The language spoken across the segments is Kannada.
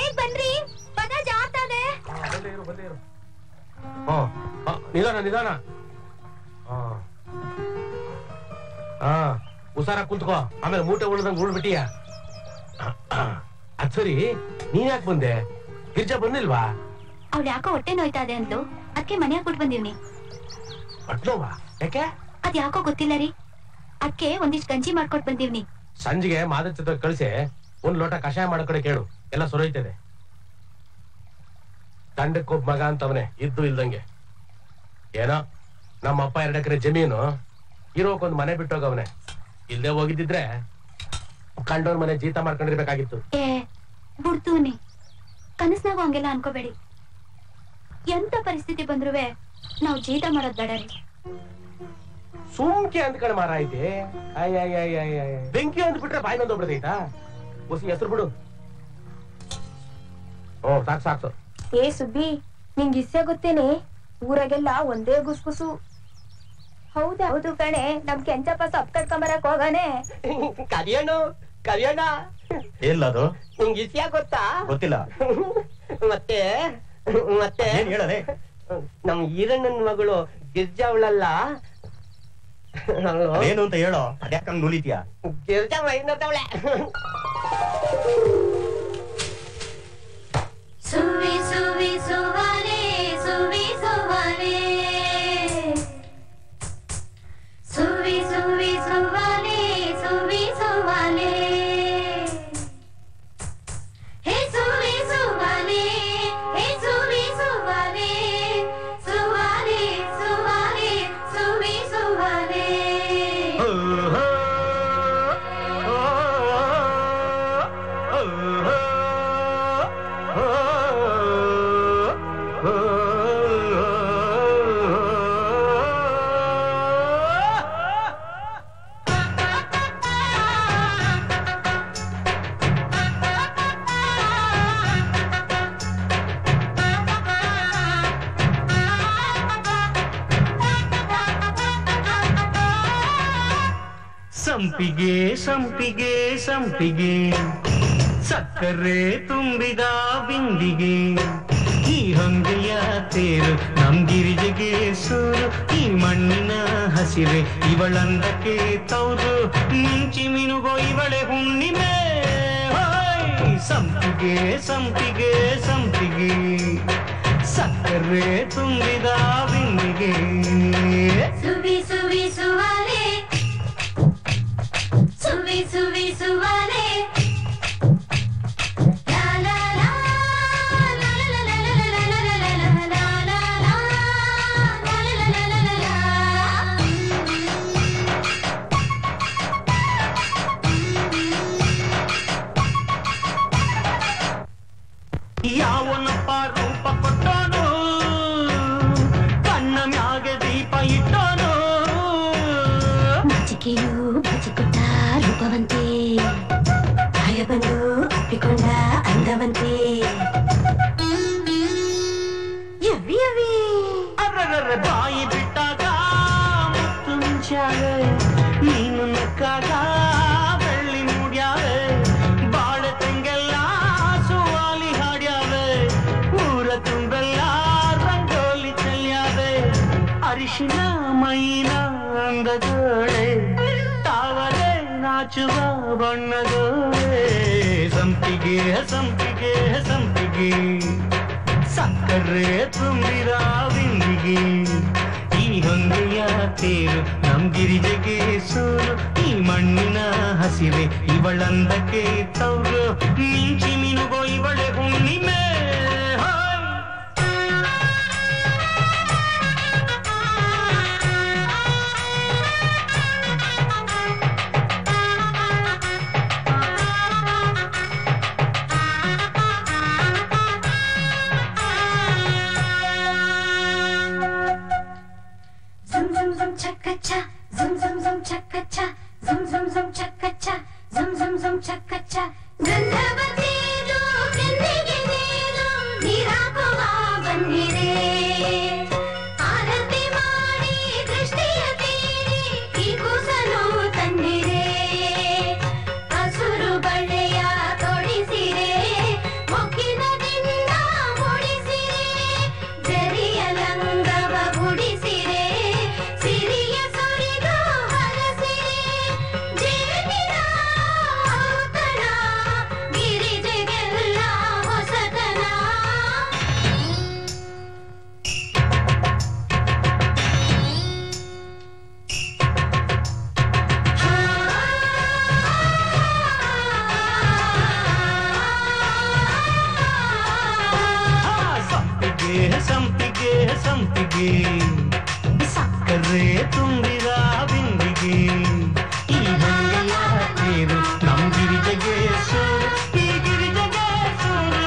ಬೇಗ ಬನ್ರಿ ಪದ ಜಾರ್ತಾನೆ ಬಲ್ಲೇರು ಹಾ ನಿಧಾನ ಹಾ ಹುಷಾರಾಗಿ ಕುಂತ್ಕೋ ಆಮೇಲೆ ಮೂಟೆ ಉಳ್ದಂಗೆ ಉಳ್ಬಿಟ್ಟಿಯಾ ಅದು ಸರಿ ನೀನ್ ಯಾಕೆ ಬಂದೆ ಗಿರ್ಜಾ ಬಂದಿಲ್ವಾ ಅವಳು ಯಾಕೋ ಹೊಟ್ಟೆ ನೋಯ್ತಾ ಇದೆ ಅಂತೂ ಅದಕ್ಕೆ ಮನೆಯಾಗ ಕೊಟ್ಟು ಬಂದಿವ್ನಿ ಹೊಟ್ಟೆವಾ ಯಾಕೆ ಅದು ಯಾಕೋ ಗೊತ್ತಿಲ್ಲ ರೀ ಅದಕ್ಕೆ ಒಂದಿಷ್ಟು ಗಂಜಿ ಮಾಡ್ಕೊಟ್ಟು ಬಂದಿವ್ನಿ ಸಂಜೆಗೆ ಮಾದರ್ ಜೊತೆ ಕಳಿಸಿ ಒಂದು ಲೋಟ ಕಷಾಯ ಮಾಡ್ಕೊಡೆ ಕೇಳು ಎಲ್ಲ ಸೊರೈತದೆ ತಂಡಕ್ಕೊಬ್ಬ ಮಗ ಅಂತವನೇ ಇದ್ದು ಇಲ್ದಂಗೆ ಏನೋ ನಮ್ಮಪ್ಪ 2 ಎಕರೆ ಜಮೀನು ಇರೋಕೊಂದು ಮನೆ ಬಿಟ್ಟೋಗವನೆ ಇಲ್ಲೇ ಹೋಗಿದ್ದಿದ್ರೆ ಕಂಡೋರ್ ಮನೆ ಜೀತ ಮಾಡ್ಕೊಂಡಿರ್ಬೇಕಾಗಿತ್ತು ಬಿಡ್ತೂನಿ ಕನಸ್ನಾಗ ಹಂಗೆಲ್ಲ ಅನ್ಕೋಬೇಡಿ ಎಂತ ಪರಿಸ್ಥಿತಿ ಬಂದ್ರು ನಾವು ಜೀತ ಮಾಡೋದ್ ಬೇಡ ಸುಮ್ಕೆ ಅಂದ್ಕಡೆ ಮಾರ ಐತೆ ಬೆಂಕಿ ಅಂದ್ಬಿಟ್ರೆ ಬಾಯಿ ಬಂದು ಬಿಡ್ತೈತಾ ಹೊಸ ಹೆಸರು ಬಿಡು ಓ ಸಾಕು ಸಾಕು ಏ ಸುಬ್ಬಿ ನಿಂಗೆ ಇಸ್ಸೆ ಗೊತ್ತೇನೆ ಊರಾಗೆಲ್ಲ ಒಂದೇ ಗುಸ್ಗುಸು ಹೌದಾ ಹೌದು ಕಣೆ ನಮ್ ಕೆಂಚಪ್ಪ ಸಪ್ ಕಟ್ಕೊಂಬರಕ್ ಹೋಗಾನೆ ಕರಿಯೋಣ ಕರಿಯೋಣ ಎಲ್ಲದು ನಿಂಗೆ ಇಸ್ಯಾ ಗೊತ್ತಾ ಗೊತ್ತಿಲ್ಲ ಮತ್ತೆ ಮತ್ತೆ ಹೇಳದೆ ನಮ್ ಈರಣ್ಣನ ಮಗಳು ಗಿರ್ಜಾವಳಲ್ಲ ಏನು ಅಂತ ಹೇಳೋ ಅದ್ಯಾಕಂಗ್ ನುಲಿತೀಯ ಗಿರ್ಜಾ ಮೈನದವಳೆ ಸುವಿ ಸುವಿ ಸುವನೆ ಸುವಿ ಸುವನೆ ಸುವಿ ಸುವಿ ಸುವನೆ ಸುವಿ ಸುವನೆ ಹೇ ಸುವಿ ಸುವನೆ ಹೇ ಸುವಿ ಸುವನೆ ಸುವನೆ ಸುವನೆ ಸುವಿ ಸುವನೆ ಸಂಪಿಗೆ ಸಂಪಿಗೆ ಸಂಪಿಗೆ ಸಕ್ಕರೆ ತುಂಬಿದ ಬಿಂದಿಗೆ ಈ ಹೊಂಗೆಯ ತೇರು ನಮ್ಗಿರಿಜೆಗೆ ಸೂರು ಈ ಮಣ್ಣಿನ ಹಸಿರೆ ಇವಳಂದಕ್ಕೆ ತೌರು ಮುಂಚಿ ಮಿನುಗೋ ಇವಳೆ ಹುಣ್ಣಿಮೆ ಸಂಪಿಗೆ ಸಂಪಿಗೆ ಸಂಪಿಗೆ ಸಕ್ಕರೆ ತುಂಬಿದ ಬಿಂದಿಗೆ ಸುವಿ ಸುವಿ ಸುವನೆ ಸುವಿ ಸುವಿ ಸುವನೆ ಲಾ ಲಾ ಲಾ ಲಾ ಲಾ ಲಾ ಲಾ ಲಾ ಲಾ ಲಾ ಲಾ ಲಾ ಲಾ ಲಾ ಲಾ ಲಾ ಲಾ ಯಾವನಪ್ಪ ರೂಪ ಕೊಟ್ಟೋನು ಕಣ್ಣ ಮ್ಯಾಗೆ ದೀಪ ಇಟ್ಟೋನು ಮಚ್ಚಿಕೆಯು ಬಚ್ಚಿಕೊಟ್ಟ ರೂಪವಂತೆ ಹಯವನ್ನು ಒಪ್ಪಿಕೊಂಡ ಅಂದವಂತೆ ಯವಿ ಯವಿ ಅರ್ರರ್ರ ಬಾಯಿ ಬಿಟ್ಟಾಗ ಮತ್ತು ಮುಂಚಾಗ ನೀನು ನಕ್ಕಾಗ ಬೆಳ್ಳಿ ಮೂಡ್ಯಾವ ಬಾಳೆ ತಂಗೆಲ್ಲ ಸುವಾಲಿ ಹಾಡ್ಯಾವ ಊರ ತುಂಬೆಲ್ಲ ರಂಗೋಲಿ ಚೆಲ್ಯಾವ ಅರಿಶಿನ ಮೈನ ಅಂಗದೋಳೆ ತಾವರೆ ನಾಚುವ ಬಣ್ಣದೋಳೆ ಸಂಪಿಗೆ ಸಂಪಿಗೆ ಸಂಪಿಗೆ ಸಕ್ಕರೆ ತುಂಬಿರ ಬಿಂದಿಗೆ ಈ ಹೊಂಗೆಯ ತೇರು ನಮ್ಗಿರಿಜೆಗೆ ಸೂರು ಈ ಮಣ್ಣಿನ ಹಸಿವೆ ಇವಳಂದಕ್ಕೆ ತೌರು ಮಿಂಚಿ ಮಿನುಗೋ ಇವಳೆ ಹುಣ್ಣಿಮೆ Zam zam zam chakacha, Gandhavati do Gandhi. ಸಂಪಿಗೆ ಸಂಪಿಗೆ ಸಕ್ಕರೆ ತುಂಬಿದ ಬಿಂದಿಗೆ ಈ ಹಳ್ಳಿಯ ನೀರು ನಮ್ಮ ಗಿರಿಜಗೆ ಸೂರು ಈ ಗಿರಿಜಗೆ ಸೂರು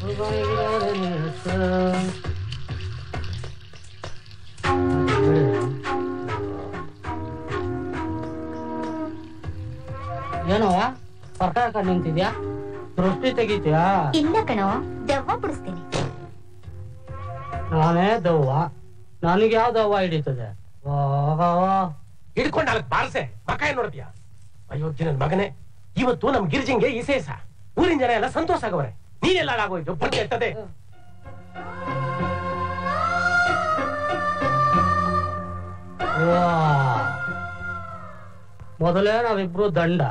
ಹೋಗೋ ಏನೋ ಪರ್ಕ ನಿಂತಿದ್ಯಾ? ದೃಷ್ಟಿ ತೆಗಿತೀಯಾ? ಇಲ್ಲ ಕಣೋ, ದವ್ವ ಬಿಡಿಸ್ತೀನಿ. ನಾನೇ ದವ್ವ? ನನಗೆ ಯಾವ ದವ್ವ ಹಿಡಿತದೆ? ಹಿಡ್ಕೊಂಡು ನಾಲ್ಕು ಬಾರ್ಸೆ ಮಕ್ಕ ನೋಡ್ತೀಯ. ಅಯೋಧ್ಯೆ ನನ್ ಮಗನೇ, ಇವತ್ತು ನಮ್ ಗಿರ್ಜಿಂಗೆ ಇಸೇಸ ಊರಿನ ಜನ ಎಲ್ಲ ಸಂತೋಷ ಆಗವ್ರೆ, ನೀನೆಲ್ಲ ಹಾಳಾಗೋಯ್ತು. ಬಟ್ಟೆ ಎತ್ತದೆ ಮೊದಲೇ ನಾವಿಬ್ರು ದಂಡ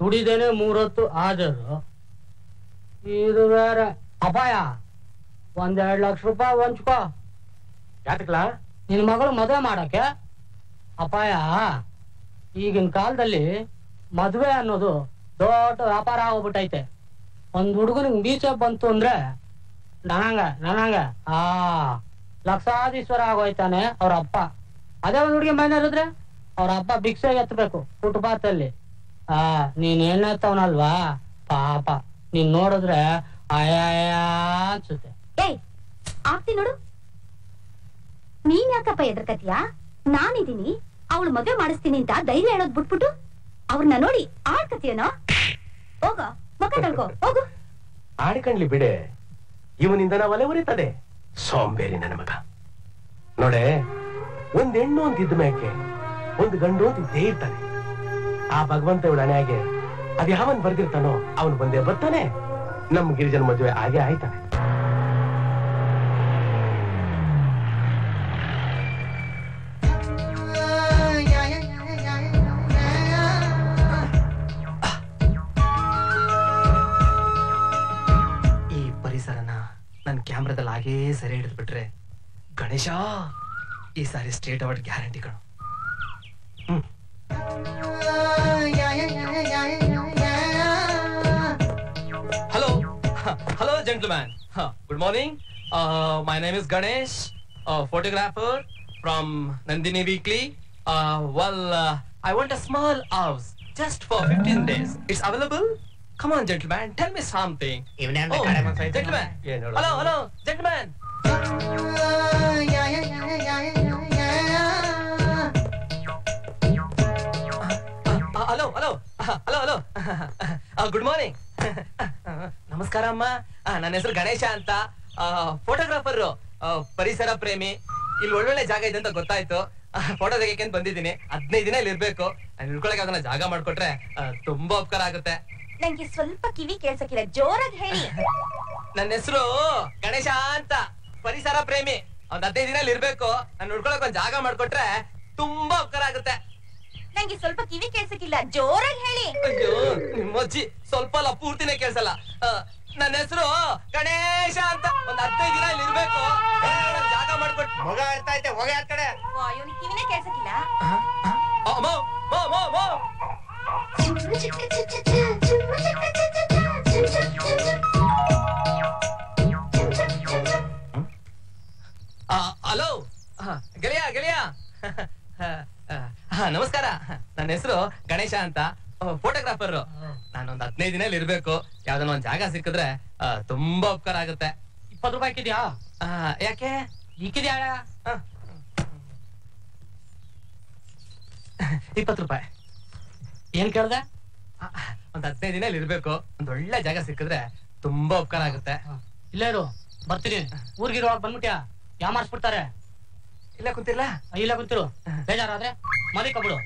ದುಡಿದೇನೆ ಮೂರೊತ್ತು ಹಾಜರು. ಇದು ಬೇರೆ ಅಪಾಯ. ₹1-2 ಲಕ್ಷ ಹೊಂಚ್ಕೋ. ಯಾತಕ್ಲ? ನಿನ್ ಮಗಳು ಮದುವೆ ಮಾಡಕ್ಕೆ. ಅಪಾಯ. ಈಗಿನ ಕಾಲದಲ್ಲಿ ಮದುವೆ ಅನ್ನೋದು ದೊಡ್ಡ ವ್ಯಾಪಾರ ಆಗ್ಬಿಟ್ಟೈತೆ. ಒಂದ್ ಹುಡುಗನಿಗೆ ಬೀಚ ಬಂತು ಅಂದ್ರೆ ನನಂಗ ಲಕ್ಷಾಧೀಶ್ವರ ಆಗೋಯ್ತಾನೆ ಅವ್ರ ಅಪ್ಪ. ಅದೇ ಒಂದ್ ಹುಡುಗಿ ಮೈನರ್ ಇದ್ರೆ ಅವ್ರ ಅಪ್ಪ ಭಿಕ್ಷೆಗೆ ಎತ್ತಬೇಕು ಫುಟ್ಪಾತ್ ಅಲ್ಲಿ. ನೀನ್ ಎಣ್ಣೆತ್ತವನಲ್ವಾ ಪಾಪ, ನೀನ್ ನೋಡಿದ್ರೆ ಅಯ್ಯ ಅನ್ಸುತ್ತೆ. ಆಗ್ತಿ ನೋಡು. ನೀನ್ ಯಾಕಪ್ಪ ಎದ್ರಕತಿಯಾ? ನಾನಿದ್ದೀನಿ, ಅವಳು ಮದುವೆ ಮಾಡಿಸ್ತೀನಿ ಅಂತ ಧೈರ್ಯ ಹೇಳೋದ್ ಬಿಟ್ಬಿಟ್ಟು ಅವ್ರನ್ನ ನೋಡಿ ಆಡ್ಕತಿಯನೋ? ಹೋಗ ಮಕ್ಕ ನಡ್ಕೋ ಹೋಗು. ಆಡ್ಕಂಡ್ಲಿ ಬಿಡೆ, ಇವನಿಂದ ನಾವು ಒಲೆ ಉರಿತದೆ. ಸೋಂಬೇರಿ ನನ್ನ ಮಗ. ನೋಡೆ, ಒಂದ್ ಹೆಣ್ಣು ಅಂತಿದ್ದ ಮೇಕೆ ಒಂದು ಗಂಡು ಅಂತಿದ್ದೇ ಇರ್ತಾನೆ. ಆ ಭಗವಂತ ಇವಳ ಹಣೆಯಾಗೆ ಅದ್ಯಾವನ್ ಬರ್ದಿರ್ತಾನೋ ಅವನು ಬಂದೇ ಬರ್ತಾನೆ. ನಮ್ ಗಿರಿಜನ ಮದುವೆ ಹಾಗೆ ಆಯ್ತಾನೆ. ಈ ಪರಿಸರನ ನನ್ ಕ್ಯಾಮ್ರಾದಲ್ಲಿ ಹಾಗೇ ಸರಿ ಹಿಡಿದ್ಬಿಟ್ರೆ ಗಣೇಶ ಈ ಸಾರಿ ಸ್ಟೇಟ್ ಅವಾರ್ಡ್ ಗ್ಯಾರಂಟಿ ಕಣು. Hello gentlemen, good morning. My name is Ganesh, a photographer from Nandini Weekly. I want a small house just for 15 days. It's available? Come on gentlemen, tell me something. Evening the caravan side. Gentlemen, hello gentlemen. Hello good morning. ನಮಸ್ಕಾರ ಅಮ್ಮ, ನನ್ನ ಹೆಸರು ಗಣೇಶ ಅಂತ, ಫೋಟೋಗ್ರಾಫರ್, ಪರಿಸರ ಪ್ರೇಮಿ. ಇಲ್ಲಿ ಒಳ್ಳೊಳ್ಳೆ ಜಾಗ ಇದೆ ಅಂತ ಗೊತ್ತಾಯ್ತು, ಫೋಟೋ ತೆಗಿಯಕ್ಕೆ ಅಂತ ಬಂದಿದ್ದೀನಿ. 15 ದಿನ ಇಲ್ಲಿ ಇರ್ಬೇಕು. ನಾನು ಇಳ್ಕೊಳಕ್ಕೆ ಅದನ್ನ ಜಾಗ ಮಾಡ್ಕೊಟ್ರೆ ತುಂಬಾ ಉಪಕಾರ ಆಗುತ್ತೆ. ನಂಗೆ ಸ್ವಲ್ಪ ಕಿವಿ ಕೇಳ್ಸಕ್ಕಿಲ್ಲ, ಜೋರಾಗಿ ಹೇಳಿ. ನನ್ನ ಹೆಸರು ಗಣೇಶ ಅಂತ, ಪರಿಸರ ಪ್ರೇಮಿ. ಒಂದ್ 15 ದಿನ ಇಲ್ಲಿ ಇರ್ಬೇಕು. ನಾನು ಉಳ್ಕೊಳಕ್ ಒಂದ್ ಜಾಗ ಮಾಡ್ಕೊಟ್ರೆ ತುಂಬಾ ಉಪಕಾರ ಆಗುತ್ತೆ. ನಂಗೆ ಸ್ವಲ್ಪ ಕಿವಿ ಕೇಳ್ಸಕ್ಕಿಲ್ಲ, ಜೋರಾಗಿ ಹೇಳಿ. ಅಯ್ಯೋ ನಿಮ್ಮಜ್ಜಿ ಸ್ವಲ್ಪ ಅಲ್ಲ ಪೂರ್ತಿನೇ ಕೇಳ್ಸಲ್ಲ. ನನ್ನ ಹೆಸರು ಗಣೇಶ ಅಂತ, ಒಂದ್ 15 ದಿನ ಇಲ್ಲಿ ಇರ್ಬೇಕು. ಜಾಗ ಮಾಡ್ಕೊಟ್ಟು ಮಗ ಇರ್ತಾ ಐತೆ ಹೋಗಿ ಆ ಕಡೆ. ಇವನಿಗೆ ಕಿವಿನೇ ಕೇಳ್ಸಕ್ಕಿಲ್ಲ. ಹಲೋ ಗೆಳೆಯ ಗೆಳೆಯ, ನಮಸ್ಕಾರ. ನನ್ನ ಹೆಸರು ಗಣೇಶ ಅಂತ, ಫೋಟೋಗ್ರಾಫರ್. ನಾನೊಂದ್ 15 ದಿನ ಇಲ್ಲಿ ಇರ್ಬೇಕು. ಯಾವ್ದಾನ ಒಂದ್ ಜಾಗ ಸಿಕ್ಕಿದ್ರೆ ತುಂಬಾ ಉಪಕಾರ ಆಗುತ್ತೆ. ₹20 ಹಾಕಿದ್ಯಾ? ಯಾಕೆ ಈಕಿದ್ಯಾ? ₹20. ಏನ್ ಕೇಳ್ದೆ? ಒಂದ್ 15 ದಿನ ಇಲ್ಲಿ ಇರ್ಬೇಕು. ಒಂದ್ ಒಳ್ಳೆ ಜಾಗ ಸಿಕ್ಕಿದ್ರೆ ತುಂಬಾ ಉಪಕಾರ ಆಗುತ್ತೆ. ಇಲ್ಲೇ ಇರು, ಬರ್ತೀನಿ. ಊರ್ಗಿರುವಾಗ ಬಂದ್ಬಿಟ್ಯಾ, ಯಾಮಾರಿಸ್ಬಿಡ್ತಾರೆ. ಇಲ್ಲ ಕುಂತಿರ್ಲಾ? ಇಲ್ಲ ಕುಂತಿರು, ಬೇಜಾರಾದ್ರೆ ಮನೆ ಕಬ್ಬಳು.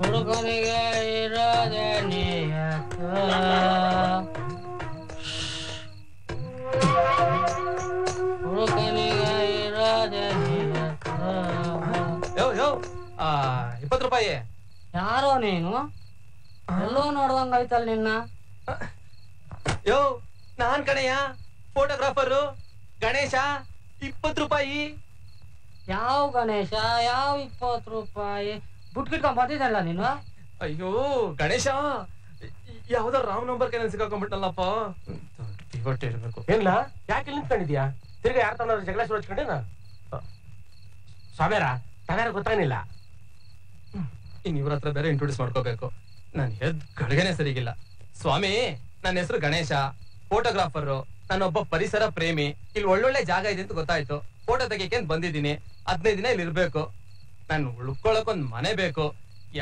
ಹುಡುಗನಿಗೆ ಇರೋದೇ ನಿಯತ್ತು. ಹುಡುಗನಿಗೆ ಇರೋದೇ ನಿಯತ್ತು. ₹20. ಯಾರೋ ನೀನು, ಎಲ್ಲೋ ನೋಡ್ದಂಗಾಯ್ತಲ್ ನಿನ್ನ. ಯೋ ನಾನ್ ಕಣೆಯ ಫೋಟೋಗ್ರಾಫರು ಗಣೇಶ. ₹20? ಯಾವ ಗಣೇಶ, ಯಾವ ₹20? बुटकिटल ನೀನು ಅಯ್ಯೋ ಗಣೇಶ ಯಾವುದೋ ರಾಮ್ ನಂಬರ್ ಗೆ ನೆನ್ಸಿಕೊಂಡ್ಬಿಟ್ಟಲ್ಲಪ್ಪ ಇವತ್ತೇ ಇರಬೇಕು ಏನ್ಲ ಯಾಕೆ ಇಲ್ಲಿ ನಿಂತ್ಕೊಂಡಿದ್ದೀಯಾ ತಿರ್ಗಾ ಯಾರ್ ತನವರ ಜಗಳ ಶುರು ಮಾಡ್ಕೊಂಡೇನ ಸಾವೇರಾ ತಗಾರ ಗೊತ್ತಾಗಿಲ್ಲ ಇನ್ನು ಇವರ ಹತ್ರ ಬೇರೆ ಇಂಟ್ರೊಡ್ಯೂಸ್ ಮಾಡ್ಕೋಬೇಕು ನಾನು ಹೆಡ್ ಗಡಗನೆ ಸರಿಗಿಲ್ಲ ಸ್ವಾಮಿ ನನ್ನ ಹೆಸರು ಗಣೇಶ ಫೋಟೋಗ್ರಾಫರ್ ನಾನು ಒಬ್ಬ ಪರಿಸರ ಪ್ರೇಮಿ ಇಲ್ಲಿ ಒಳ್ಳೊಳ್ಳೆ ಜಾಗ ಇದೆ ಅಂತ ಗೊತ್ತಾಯ್ತು ಫೋಟೋ ತೆಗೆಯಕ್ಕೆ ಅಂತ ಬಂದಿದ್ದೀನಿ 15 ದಿನ ಇಲ್ಲಿ ಇರಬೇಕು ನಾನು ಉಳ್ಕೊಳ್ಳೋಕೆ ಒಂದು ಮನೆ ಬೇಕು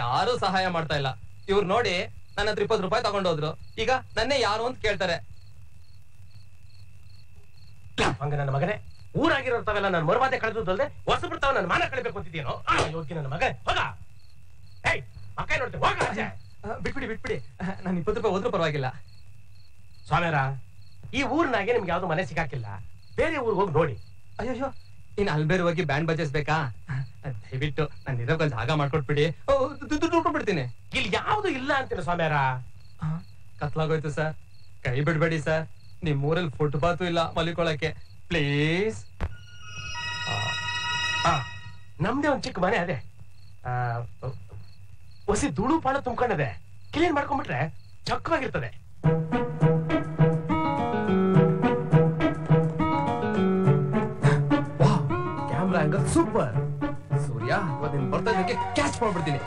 ಯಾರು ಸಹಾಯ ಮಾಡ್ತಾ ಇಲ್ಲ ಇವರು ನೋಡಿ ನನ್ನ ಹತ್ರ 20 ರೂಪಾಯಿ ತಗೊಂಡು ಹೋದ್ರು ಈಗ ನನ್ನೇ ಯಾರು ಅಂತ ಕೇಳ್ತಾರೆ ಹಂಗ ನನ್ನ ಮಗನೇ ಊರಾಗಿರೋಂತವೆಲ್ಲ ನಾನು ಮರ್ವಾದೆ ಕಳೆದುದಲ್ಲದೆ ಹೊಸ ಬರ್ತಾವ ನಾನು ಮಾನ ಕಳೆಬೇಕು ಅಂತಿದ್ದೀನೋ ಯೋಗ್ಯ ನನ್ನ ಮಗ ಹೋಗ ಏಯ್ ಅಕ್ಕ ನೋಡ್ತೆ ಹೋಗ ಅಜ್ಜ ಬಿಟ್ಬಿಡಿ ಬಿಟ್ಬಿಡಿ ನಾನು 20 ರೂಪಾಯಿ ಹೋದ್ರೂ ಪರವಾಗಿಲ್ಲ ಸ್ವಾಮಿರಾ ಈ ಊರಿನಾಗೆ ನಿಮಗೆ ಯಾವುದು ಮನೆ ಸಿಕ್ಕಾಕಿಲ್ಲ ಬೇರೆ ಊರಿಗೆ ಹೋಗಿ ನೋಡಿ ಅಯ್ಯೋ ಇನ್ನು ಅಲ್ಬೇರ್ ಹೋಗಿ ಬ್ಯಾಂಡ್ ಬಜೆಸ್ಬೇಕಾ ದಯವಿಟ್ಟು ನಾನು ಇರೋಕೆ ಜಾಗ ಮಾಡ್ಕೊಟ್ಬಿಡಿ ದುಡ್ಡು ಬಿಡ್ತೀನಿ ಇಲ್ಲಿ ಯಾವುದು ಇಲ್ಲ ಅಂತೀನಿ ಸ್ವಾಮಿಯಾರ ಕತ್ಲಾಗೋಯ್ತು ಸರ್ ಕೈ ಬಿಡ್ಬೇಡಿ ಸರ್ ನಿಮ್ ಊರಲ್ಲಿ ಫುಟ್ಪಾತು ಇಲ್ಲ ಮಲಿಕೊಳಕ್ಕೆ ಪ್ಲೀಸ್ ನಮ್ದೇ ಒಂದು ಚಿಕ್ಕ ಮನೆ ಅದೇ ಹೊಸಿ ಧೂಳು ಪಾಳು ತುಂಬ್ಕೊಂಡದೆ ಕ್ಲೀನ್ ಮಾಡ್ಕೊಂಡ್ಬಿಟ್ರೆ ಚಕ್ಕವಾಗಿರ್ತದೆ ಸೂಪರ್ ಸೂರ್ಯ ಇವತ್ತಿನ ಬರ್ತಾ ಇದಕ್ಕೆ ಕ್ಯಾಚ್ ಮಾಡ್ಬಿಡ್ತೀನಿ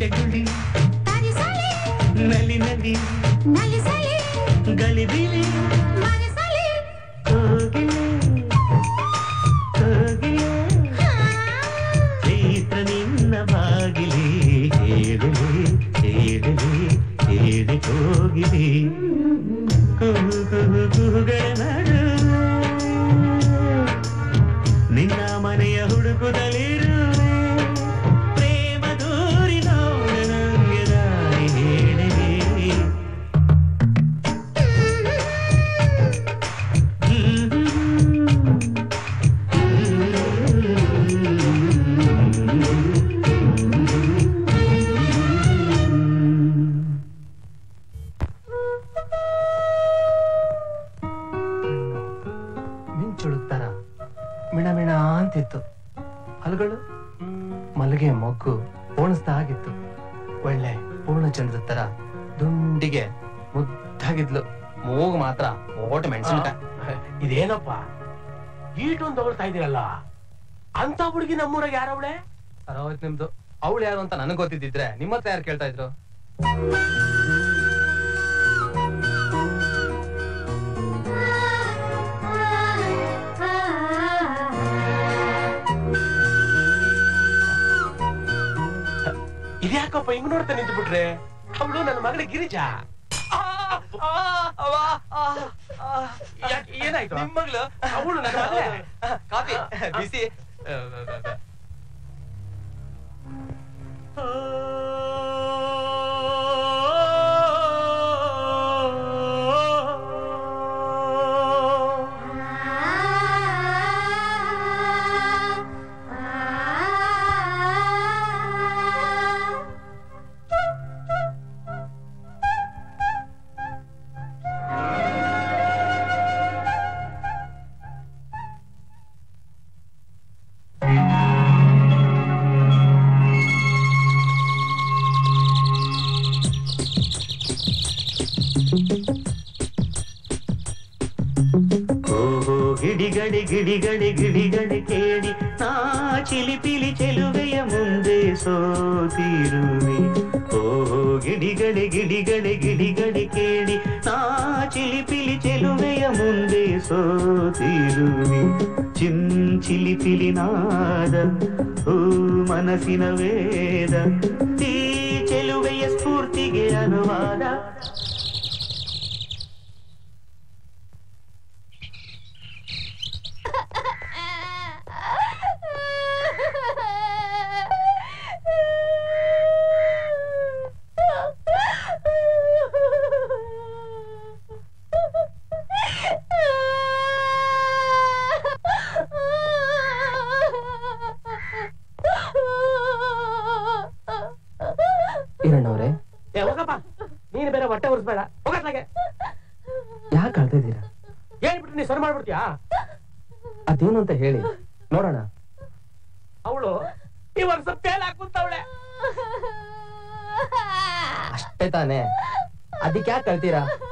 चगुली तारी साली नली नली नली साली गली बिली मारे साली होगिले चैत्र निन्न बागिले हेळिले हेळिले हेळि होगिले कुहु कुहु कुहुಗಳ ನಡು ನಿನ್ನ ಮನೆಯ ಹುಡುಕುತ್ತಲಿರುವೆ मलगे मोगु ओणस्ता वे पूर्ण चंद्र तर दुंडिगे मुद्दू मूग मोट मेणसिनकायेनप ईटन तगल्ता अंत हुडुगी नम्मूराग यारवळे सरोवत निम्दु अवळु यारु अंत ननगे गोत्तिद्दिद्रे निम्मत्र यारु केळ्ता इद्रु इद्याकप्प हिंग नोड्ता निंतुबिट्रे अवळु नन्न मगळे गिरिजा गिडिगडि गिडिगडि गिडिगडि केळि ना चिलिपिलि चेलुवेय मुंदे सोतिरुवे ओहो गिडिगडि गिडिगडि गिडिगडि केळि ना चिलिपिलि चेलुवेय मुंदे सोतिरुवे चिंचिलिपिलि नाद ओ मनसिन वेद ती चेलुवेय स्फूर्तिगे अनुवाद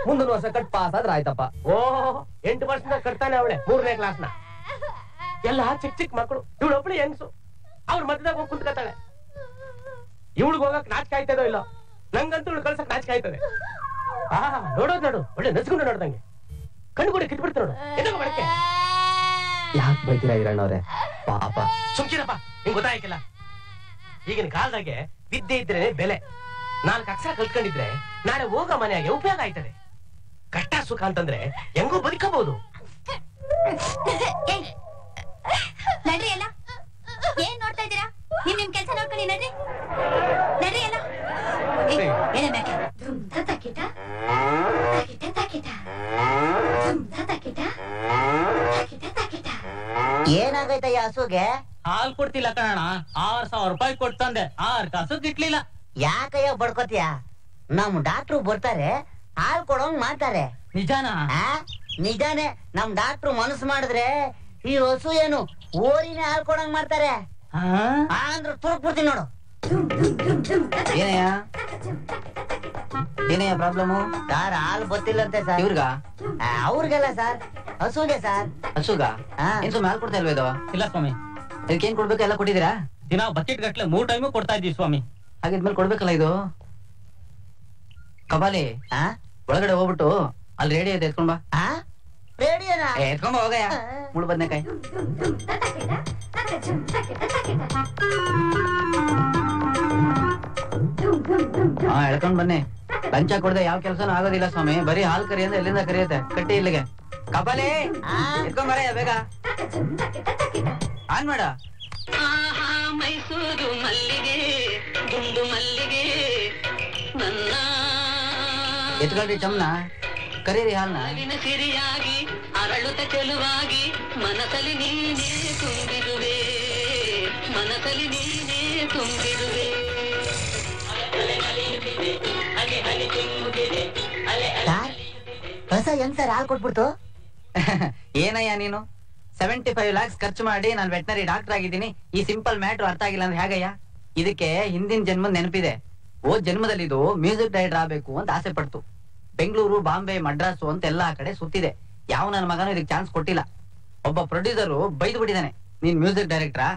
मुंदन वर्ष कट पास आयतप ओह वर्ष कट्ताने मूरने क्लास चिक चिक मकड़ू इवड़े हेणसु मध्याग हम कुंतकता इवड़ग हम नाच कायतो इलो नंगू कल नाच कायतने नोड़ो नोड़ वे नस्कू नोड़े कण्गूरी किट्बिड़ता नोड़े याक बैतीरा हिरण्णवरे पाप सुम्किरप्प निंगे गोत्तागिल्ल ईगिन कालदागे विद्ये इद्रे बेले नाल्कु अक्षर कल्त्कोंडिद्रे नाळे होग मनेयागे उपयोग आय्तदे कष्ट सुख अंतंद्रे हेंगो बदकबहुदु नड्री अल्ल ಏನ್ ನೋಡ್ತಾ ಇದ್ದೀರಾ ನೀವು ನಿಮ್ಮ ಕೆಲಸ ನೋಡ್ಕೊಳ್ಳಿ ನಡ್ರಿ ನಡ್ರಿ ಅಲ್ಲ ಏನೇ ಮ್ಯಾಕೆ ಧುಮ್ ತಕಿಟ ತಕಿಟ ತಕಿಟ ಧುಮ್ ತಕಿಟ ತಕಿಟ ತಕಿಟ ಏನಾಗೈತೆ ಯಾಸುಗೆ ಹಾಲು ಕೊಡ್ತಿಲ್ಲ ಕಣಣ್ಣ 6000 ರೂಪಾಯಿ ಕೊಡ್ತಂದೆ 6 ಕಾಸು ಗಿಟ್ಲಿಲ್ಲ ಯಾಕಯ್ಯ ಬಡ್ಕೋತಿಯಾ ನಮ್ಮ ಡಾಕ್ಟರ್ ಬರ್ತಾರೆ ಹಾಲು ಕೊಡೋಂಗ್ ಮಾಡ್ತಾರೆ ನಿಜಾನಾ ನಿಜಾನೇ ನಮ್ಮ ಡಾಕ್ಟರ್ ಮನಸ್ ಮಾಡಿದ್ರೆ ಈ ಹಸು ಏನು ಓರಿನೇ ಹಾಲು ಕೊಡಂಗ್ ಮಾಡ್ತಾರೆ ಆಂದ್ರ ತುರುಕ್ಬಿಡ್ತಿ ನೋಡು ಏನಯ್ಯ ಪ್ರಾಬ್ಲಮ್ ಸರ್ ಹಾಲು ಬರ್ತಿಲ್ಲಂತೆ ಸರ್ ಇವ್ರಿಗ ಅವ್ರಿಗೆಲ್ಲ ಸರ್ ಹಸುಗೆ ಸರ್ ಹಸುಗ ಏನ್ ಸುಮ್ಮನೆ ಹಾಲು ಕೊಡ್ತಾ ಇಲ್ವ ಇದು ಇಲ್ಲ ಸ್ವಾಮಿ ಇದಕ್ಕೇನ್ ಕೊಡ್ಬೇಕು ಎಲ್ಲ ಕೊಟ್ಟಿದ್ದೀರಾ ದಿನ ಬಕೆಟ್ ಗಟ್ಲೆ 3 ಟೈಮು ಕೊಡ್ತಾ ಇದ್ದೀವಿ ಸ್ವಾಮಿ ಆಗಿದ್ಮೇಲೆ ಕೊಡ್ಬೇಕಲ್ಲ ಇದು ಕಬಾಲಿ ಆ ಒಳಗಡೆ ಹೋಗ್ಬಿಟ್ಟು ಅಲ್ಲಿ ರೇಡಿಯೋ ಇದೆ ಎತ್ಕೊಂಡ್ ಬಾ ಆ ರೇಡಿಯೋನಾ ಎತ್ಕೊಂಡ್ ಹೋಗಯ್ಯ ಮುಳು ಬದನೆಕಾಯಿ ಆ ಎಳ್ಕೊಂಡ್ ಬನ್ನಿ ಲಂಚ ಕೊಡದೆ ಯಾವ ಕೆಲಸನೂ ಆಗೋದಿಲ್ಲ ಸ್ವಾಮಿ ಬರೀ ಹಾಲು ಕರಿ ಅಂದ್ರೆ ಎಲ್ಲಿಂದ ಕರಿಯುತ್ತೆ ಕಟ್ಟಿ ಇಲ್ಲಿಗೆ ಕಬಾಲಿ ಎತ್ಕೊಂಡ್ ಬರಯ್ಯ ಬೇಗ ಆನ್ ಮಾಡ ಮೈಸೂರು ಮಲ್ಲಿಗೆ ಗುಂಡು ಮಲ್ಲಿಗೆ ನನ್ನ ಎತ್ಕೊಳ್ರಿ ಚಮ್ನ ಕರೀರಿ ಹಾಲ್ನ ಸಿರಿಯಾಗಿ ಅರಳುತ್ತ ಚೆಲುವಾಗಿ ಮನಸಲಿ ನೀನೇ ತುಂಬಿರುವೆ ಮನಸಲಿ ನೀನೇ ತುಂಬಿರುವೆ ಹೊಸ ಹೆಂಗ್ ಸರ್ ಹಾಲು ಕೊಟ್ಬಿಡ್ತು ಏನಯ್ಯ ನೀನು 75 lakhs ಖರ್ಚು ಮಾಡಿ ನಾನು ವೆಟನರಿ ಡಾಕ್ಟರ್ ಆಗಿದ್ದೀನಿ ಈ ಸಿಂಪಲ್ ಮ್ಯಾಟ್ರ್ ಅರ್ಥ ಆಗಿಲ್ಲ ಅಂದ್ರೆ ಹೇಗಯ್ಯ ಇದಕ್ಕೆ ಹಿಂದಿನ ಜನ್ಮದ ನೆನಪಿದೆ ಓದ್ ಜನ್ಮದಲ್ಲಿ ಇದು ಮ್ಯೂಸಿಕ್ ಡೈರೆಕ್ಟರ್ ಆಗಬೇಕು ಅಂತ ಆಸೆ ಪಡ್ತು ಬೆಂಗಳೂರು ಬಾಂಬೆ ಮಡ್ರಾಸು ಅಂತ ಎಲ್ಲಾ ಕಡೆ ಸುತ್ತಿದೆ ಯಾವ ನನ್ನ ಮಗನೂ ಇದಕ್ಕೆ ಚಾನ್ಸ್ ಕೊಟ್ಟಿಲ್ಲ ಒಬ್ಬ ಪ್ರೊಡ್ಯೂಸರು ಬೈದು ಬಿಟ್ಟಿದ್ದಾನೆ ನೀನ್ ಮ್ಯೂಸಿಕ್ ಡೈರೆಕ್ಟರಾ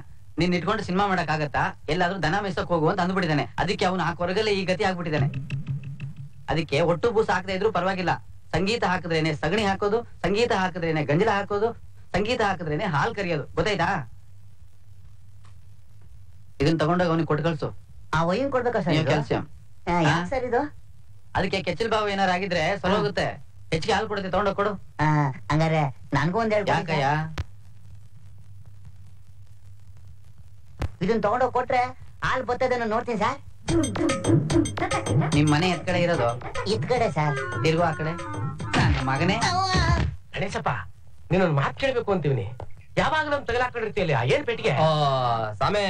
ನೀನ್ ಇಟ್ಕೊಂಡು ಸಿನಿಮಾ ಮಾಡಕ್ ಆಗತ್ತಾ ಎಲ್ಲಾದ್ರೂ ದನ ಮೇಸಕ್ ಹೋಗು ಅಂತ ಅಂದ್ಬಿಟ್ಟಿದ್ದಾನೆ ಅದಕ್ಕೆ ಅವ್ನು ಆ ಕೊರಗಲ್ಲೇ ಈ ಗತಿ ಆಗ್ಬಿಟ್ಟಿದ್ದಾನೆ ಅದಕ್ಕೆ ಒಟ್ಟು ಬೂಸ್ ಹಾಕದೇ ಇದ್ರು ಪರವಾಗಿಲ್ಲ ಸಂಗೀತ ಹಾಕಿದ್ರೇನೆ ಸಗಣಿ ಹಾಕೋದು ಸಂಗೀತ ಹಾಕಿದ್ರೇನೆ ಗಂಜಲ ಹಾಕೋದು ಸಂಗೀತ ಹಾಕಿದ್ರೇನೆ ಹಾಲ್ ಕರಿಯೋದು ಗೊತ್ತಾಯ್ತಾ ಇದನ್ನ ತಗೊಂಡಾಗ ಅವನಿಗೆ ಕೊಟ್ಟು ಕಳ್ಸು ಆ ವೈನ್ ಕೊಡ್ಬೇಕಾ ಸರ್ ಕ್ಯಾಲ್ಸಿಯಂ ಸರ್ ಇದು ಅದಕ್ಕೆ ಕೆಚ್ಚಲ್ ಬಾವು ಏನಾರ ಆಗಿದ್ರೆ ಸರಿ ಹೋಗುತ್ತೆ ಹೆಚ್ಚಿಗೆ ಹಾಲು ಕೊಡುತ್ತೆ ತಗೊಂಡೋಗಿ ಕೊಡು ಹಂಗಾರೆ ನನ್ಗೂ ಒಂದ್ ಯಾಕಯ್ಯ ಇದನ್ನ ತಗೊಂಡೋಗಿ ಕೊಟ್ರೆ ಹಾಲು ಬರ್ತದೆ ನೋಡ್ತೀನಿ ಸರ್ ನಿಮ್ ಮನೆ ಎತ್ ಕಡೆ ಇರೋದು ಇತ್ ಕಡೆ ಸರ್ ತಿರ್ಗು ಆ ಕಡೆ ಮಗನೇ ಗಣೇಶಪ್ಪ ನೀನೊಂದು ಮಾತು ಕೇಳ್ಬೇಕು ಅಂತೀವಿ ಯಾವಾಗ ನಮ್ ತಗಲಾಕೊಂಡಿರ್ತೀಯಲ್ಲ ಏನ್ ಪೆಟ್ಟಿಗೆ ಸಾಮೆ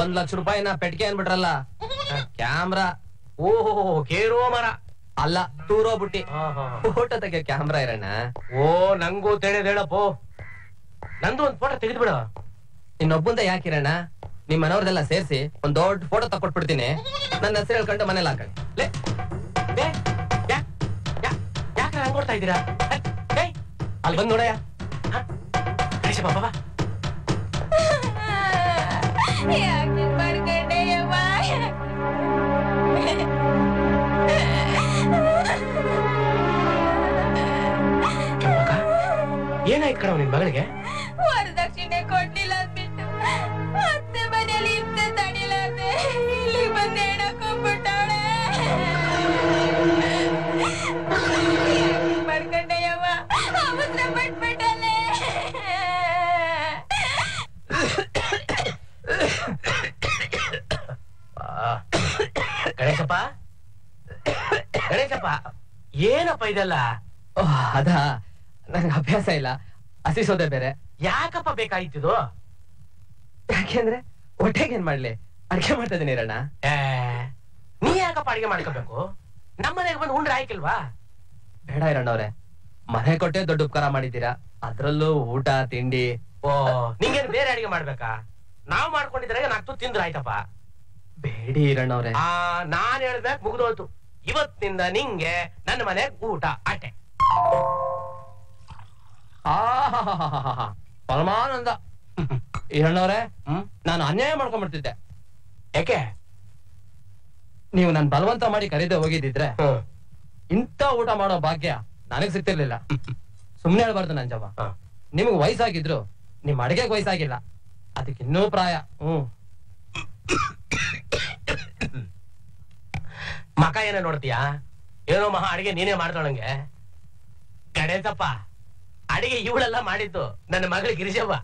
1 ಲಕ್ಷ ರೂಪಾಯಿನ ಪೆಟ್ಟಿಗೆ ಅನ್ಬಿಟ್ರಲ್ಲ ಕ್ಯಾಮ್ರಾ ಓಹೋ ಕೇರೋ ಮರ ಅಲ್ಲ ಟೂರೋ ಬುಟ್ಟಿ ಫೋಟೋ ತೆಗೆ ಕ್ಯಾಮ್ರಾ ಇರಣ್ಣ ಓ ನಂಗೂ ತಿಳಿದೇಳಪ್ಪ ನಂದು ಒಂದ್ ಫೋಟೋ ತೆಗೆದ್ಬಿಡ ಇನ್ನೊಬ್ಬಂದ ಯಾಕಿರಣ್ಣ ನಿಮ್ ಮನವ್ರದೆಲ್ಲ ಸೇರಿಸಿ ಒಂದ್ ದೊಡ್ಡ ಫೋಟೋ ತಕೊಟ್ಬಿಡ್ತೀನಿ ನನ್ನ ಹೆಸರು ಹೇಳ್ಕೊಂಡು ಮನೇಲಿ ಹಾಕಳಿ ಯಾಕೆ ಹಂಗ್ ಕೊಡ್ತಾ ಇದ್ದೀರಾ ಅಲ್ಲಿ ಬಂದ್ ನೋಡಯ್ಯ ಬಾಬಾ ಏನಾಯ್ತು ಕಣವ್ ನಿನ್ ಮಗಳಿಗೆ ವರದಕ್ಷಿಣೆ ಕೊಡ್ಲಿಲ್ಲ ಅಂದ್ಬಿಟ್ಟು ಅತ್ತೆ ಮನೆಯಲ್ಲಿ ಇತ್ತೆ ತಡಿಲಾರ್ದೆ ಇಲ್ಲಿ ಬಂದು ಹೇಳಕ್ ಹೋಗ್ಬಿಟ್ಟವಳೆ ಮಾಡ್ಕೊಂಡೆಯವ್ವ ಅವತ್ರ ಬಿಟ್ಬಿಟ್ಟಲೆ ಗಣೇಶಪ್ಪ ಗಣೇಶಪ್ಪ ಏನಪ್ಪ ಇದೆಲ್ಲ ಅದಾ ನಂಗೆ ಅಭ್ಯಾಸ ಇಲ್ಲ ಹಸಿಸೋದೆ ಬೇರೆ ಯಾಕಪ್ಪ ಬೇಕಾಯ್ತಿದು ಯಾಕೆಂದ್ರೆ ಹೊಟ್ಟೆಗೆ ಏನ್ ಮಾಡ್ಲಿ ಅಡ್ಗೆ ಮಾಡ್ತಾ ಇದೀನಿ ರಣ್ಣ ನೀ ಯಾಕಪ್ಪ ಅಡ್ಗೆ ಮಾಡ್ಕೋಬೇಕು ನಮ್ಮ ಮನೆಗೆ ಬಂದು ಉಂಡ್ರೆ ಆಯ್ಕಿಲ್ವಾ ಬೇಡ ಇರಣ್ಣವ್ರೆ ಮನೆ ಕೊಟ್ಟೆ ದೊಡ್ಡ ಉಪಕಾರ ಮಾಡಿದ್ದೀರಾ ಅದ್ರಲ್ಲೂ ಊಟ ತಿಂಡಿ ಓ ನಿಂಗೇನ್ ಬೇರೆ ಅಡಿಗೆ ಮಾಡ್ಬೇಕಾ ನಾವ್ ಮಾಡ್ಕೊಂಡಿದ್ರೆ ನಾಕ್ತು ತಿಂದ್ರೆ ಆಯ್ತಪ್ಪ ಬೇಡಿ ಇರಣ್ಣವ್ರೆ ನಾನ್ ಹೇಳ್ಬೇಕು ಮುಗ್ದೋತು ಇವತ್ತಿನಿಂದ ನಿಂಗೆ ನನ್ನ ಮನೆ ಊಟ ಆಟೆ ಪರಮಾನಂದ ಇರಣ್ಣವ್ರೆ ನಾನು ಅನ್ಯಾಯ ಮಾಡ್ಕೊಂಡ್ಬಿಡ್ತಿದ್ದೆ ಯಾಕೆ ನೀವು ನಾನು ಬಲವಂತ ಮಾಡಿ ಕರೀದೆ ಹೋಗಿದ್ದಿದ್ರೆ ಇಂಥ ಊಟ ಮಾಡೋ ಭಾಗ್ಯ ನನಗ್ ಸಿಗ್ತಿರ್ಲಿಲ್ಲ ಸುಮ್ನೆ ಹೇಳ್ಬಾರ್ದು ನನ್ ಜವ ನಿಮ್ಗ್ ವಯಸ್ಸಾಗಿದ್ರು ನಿಮ್ ಅಡಿಗೆಗ್ ವಯಸ್ಸಾಗಿಲ್ಲ ಅದಕ್ಕಿನ್ನೂ ಪ್ರಾಯ ಮಕ ಏನ ನೋಡ್ತೀಯಾ ಏನೋ ಮಹಾ ಅಡಿಗೆ ನೀನೇ ಮಾಡ್ತಾಳಂಗೆ ಗಣೇಶಪ್ಪ ಅಡಿಗೆ ಇವಳೆಲ್ಲ ಮಾಡಿದ್ದು ನನ್ನ ಮಗಳು ಗಿರಿಜವ್ವ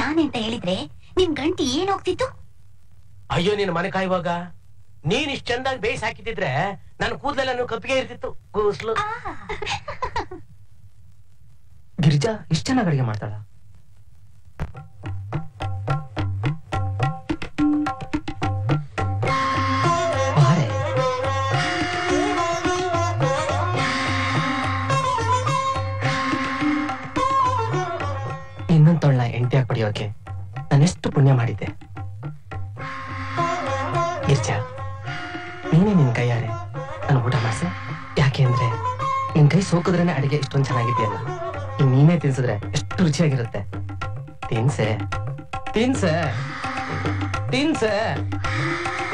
ನಾನೆಂತ ಹೇಳಿದ್ರೆ ನಿಮ್ ಗಂಟಿ ಏನ್ ಹೋಗ್ತಿತ್ತು ಅಯ್ಯೋ ನೀನ್ ಮನೆ ಕಾಯುವಾಗ ನೀನ್ ಇಷ್ಟ ಚಂದಾಗಿ ಬೇಯಿಸ್ ಹಾಕಿದ್ರೆ ನನ್ನ ಕೂದಲೆಲ್ಲ ಕಪ್ಪಿಗೆ ಇರ್ತಿತ್ತು ಕೂಸ್ಲು ಗಿರಿಜಾ ಇಷ್ಟ ಚೆನ್ನಾಗಿ ಅಡಿಗೆ ಮಾಡ್ತಾಳ ಎಂಟಿಯಾಗಿ ಪಡೆಯೋಕೆ ನಾನೆಷ್ಟು ಪುಣ್ಯ ಮಾಡಿದ್ದೆ ಗಿರ್ಜಾ ನೀನೇ ನಿನ್ ಕೈಯಾರೆ ನಾನು ಊಟ ಮಾಡ್ಸೆ ಯಾಕೆ ಅಂದ್ರೆ ನಿನ್ ಕೈ ಸೋಕಿದ್ರೇನೆ ಅಡಿಗೆ ಇಷ್ಟೊಂದು ಚೆನ್ನಾಗಿದೆಯಲ್ಲ ಇನ್ ನೀನೇ ತಿನ್ಸಿದ್ರೆ ಎಷ್ಟು ರುಚಿಯಾಗಿರುತ್ತೆ ತಿನ್ಸೆ ತಿನ್ಸೆ ತಿನ್ಸೆ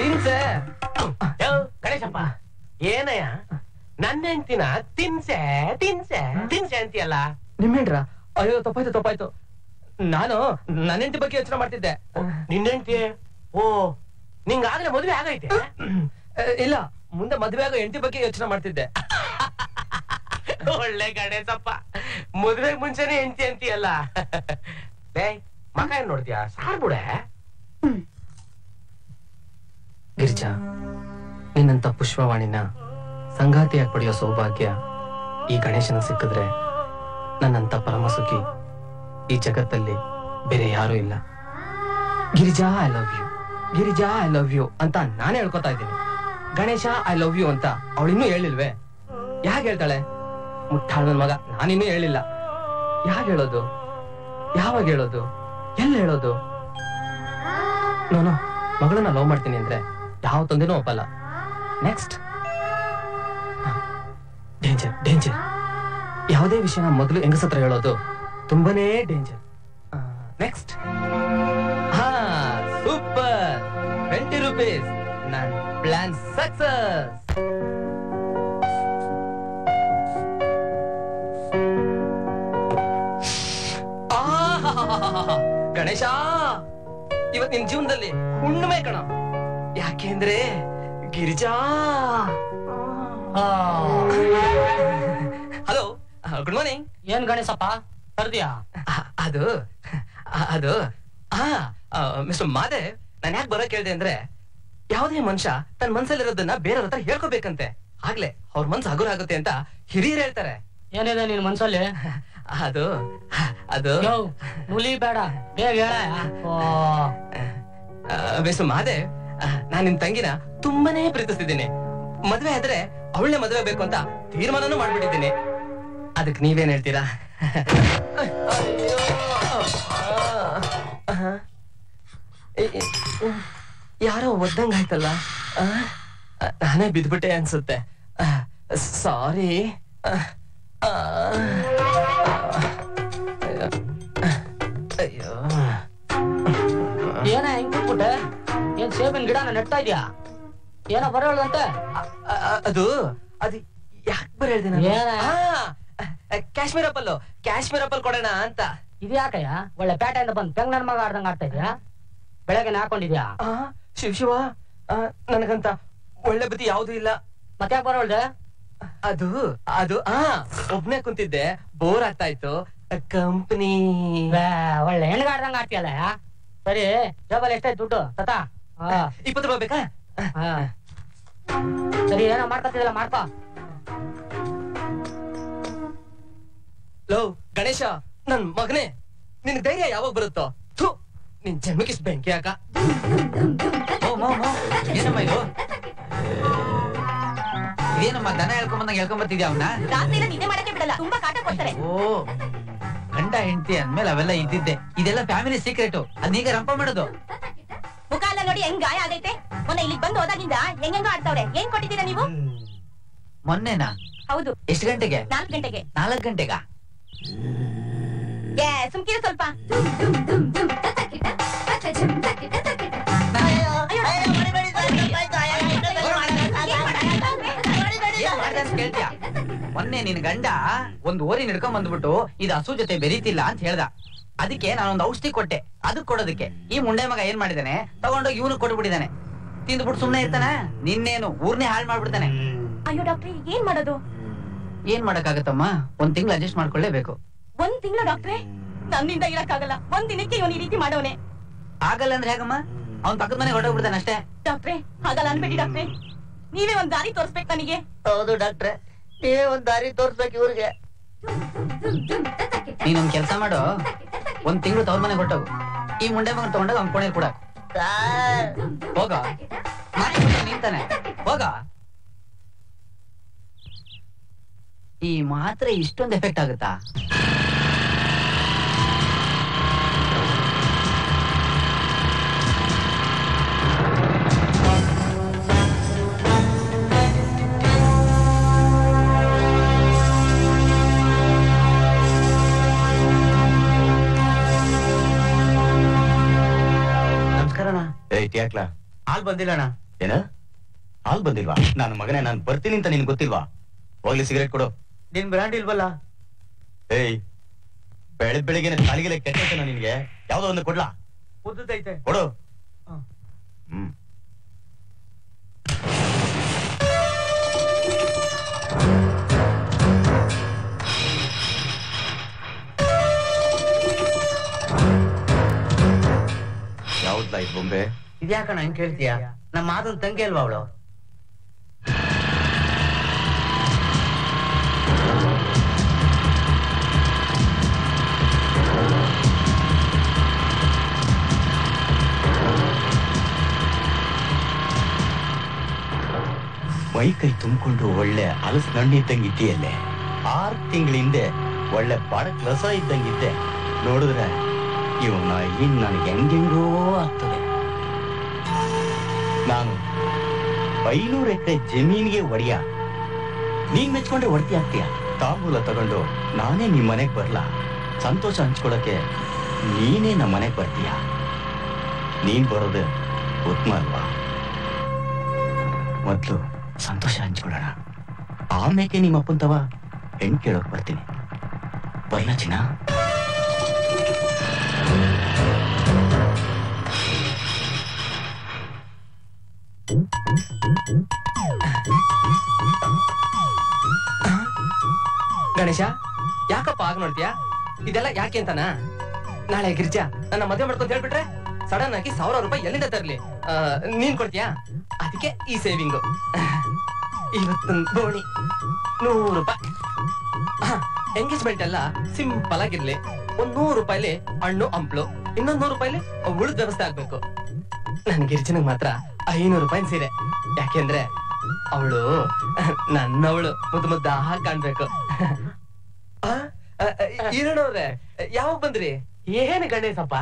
ತಿನ್ಸೆ ಗಣೇಶಪ್ಪ ಏನಯ್ಯ ನನ್ನ ಹೆಂಡ್ತಿನ ತಿನ್ಸೆ ತಿನ್ಸೆ ತಿನ್ಸೆ ಅಂತೀಯಲ್ಲ ನಿಮ್ಮ ಹೆಂಡ್ರ? ಅಯ್ಯೋ ತಪ್ಪಾಯ್ತು ತಪ್ಪಾಯ್ತು, ನಾನು ನನ್ನ ಹೆಂಡ್ತಿ ಬಗ್ಗೆ ಯೋಚನೆ ಮಾಡ್ತಿದ್ದೆ. ನಿನ್ನ ಹೆಂಡ್ತಿ? ಓ ನಿಂಗಾಗಲೇ ಮದುವೆ ಆಗೈತೆ? ಇಲ್ಲ, ಮುಂದೆ ಮದುವೆ ಆಗೋ ಹೆಂಡ್ತಿ ಬಗ್ಗೆ ಯೋಚನೆ ಮಾಡ್ತಿದ್ದೆ. ಒಳ್ಳೆ ಗಣೇಶಪ್ಪ, ಮದುವೆಗೆ ಮುಂಚೆನೆ ಹೆಂಡ್ತಿ ಅಂತೀಯಲ್ಲ. ಲೇ ಮಗ ಏನ್ ನೋಡ್ತೀಯ, ಸಾರ್ ಬಿಡ. ಗಿರ್ಜಾ, ನಿನ್ನಂತ ಪುಷ್ಪವಾಣಿನ ಸಂಗಾತಿಯಾಗಿ ಪಡೆಯೋ ಸೌಭಾಗ್ಯ ಈ ಗಣೇಶನ ಸಿಕ್ಕಿದ್ರೆ ನನ್ನಂತ ಪರಮಸುಖಿ ಈ ಜಗತ್ತಲ್ಲಿ ಬೇರೆ ಯಾರೂ ಇಲ್ಲ. Girija I love you, Girija I love you ಅಂತ ನಾನೇ ಹೇಳ್ಕೊತಾ ಇದ್ದೀನಿ. ಗಣೇಶ ಐ ಲವ್ ಯು ಅಂತ ಅವಳಿನ್ನೂ ಹೇಳಿಲ್ವೇ? ಯಾಕೆ ಹೇಳ್ತಾಳೆ? ಮುಟ್ಟಾಳ್ ನನ್ ಮಗ, ನಾನಿನ್ನೂ ಹೇಳಿಲ್ಲ. ಯಾಕೆ ಹೇಳೋದು? ಯಾವಾಗ ಹೇಳೋದು? ಎಲ್ಲಿ ಹೇಳೋದು? ನಾನು ಮಗಳನ್ನ ಲವ್ ಮಾಡ್ತೀನಿ ಅಂದ್ರೆ ಯಾವ ತಂದೆನೂ ಒಪ್ಪಲ್ಲ. Next danger, danger. ಯಾವುದೇ ವಿಷಯನ ಮೊದಲು ಹೆಂಗಸತ್ರ ಹೇಳೋದು ತುಂಬಾನೇ ಡೇಂಜರ್. ನೆಕ್ಸ್ಟ್. ಹಾ ಸೂಪರ್, 20 ರೂಪೀಸ್. ನನ್ನ ಪ್ಲಾನ್ ಸಕ್ಸಸ್. ಗಣೇಶ, ಇವತ್ ನಿನ್ ಜೀವನದಲ್ಲಿ ಹುಣ್ಣಿಮೆ ಕಣ. ಯಾಕೆಂದ್ರೆ ಗಿರಿಜಾ. Hello, good morning. ಏನ್ ಗಣೇಶಪ್ಪ ಕರ್ದಿಯಾ? ಅದು ಅದು ಮಿಸ್ಟರ್ ಮಾದೇವ್, ನಾನು ಯಾಕೆ ಬರೋಕ್ ಹೇಳ್ದೆ ಅಂದ್ರೆ, ಯಾವುದೇ ಮನುಷ್ಯ ತನ್ನ ಮನ್ಸಲ್ಲಿರೋದನ್ನ ಬೇರೆಯವ್ರ ಹತ್ರ ಹೇಳ್ಕೋಬೇಕಂತೆ. ಆಗ್ಲೇ ಅವ್ರ ಮನ್ಸು ಹಗುರ ಆಗುತ್ತೆ ಅಂತ ಹಿರಿಯರು ಹೇಳ್ತಾರೆ. ಏನಿದೆ ನಿನ್ ಮನ್ಸಲ್ಲಿ? ಅದು ಅದು ಹುಲಿ ಬೇಡ, ಬೇಗ ಹೇಳ. ಮಿಸ್ಟರ್ ಮಾದೇವ್, ನಾನು ನಿಮ್ ತಂಗಿನ ತುಂಬಾನೇ ಪ್ರೀತಿಸ್ತಿದ್ದೀನಿ. ಮದ್ವೆ ಆದ್ರೆ ಅವಳನ್ನೇ ಮದ್ವೆ ಬೇಕು ಅಂತ ತೀರ್ಮಾನನೂ ಮಾಡ್ಬಿಟ್ಟಿದ್ದೀನಿ. ಅದಕ್ಕೆ ನೀವೇನ್ ಹೇಳ್ತೀರಾ? ಯಾರೋ ಒದ್ದಂಗ ಆಯ್ತಲ್ಲ, ನಾನೇ ಬಿದ್ಬಿಟ್ಟೆ ಅನ್ಸುತ್ತೆ. ಸಾರಿ. ಅಯ್ಯೋ ಏನ ಹೆಂಗ್ ಬಿಟ್ಬಿಟ್ಟೆ? ಏನ್ ಸೇಬಿನ ಗಿಡನ ನೆಡ್ತಾ ಇದೀಯಾ? ಏನೋ ಬರೋದಂತೆ. ಅದು ಅದು ಯಾಕೆ ಬರೋದೇನ? ಕಾಶ್ಮೀರ ಪಲ್ಲು, ಕಾಶ್ಮೀರ ಪಲ್ ಕೊಡೋಣ ಅಂತ. ಇದು ಯಾಕಯ್ಯ ಒಳ್ಳೆ ಪೇಟೆಯಿಂದ ಬಂದು ಬೆಂಗ್ ನನ್ ಮಗ ಆಡ್ದಂಗ ಆಡ್ತಾ ಇದ್ಯಾ? ಬೆಳಗ್ಗೆ ಹಾಕೊಂಡಿದ್ಯಾ? ಶಿವ ಶಿವ, ನನಗಂತ ಒಳ್ಳೆ ಬುದ್ಧಿ ಯಾವ್ದು ಇಲ್ಲ. ಮತ್ತೆ ಯಾಕೆ ಬರೋಳ್ದೆ? ಅದು ಅದು ಒಬ್ನೇ ಕುಂತಿದ್ದೆ, ಬೋರ್ ಆಗ್ತಾ ಇತ್ತು. ಕಂಪನಿ ಒಳ್ಳೆ ಹೆಣ್ಗಾಡ್ದಂಗ ಆಡ್ತೀಯಲ್ಲ. ಸರಿ, ಜಾಬಲ್ಲಿ ಎಷ್ಟಾಯ್ತು ದುಡ್ಡು? ತತಾ 20 ರೂಪಾಯಿ ಬೇಕಾ? ಸರಿ, ಏನೋ ಮಾಡ್ಕೊತಿದಲ್ಲ ಮಾಡ್ಕೋ. ಲೋ ಗಣೇಶ, ನನ್ ಮಗನೇ, ನಿನ್ ಧೈರ್ಯ ಯಾವಾಗ ಬರುತ್ತೋ? ಥೂ, ನಿನ್ ಜನ್ಮಕ್ಕೆ ಇಷ್ಟು ಬೆಂಕಿ ಯಾಕ? ಏನಮ್ಮ ಇದು? ಏನಮ್ಮ ದನ ಹೇಳ್ಕೊಂಬಂದಾಗ ಹೇಳ್ಕೊಂಬರ್ತಿದ್ಯಾ ಅವನ್ನ? ರಾತ್ರಿ ನಿದ್ದೆ ಮಾಡಕ್ಕೆ ಬಿಡಲ್ಲ, ತುಂಬಾ ಕಾಟ ಕೊಡ್ತಾರೆ. ಓ, ಗಂಡ ಹೆಂಡತಿ ಅಂದ್ಮೇಲೆ ಅವೆಲ್ಲ ಇದ್ದಿದ್ದೆ. ಇದೆಲ್ಲ ಫ್ಯಾಮಿಲಿ ಸೀಕ್ರೆಟು, ಅದನ್ನೀಗ ರಂಪ ಮಾಡೋದು. ಮುಖ ಎಲ್ಲ ನೋಡಿ ಹೆಂಗ್ ಗಾಯ ಆಗೈತೆ. ಮೊನ್ನೆ ಇಲ್ಲಿಗೆ ಬಂದು ಹೋದಾಗಿಂದ ಹೆಂಗೋ ಆಡ್ತಾವ್ರೆ. ಏನ್ ಕೊಟ್ಟಿದ್ದೀರಾ ನೀವು? ಮೊನ್ನೆನಾ? ಹೌದು. ಎಷ್ಟು ಗಂಟೆಗೆ? 4 ಗಂಟೆಗೆ. 4 ಗಂಟೆಗ? ಸುಮ್ಕಿರ ಸ್ವಲ್ಪ. ಕೇಳ್ತೀಯ? ಮೊನ್ನೆ ನಿನ್ ಗಂಡ ಒಂದ್ ಓರಿ ಹಿಡ್ಕೊಂಡ್ ಬಂದ್ಬಿಟ್ಟು ಇದು ಹಸು ಜೊತೆ ಬೆರೀತಿಲ್ಲ ಅಂತ ಹೇಳ್ದ. ಅದಕ್ಕೆ ನಾನೊಂದು ಔಷಧಿ ಕೊಟ್ಟೆ. ಅದಕ್ಕೆ ಕೊಡೋದಕ್ಕೆ ಈ ಮುಂಡೆ ಮಗ ಏನ್ ಮಾಡಿದಾನೆ, ತಗೊಂಡೋಗಿ ಇವನು ಕೊಟ್ಬಿಟ್ಟಿದ್ದಾನೆ. ತಿಂದ್ಬಿಟ್ಟು ಸುಮ್ನೆ ಇರ್ತಾನೆ? ನಿನ್ನೇನು ಊರ್ನೇ ಹಾಳು ಮಾಡ್ಬಿಡ್ತಾನೆ. ಅಯ್ಯೋ ಡಾಕ್ಟ್ರಿ, ಏನ್ ಮಾಡೋದು? ಏನ್ ಮಾಡಕ್ಕಾಗತ್ತಮ್ಮ, ಒಂದ್ ತಿಂಗಳು ಅಡ್ಜಸ್ಟ್ ಮಾಡ್ಕೊಳ್ಳೇಬೇಕು. ಒಂದ್ ತಿಂಗಳು ಡಾಕ್ಟ್ರೆ? ನನ್ನಿಂದ ಇರಕ್ಕಾಗಲ್ಲ. ಒಂದ್ ದಿನಕ್ಕೆ ಇವನ್ ಈ ರೀತಿ ಮಾಡೋನೆ. ಆಗಲ್ಲ ಅಂದ್ರೆ ಹೇಗಮ್ಮ? ಅವ್ನ್ ಪಕ್ಕದ ಮನೆಗೆ ಹೊರಟೋಗ್ಬಿಡ್ತಾನೆ ಅಷ್ಟೇ. ಡಾಕ್ಟ್ರೆ ಆಗಲ್ಲ ಅನ್ಬೇಡಿ ಡಾಕ್ಟ್ರೆ, ನೀವೇ ಒಂದ್ ದಾರಿ ತೋರಿಸ್ಬೇಕು ನನಗೆ. ಹೌದು ಡಾಕ್ಟ್ರೆ, ನೀವೇ ಒಂದ್ ದಾರಿ ತೋರಿಸ್ಬೇಕು ಇವ್ರಿಗೆ. ನೀನೊಂದ್ ಕೆಲಸ ಮಾಡೋ, ಒಂದ್ ತಿಂಗಳು ತವ್ರ ಮನೆಗೆ ಹೊರಟೋಗು. ಈ ಮುಂಡೆ ಮಗನ್ ತಗೊಂಡಾಗ ಅವ್ನ ಕೋಣೆ ಕೂಡ ಹೋಗ ನಿಂತಾನೆ ಹೋಗ. ಈ ಮಾತ್ರೆ ಇಷ್ಟೊಂದು ಎಫೆಕ್ಟ್ ಆಗುತ್ತಾ? ನಮಸ್ಕಾರ. ಏ ಇಟ್ಯಾಕ್ಲಾ, ಹಾಲ್ ಬಂದಿಲ್ಲಣ್ಣ. ಏನ ಹಾಲ್ ಬಂದಿಲ್ವಾ? ನನ್ನ ಮಗನೇ, ನಾನು ಬರ್ತೀನಿ ಅಂತ ನಿನಗೆ ಗೊತ್ತಿಲ್ವಾ? ಹೋಗ್ಲಿ ಸಿಗರೇಟ್ ಕೊಡು. ನಿನ್ ಬ್ರಾಂಡ್ ಇಲ್ವಲ್ಲ? ಏಯ್ ಬೆಳಗ್ಗೆ ಬೆಳಗ್ಗೆನೆ ಕಾಲಿಗೆಲ್ಲ ಕೆಟ್ಟೈತೆ ನಿನಗೆ. ಯಾವ್ದೋ ಒಂದು ಕೊಡ್ಲಾ? ಉದ್ದೈತೆ ಕೊಡು. ಹ್ಮ್ ಬೊಂಬೆ ಇದ್ಯಾಕಣ ಹಂಗೆ ಕೇಳ್ತೀಯ? ನಮ್ಮ ಮಾತನ್ ತಂಗಿ ಅಲ್ವಾ ಅವಳು? ಮೈ ಕೈ ತುಂಬಿಕೊಂಡು ಒಳ್ಳೆ ಅಲಸು ನಣ್ಣು ಇದ್ದಂಗಿದ್ದೀಯಲ್ಲೇ. 6 ತಿಂಗಳ ಹಿಂದೆ ಒಳ್ಳೆ ಬಾಡಕ್ ರಸ ಇದ್ದಂಗಿದ್ದೆ. ನೋಡಿದ್ರೆ ಇವನ ಇನ್ ನನಗೆ ಹೆಂಗೆಂಗೋ ಆಗ್ತದೆ. ನಾನು 500 ಎಕರೆ ಜಮೀನಿಗೆ ಒಡೆಯ. ನೀನ್ ಮೆಚ್ಕೊಂಡ್ರೆ ಒಡ್ತಿ ಆಗ್ತೀಯ. ತಾಂಬೂಲ ತಗೊಂಡು ನಾನೇ ನಿಮ್ ಮನೆಗ್ ಬರ್ಲಾ? ಸಂತೋಷ ಹಂಚ್ಕೊಳಕ್ಕೆ ನೀನೇ ನಮ್ಮ ಮನೆಗ್ ಬರ್ತೀಯ. ನೀನ್ ಬರೋದು ಉತ್ತಮ ಅಲ್ವಾ? ಮೊದ್ಲು ಸಂತೋಷ ಹಂಚ್ಕೊಳ್ಳೋಣ, ಆಮೇಕೆ ನಿಮ್ಮ ಅಪ್ಪನ್ ತವ ಹೆಣ್ ಕೇಳೋಕ್ ಬರ್ತೀನಿ. ಬರ್ಲಾ ಚಿನ್ನ? ಗಣೇಶ, ಯಾಕಪ್ಪ ಆಗ ನೋಡ್ತೀಯಾ? ಇದೆಲ್ಲ ಯಾಕೆ ಅಂತಾನ? ನಾಳೆ ಗಿರ್ಜಾ ನನ್ನ ಮದುವೆ ಮಾಡ್ಕೊಂತ ಹೇಳ್ಬಿಟ್ರೆ ಸಡನ್ ಆಗಿ 1000 ರೂಪಾಯಿ ಎಲ್ಲಿಂದ ತರ್ಲಿ? ನೀನ್ ಕೊಡ್ತೀಯಾ? ಅದಕ್ಕೆ ಈ ಸೇವಿಂಗು. ಇವತ್ತೊಂದು ಬೋಣಿ 100 ರೂಪಾಯಿ. ಎಂಗೇಜ್ಮೆಂಟ್ ಎಲ್ಲ ಸಿಂಪಲ್ ಆಗಿರ್ಲಿ. ಒಂದ್ 100 ರೂಪಾಯಿಲಿ ಹಣ್ಣು ಹಂಪ್ಲು, ಇನ್ನೊಂದ್ 100 ರೂಪಾಯಿಲಿ ಉಳಿದ ವ್ಯವಸ್ಥೆ ಆಗ್ಬೇಕು. ನನ್ ಗಿರ್ಜನಿಗೆ ಮಾತ್ರ 500 ರೂಪಾಯಿ ಸೀರೆ. ಯಾಕೆಂದ್ರೆ ಅವಳು ನನ್ನವಳು, ಮುದ್ದು ಮುದ್ದಾಹ ಕಾಣ್ಬೇಕು. ಏನೋರೆ, ಯಾವಾಗ ಬಂದ್ರಿ? ಏನ್ ಗಣೇಶಪ್ಪ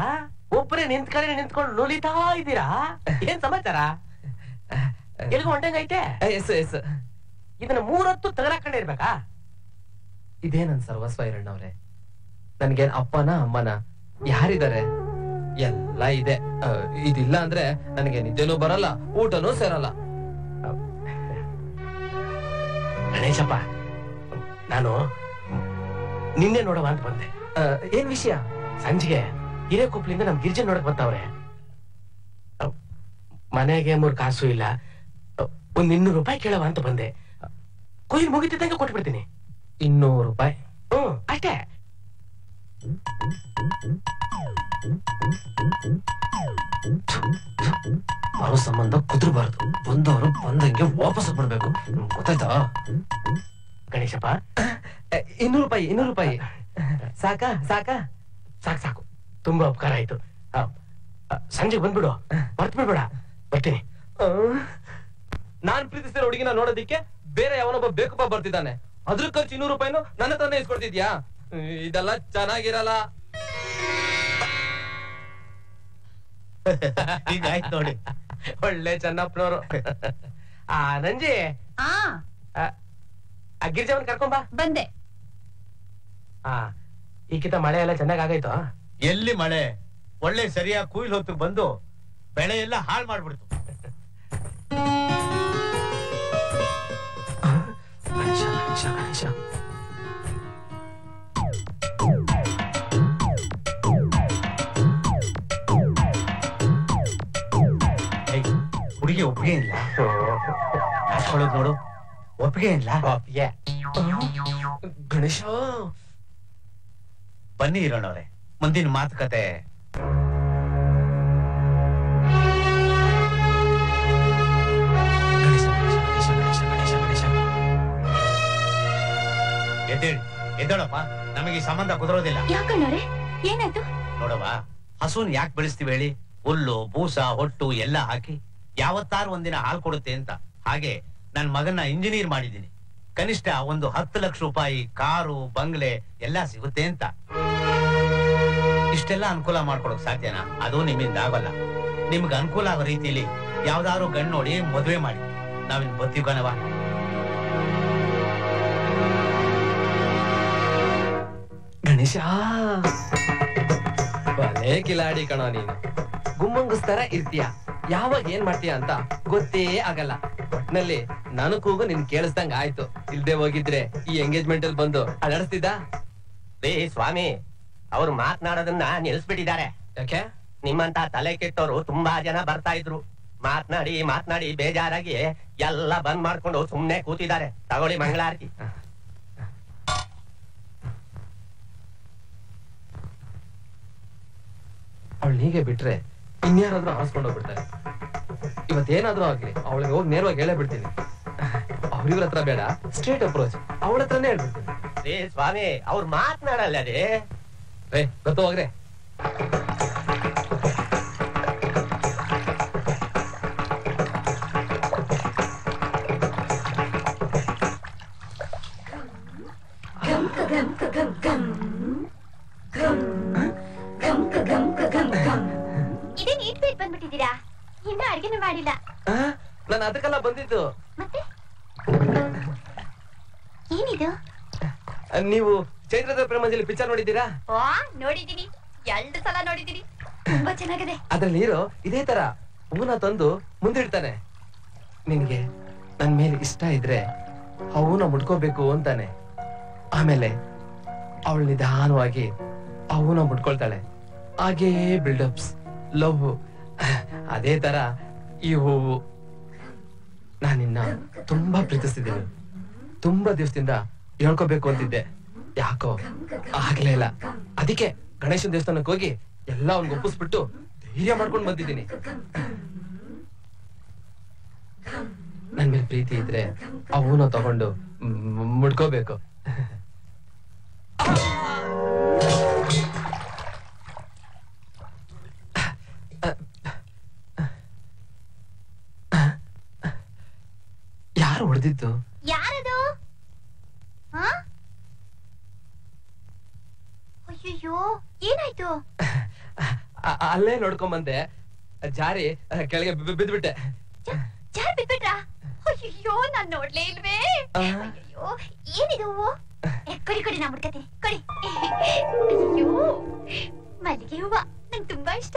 ಒಬ್ಬರೇ ನಿಂತ್ಕೊಂಡು ಲೋಲಿತಾ ಇದ್ದೀರಾ? ಏನ್ ಸಮಾಚಾರ? ಎಲ್ಗೂ ಹೊಂಟಂಗೈತೆ? ಇದನ್ನ 3 ಹೊತ್ತು ತಗಲಾಕೊಂಡೆ ಇರ್ಬೇಕಾ? ಇದೇನನ್ ಸರ್ವಸ್ವ ಈರಣ್ಣವ್ರೆ. ನನ್ಗೇನ್ ಅಪ್ಪನ ಅಮ್ಮನ ಯಾರಿದ್ದಾರೆ? ಎಲ್ಲ ಇದೆ. ಇದಿಲ್ಲ ಅಂದ್ರೆ ನನಗೆ ನಿದ್ದೆನೂ ಬರಲ್ಲ, ಊಟನೂ ಸೇರಲ್ಲ. ಗಣೇಶಪ್ಪ, ನಾನು ನಿನ್ನೆ ನೋಡವ ಅಂತ ಬಂದೆ. ಏನ್ ವಿಷಯ? ಸಂಜೆಗೆ ಹಿರೇಕೊಪ್ಲಿಂದ ನಮ್ ಗಿರ್ಜೆ ನೋಡಕ್ ಬರ್ತಾವ್ರೆ. ಮನೆಗೆ 3 ಕಾಸು ಇಲ್ಲ. ಒಂದ್ 200 ರೂಪಾಯಿ ಕೇಳವ ಅಂತ ಬಂದೆ. ಕೊಯ್ಲು ಮುಗಿತಿದ್ದಂಗೆ ಕೊಟ್ಬಿಡ್ತೀನಿ. 200 ರೂಪಾಯಿ? ಹ್ಮ್, ಅಷ್ಟೇ. ಬರೋ ಸಂಬಂಧ ಕುದುರ್ಬಾರ್ದು, ಬಂದವರು ಬಂದಂಗೆ ವಾಪಸ್ ಕೊಡ್ಬೇಕು. ಗೊತ್ತಾಯ್ತಾ ಗಣೇಶಪ್ಪ? 200 ರೂಪಾಯಿ ಸಾಕಾ? ಸಾಕು, ತುಂಬಾ ಉಪಕಾರ ಆಯ್ತು. ಸಂಜೆ ಬಂದ್ಬಿಡು, ಮರ್ತ್ ಬಿಡ್ಬೇಡ. ಬರ್ತೀನಿ. ನಾನ್ ಪ್ರೀತಿಸಿದ ಹುಡುಗಿನ ನೋಡೋದಿಕ್ಕೆ ಬೇರೆ ಯಾವನೊಬ್ಬ ಬೇಕಪ್ಪ ಬರ್ತಿದ್ದಾನೆ. ಅದ್ರ ಖರ್ಚು 200 ರೂಪಾಯಿನೂ ನನ್ನ ತಂದೆ ಇಸ್ಕೊಡ್ತಿದ್ಯಾ? ಇದೆಲ್ಲ ಚೆನ್ನಾಗಿರಲ್ಲ. ಆಯ್ತು ನೋಡಿ, ಒಳ್ಳೆ ಚೆನ್ನಪ್ಪನವರು. ನಂಜಿ, ಗಿರ್ಜಾವನ್ ಕರ್ಕೊಂಬ ಬಂದೆ. ಈಕಿತ ಮಳೆ ಎಲ್ಲ ಚೆನ್ನಾಗ್ ಆಗೈತು? ಎಲ್ಲಿ ಮಳೆ, ಒಳ್ಳೆ ಸರಿಯಾಗಿ ಕುಯ್ಲು ಹೊತ್ತು ಬಂದು ಬೆಳೆ ಎಲ್ಲ ಹಾಳು ಮಾಡ್ಬಿಡ್ತು. ಹುಡುಗಿ ಒಪ್ಪಿಗೆ ಇಲ್ಲ ಹಾಕೊಳ್ಳೋದು ನೋಡು. ಒಪ್ಪಿಗೆ ಇಲ್ಲ. ಗಣೇಶ, ಬನ್ನಿ ಇರೋಣವ್ರೆ, ಮುಂದಿನ ಮಾತುಕತೆ. ಎದ್ದೇಳಿ, ಎದ್ದೇಳಪ್ಪ, ನಮಗೆ ಸಂಬಂಧ ಕುದುರೋದಿಲ್ಲ. ಏನಾಯ್ತು ನೋಡವ, ಹಸುನ್ ಯಾಕೆ ಬೆಳೆಸ್ತೀವಿ ಹೇಳಿ? ಹುಲ್ಲು, ಬೂಸ, ಹೊಟ್ಟು ಎಲ್ಲ ಹಾಕಿ ಯಾವತ್ತಾರು ಒಂದಿನ ಹಾಲು ಕೊಡುತ್ತೆ ಅಂತ. ಹಾಗೆ ನನ್ ಮಗನ ಇಂಜಿನಿಯರ್ ಮಾಡಿದ್ದೀನಿ. ಕನಿಷ್ಠ ಒಂದು 10 ಲಕ್ಷ ರೂಪಾಯಿ, ಕಾರು, ಬಂಗ್ಲೆ ಎಲ್ಲ ಸಿಗುತ್ತೆ ಅಂತ. ಇಷ್ಟೆಲ್ಲ ಅನುಕೂಲ ಮಾಡ್ಕೊಡಕ್ ಸಾಧ್ಯನಾ? ಅದು ನಿಮ್ಮಿಂದ ಆಗಲ್ಲ. ನಿಮ್ಗೆ ಅನುಕೂಲ ಆಗೋ ರೀತಿಲಿ ಯಾವ್ದಾದ್ರು ಗಂಡು ನೋಡಿ ಮದುವೆ ಮಾಡಿ. ನಾವಿನ್ ಬರ್ತೀವನವಾ? ಗಣೇಶ, ಕಿಲಾಡಿ ಕಣೋ ನೀನು. ಗುಮ್ಮಂಗಿಸ್ತಾರ ಇರ್ತೀಯ, यावाग एन माड्तीया अंत गोत्ते आगल्ल ಒಟ್ಟಿನಲ್ಲಿ ನಾನು ಕೂಗು ನಿನ್ ಕೇಳಿಸ್ದಂಗ ಆಯ್ತು. ಇಲ್ದೆ ಹೋಗಿದ್ರೆ ಈ ಎಂಗೇಜ್ಮೆಂಟ್ ಅಲ್ಲಿ ಬಂದು ಅಲರ್ತಿದ್ದ. ಲೇ ಸ್ವಾಮಿ, ಅವರು ಮಾತನಾಡೋದನ್ನ ನಿಲ್ಲಿಸ್ಬಿಟ್ಟಿದ್ದಾರೆ. ಯಾಕೆ? ನಿಮ್ಮಂತ ತಲೆ ಕೆಟ್ಟವರು ತುಂಬಾ ಜನ ಬರ್ತಾ ಇದ್ರು, ಮಾತನಾಡಿ ಮಾತನಾಡಿ ಬೇಜಾರಾಗಿ ಎಲ್ಲ ಬಂದ್ ಮಾಡ್ಕೊಂಡು ಸುಮ್ಮನೆ ಕೂತಿದ್ದಾರೆ. ತಗೊಳ್ಳಿ ಮಂಗಳಾರತಿ. ಅವಳು ಹೀಗೆ ಬಿಟ್ರೆ ಇನ್ಯಾರಾದ್ರೂ ಹಾರಿಸ್ಕೊಂಡು ಹೋಗ್ಬಿಡ್ತಾರೆ. ಇವತ್ತೇನಾದ್ರೂ ಆಗ್ಲಿ ಅವಳಿಗೆ ಹೋಗಿ ನೇರವಾಗಿ ಹೇಳೇ ಬಿಡ್ತೀನಿ. ಅವ್ರಿವ್ರ ಹತ್ರ ಬೇಡ, ಸ್ಟ್ರೇಟ್ ಅಪ್ರೋಚ್ ಅವಳ ಹತ್ರನೇ ಹೇಳ್ಬಿಡ್ತೀನಿ. ರೇ ಸ್ವಾಮಿ, ಅವ್ರು ಮಾತನಾಡಲ್ಲ ರೇ. ರೇ ಗೊತ್ತು ಹೋಗ್ರೆ. ಬಂದ್ಬಿಟ್ಟಿದ್ದೀರಾ? ಇನ್ನ ಅಡಿಗೆನೂ ಮಾಡಿಲ್ಲ. ನಾನು ಅದಕ್ಕೆಲ್ಲ ಬಂದಿದ್ದು. ಮತ್ತೆ ಏನಿದು? ನೀವು ಚೈತ್ರದ ಪ್ರೇಮದಲ್ಲಿ ಪಿಕ್ಚರ್ ನೋಡಿದ್ದೀರಾ? ನೋಡಿದ್ದೀನಿ, ಎರಡು ಸಲ ನೋಡಿದ್ದೀನಿ. ತುಂಬಾ ಚೆನ್ನಾಗಿದೆ. ಅದ್ರಲ್ಲಿ ನೀರು ಇದೇ ತರ ಹೂನ ತಂದು ಮುಂದಿಡ್ತಾನೆ. ನಿನ್ಗೆ ನನ್ ಮೇಲೆ ಇಷ್ಟ ಇದ್ರೆ ಆ ಹೂನ ಮುಡ್ಕೋಬೇಕು ಅಂತಾನೆ. ಆಮೇಲೆ ಅವಳು ನಿಧಾನವಾಗಿ ಆ ಹೂನ ಮುಡ್ಕೊಳ್ತಾಳೆ. ಹಾಗೇ ಬಿಲ್ಡಪ್ಸ್ ಲವ್. ಅದೇ ತರ ಈ ಹೂವು. ನಾನಿನ್ನ ತುಂಬಾ ಪ್ರೀತಿಸ್ತಿದ್ದೇನೆ, ತುಂಬಾ ದಿವಸದಿಂದ ಹೇಳ್ಕೋಬೇಕು ಅಂತಿದ್ದೆ. ಯಾಕೋ ಆಗ್ಲೇ ಇಲ್ಲ. ಅದಕ್ಕೆ ಗಣೇಶನ ದೇವಸ್ಥಾನಕ್ಕೆ ಹೋಗಿ ಎಲ್ಲ ಅವ್ನಿಗೆ ಒಪ್ಪಿಸ್ಬಿಟ್ಟು ಧೈರ್ಯ ಮಾಡ್ಕೊಂಡು ಬಂದಿದ್ದೀನಿ. ನನ್ ಮೇಲೆ ಪ್ರೀತಿ ಇದ್ರೆ ಆ ಹೂನ ತಗೊಂಡು ಮುಡ್ಕೋಬೇಕು. ಯಾರು ಹೊಡೆದಿತ್ತು? ಯಾರದು? ಅಯ್ಯೋ, ಏನಾಯ್ತು? ಅಲ್ಲೇ ನೋಡ್ಕೊಂಬಂದೆ, ಜಾರಿ ಕೆಳಗೆ ಬಿದ್ಬಿಟ್ಟೆ. ಜಾರಿ ಬಿದ್ಬಿಟ್ರಾ? ಅಯ್ಯೋ, ನಾನ್ ನೋಡ್ಲೇ ಇಲ್ವೇ. ಅಯ್ಯೋ, ಏನಿದು? ಕೊಡಿ ಕೊಡಿ, ನಾ ಮುಡ್ಕತೆ ಕೊಡಿ. ಅಯ್ಯೋ, ಮಲ್ಲಿಗೆ ಹೂವ ನಂಗೆ ತುಂಬಾ ಇಷ್ಟ.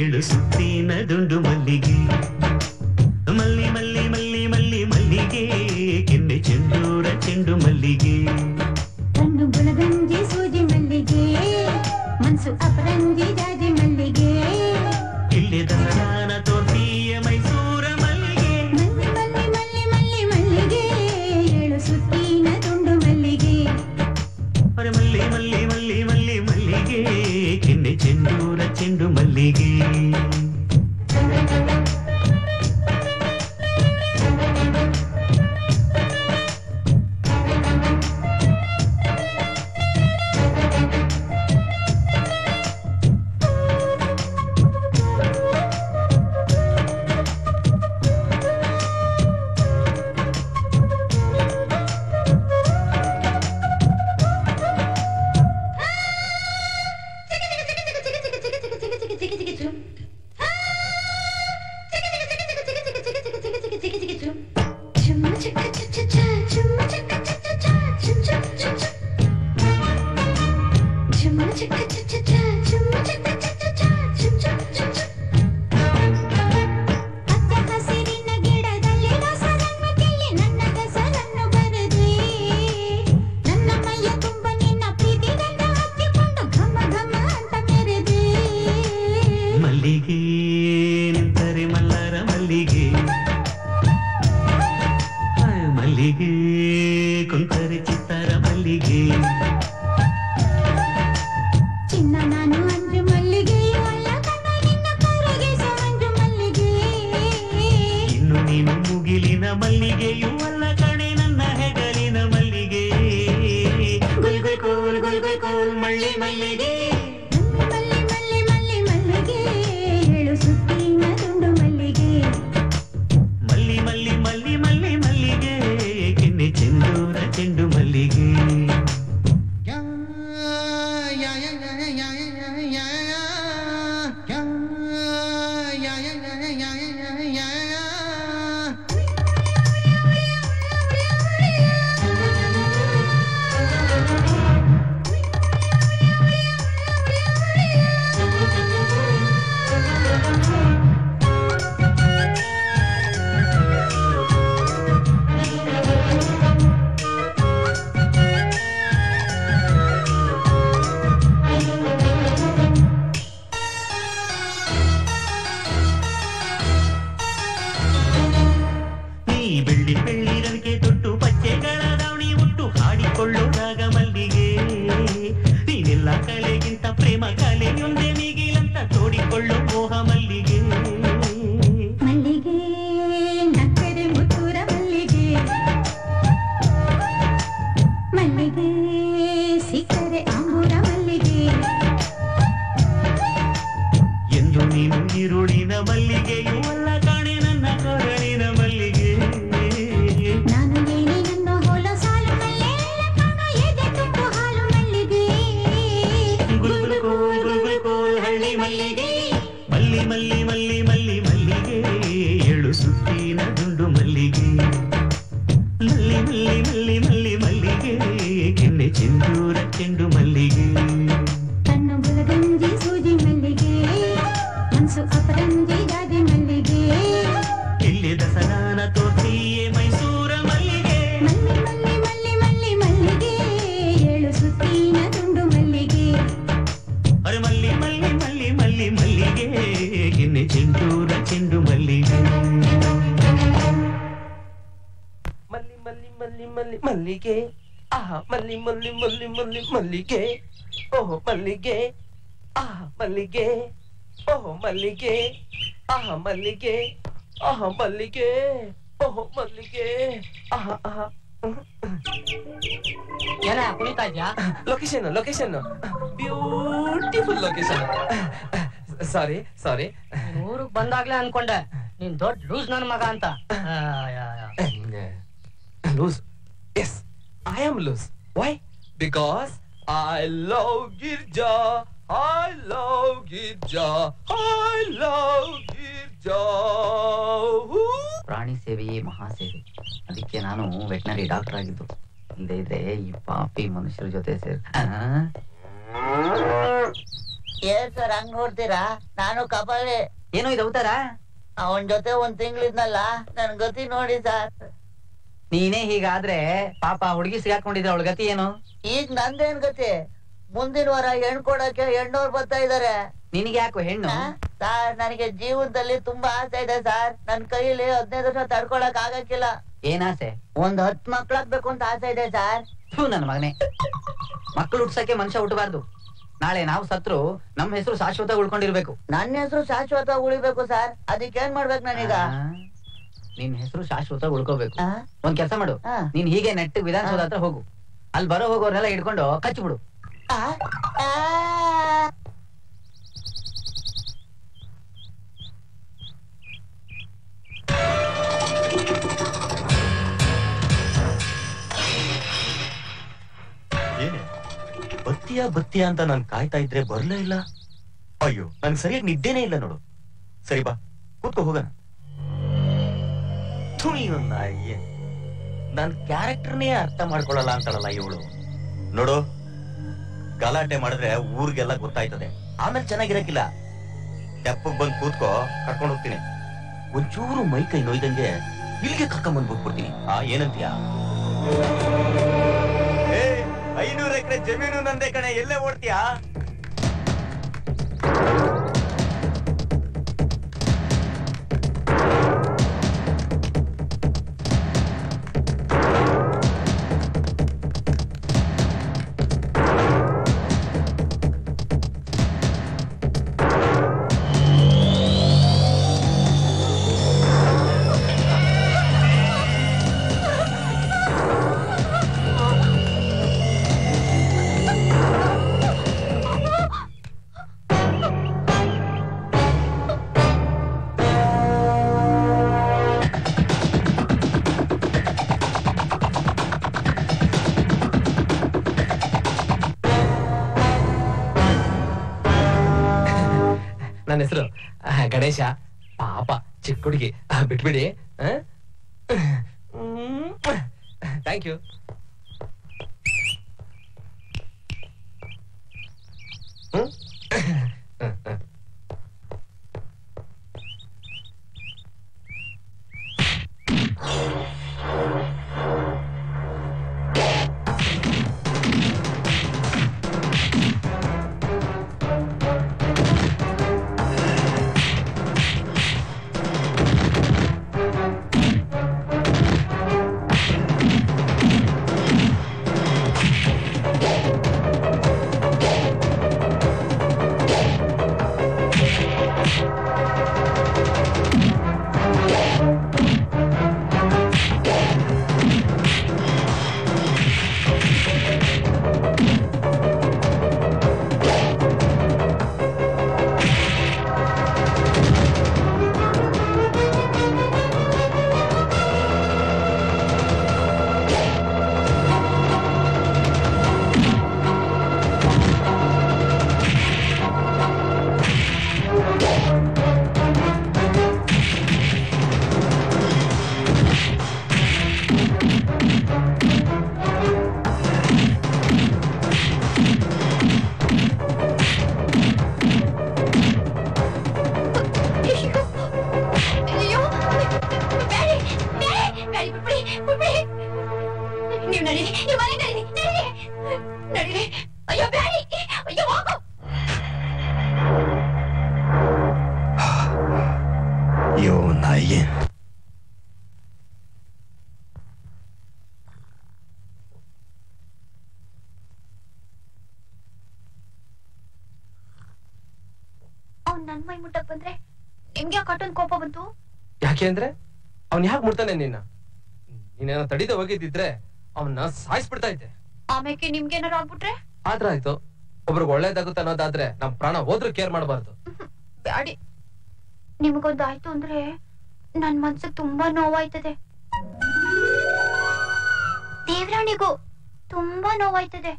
ಏಳು ಸುತ್ತಿನ ದುಂಡು ಮಲ್ಲಿಗೆ ಮಲ್ಲಿ ಮಲ್ಲಿ ಮಲ್ಲಿ ಮಲ್ಲಿ ಮಲ್ಲಿಗೆ ಕೆನ್ನೆ ಚೆಂಡೂರ ಚೆಂಡು ಮಲ್ಲಿಗೆ ಕಣ್ಣು ಗುಣಗಂಜಿ ಸೂಜಿ ಮಲ್ಲಿಗೆ ಮನ್ಸು ಅಪರಂಜಿ ಜಾಜಿ ಮಲ್ಲಿಗೆ ಇಲ್ಲಿ ದಸರಾನ ತೋರ್ತೀಯ ಮೈಸೂರ ಮಲ್ಲಿಗೆ ಮಲ್ಲಿ ಮಲ್ಲಿ ಮಲ್ಲಿ ಮಲ್ಲಿಗೆ ಏಳು ಸುತ್ತಿನ ದುಂಡು ಮಲ್ಲಿಗೆ ಮಲ್ಲಿ ಮಲ್ಲಿ ಮಲ್ಲಿ ಮಲ್ಲಿ ಮಲ್ಲಿಗೆ ಕೆನ್ನೆ ಚೆಂಡೂರ ಚೆಂಡು ಮಲ್ಲಿಗೆ ಮಲ್ಲಿ ಮಲ್ಲಿಗೆ ಮಲ್ಲಿ ಮಲ್ಲಿ ಮಲ್ಲಿ ಮಲ್ಲಿಗೆ ಹೇಳು ಮಲ್ಲಿ ಮಲ್ಲಿ ಮಲ್ಲಿಗೆ ಕೆನ್ನೆ ಚೆಂಡೂರ ಚೆಂಡು ಮಲ್ಲಿಗೆ मल्लिगे आहा मल्लिगे आहा मल्लिगे ओहो मल्लिगे आहा आहा यार कुणीता इद्या लोकेशन लोकेशन ब्यूटीफुल लोकेशन सारी सारी ऊर बंदागले ಅನ್ಕೊಂಡೆ ನೀನು ದೊಡ್ಡ ಲೂಸ್ ನನ್ನ ಮಗ ಅಂತ loose yes I am loose why because I love Girija I love Girija, I love Girija. Prani Sevi, Maha Sevi. Adikke nanu veterinary doctor agiddu. Indidre ee papi manushyaru jothe seru. Yes sir, hang nodtira. Nanu kapale. Yeno idu utara? Avan jothe ond tingalu idnalla. Nan gati nodi sir. Neene higadre papa hudigi sigakondidre avul gati yenu? Eeg nande en gati? ಮುಂದಿನ ವಾರ ಹೆಣ್ಣು ಕೊಡಕ್ಕೆ ಹೆಣ್ಣವ್ರು ಬರ್ತಾ ಇದಾರೆ. ನಿನಗೆ ಯಾಕೋ ಹೆಣ್ಣು ಸರ್? ನನಗೆ ಜೀವನದಲ್ಲಿ ತುಂಬಾ ಆಸೆ ಇದೆ ಸರ್. ನನ್ನ ಕೈಯಲ್ಲಿ 15 ವರ್ಷ ತಡ್ಕೊಳಕ್ ಆಗಕ್ಕಿಲ್ಲ. ಏನಾಸೆ? ಒಂದ್ 10 ಮಕ್ಕಳಾಗ್ಬೇಕು ಅಂತ ಆಸೆ ಇದೆ ಸರ್. ನನ್ನ ಮಗನೇ, ಮಕ್ಕಳು ಹುಟ್ಸಕ್ಕೆ ಮನುಷ್ಯ ಹುಟ್ಟಬಾರ್ದು. ನಾಳೆ ನಾವು ಸತ್ರು ನಮ್ಮ ಹೆಸರು ಶಾಶ್ವತ ಉಳ್ಕೊಂಡಿರ್ಬೇಕು. ನನ್ನ ಹೆಸರು ಶಾಶ್ವತ ಉಳಿಬೇಕು ಸರ್. ಅದಕ್ಕೇನ್ ಮಾಡ್ಬೇಕು ನಾನೀಗ? ನಿನ್ ಹೆಸರು ಶಾಶ್ವತ ಉಳ್ಕೋಬೇಕು. ಒಂದ್ ಕೆಲಸ ಮಾಡು, ನೀನ್ ಹೀಗೆ ನೆಟ್ಟಿಗೆ ವಿಧಾನಸೌಧ ಹತ್ರ ಹೋಗು. ಅಲ್ಲಿ ಬರೋ ಹೋಗೋರ್ನೆಲ್ಲ ಹಿಡ್ಕೊಂಡು ಕಚ್ಚಿಬಿಡು. ಏನೇ ಬತ್ತಿಯಾ ಬತ್ತಿಯಾ ಅಂತ ನಾನು ಕಾಯ್ತಾ ಇದ್ರೆ ಬರ್ಲೇ ಇಲ್ಲ. ಅಯ್ಯೋ, ನನ್ಗೆ ಸರಿಯಾಗಿ ನಿದ್ದೇನೆ ಇಲ್ಲ ನೋಡು. ಸರಿ ಬಾ, ಕೂತ್ಕೋ, ಹೋಗೋಣ. ನನ್ ಕ್ಯಾರೆಕ್ಟರ್ನೇ ಅರ್ಥ ಮಾಡ್ಕೊಳ್ಳಲ್ಲ ಅಂತಾಳಲ್ಲ ಇವಳು. ನೋಡು, ಗಲಾಟೆ ಮಾಡಿದ್ರೆ ಊರಿಗೆಲ್ಲ ಗೊತ್ತಾಯ್ತದೆ, ಆಮೇಲೆ ಚೆನ್ನಾಗಿರಕ್ಕಿಲ್ಲ. ತೆಪ್ಪಗ್ ಬಂದ್ ಕೂತ್ಕೋ, ಕರ್ಕೊಂಡು ಹೋಗ್ತೀನಿ. ಒಂಚೂರು ಮೈ ಕೈ ನೋಯ್ದಂಗೆ ಇಲ್ಲಿಗೆ ಕರ್ಕೊಂಡ್ ಬಂದ್ ಹೋಗ್ಬಿಡ್ತೀನಿ. ಏನಂತೀಯಾ? 500 ಎಕರೆ ಜಮೀನು ನಂದೇ ಕಣೆ, ಎಲ್ಲೇ ಓಡ್ತೀಯಾ? ನನ್ನ ಹೆಸರು ಗಣೇಶ ಪಾಪ ಚಿಕ್ಕ ಹುಡುಗಿ ಬಿಟ್ಬಿಡಿ ಥ್ಯಾಂಕ್ ಯು तड़ीद होगिद्रे सायिसबिड्ता आमेके निम्गेनार आग्बिट्रे आद्र आय्तु ओब्बरिगे ओळ्ळेदागुत्ते अन्नोदाद्रे नम्म प्राण होद्रू केर माडबारदु बेडि निमगोंदु आय्तु अंद्रे नन्न मनस्सिगे तुम्बा नोवाय्तदे देवराणिगू तुम्बा नोवाय्तदे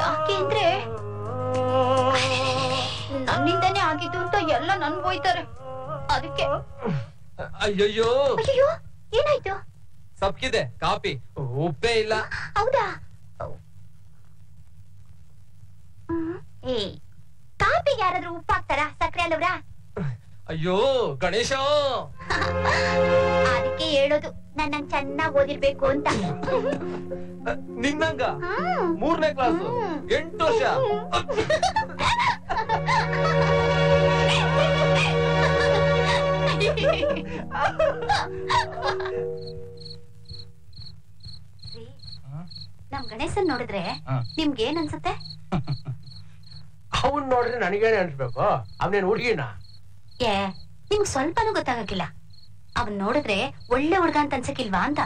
ಯಾಕೆಂದ್ರೆ ನನ್ನಿಂದನೇ ಆಗಿದ್ದು ಅಂತ ಎಲ್ಲ ನನ್ ಹೋಯ್ತಾರೆ ಅದಕ್ಕೆ ಅಯ್ಯೋ ಅಯ್ಯೋ ಏನಾಯ್ತು ಸಬ್ಕಿದೆ ಕಾಫಿ ಉಪ್ಪೇ ಇಲ್ಲ ಹೌದಾ ಏ ಕಾಫಿ ಯಾರಾದರೂ ಉಪ್ಪು ಹಾಕ್ತಾರಾ ಸಕ್ಕರೆ ಅಲ್ಲವರಾ ಅಯ್ಯೋ ಗಣೇಶ ಅದಕ್ಕೆ ಹೇಳೋದು ನನ್ನ ಚೆನ್ನಾಗಿ ಓದಿರಬೇಕು ಅಂತ ನಿನ್ನಂಗ ಮೂರನೇ ಕ್ಲಾಸ್ 8 ವರ್ಷ ನಮ್ ಗಣೇಶನ್ ನೋಡಿದ್ರೆ ನಿಮ್ಗೆ ಏನ್ ಅನ್ಸುತ್ತೆ ಅವನ್ ನೋಡಿದ್ರೆ ನನಗೇನೆ ಅನ್ಸ್ಬೇಕು ಅವನೇನ್ ಹುಡುಗಿನ ಏ ನಿಮ್ಗೆ ಸ್ವಲ್ಪನೂ ಗೊತ್ತಾಗಕ್ಕಿಲ್ಲ ಅವನ್ ನೋಡಿದ್ರೆ ಒಳ್ಳೆ ಹುಡುಗ ಅಂತ ಅನ್ಸಕ್ಕಿಲ್ವಾ ಅಂತ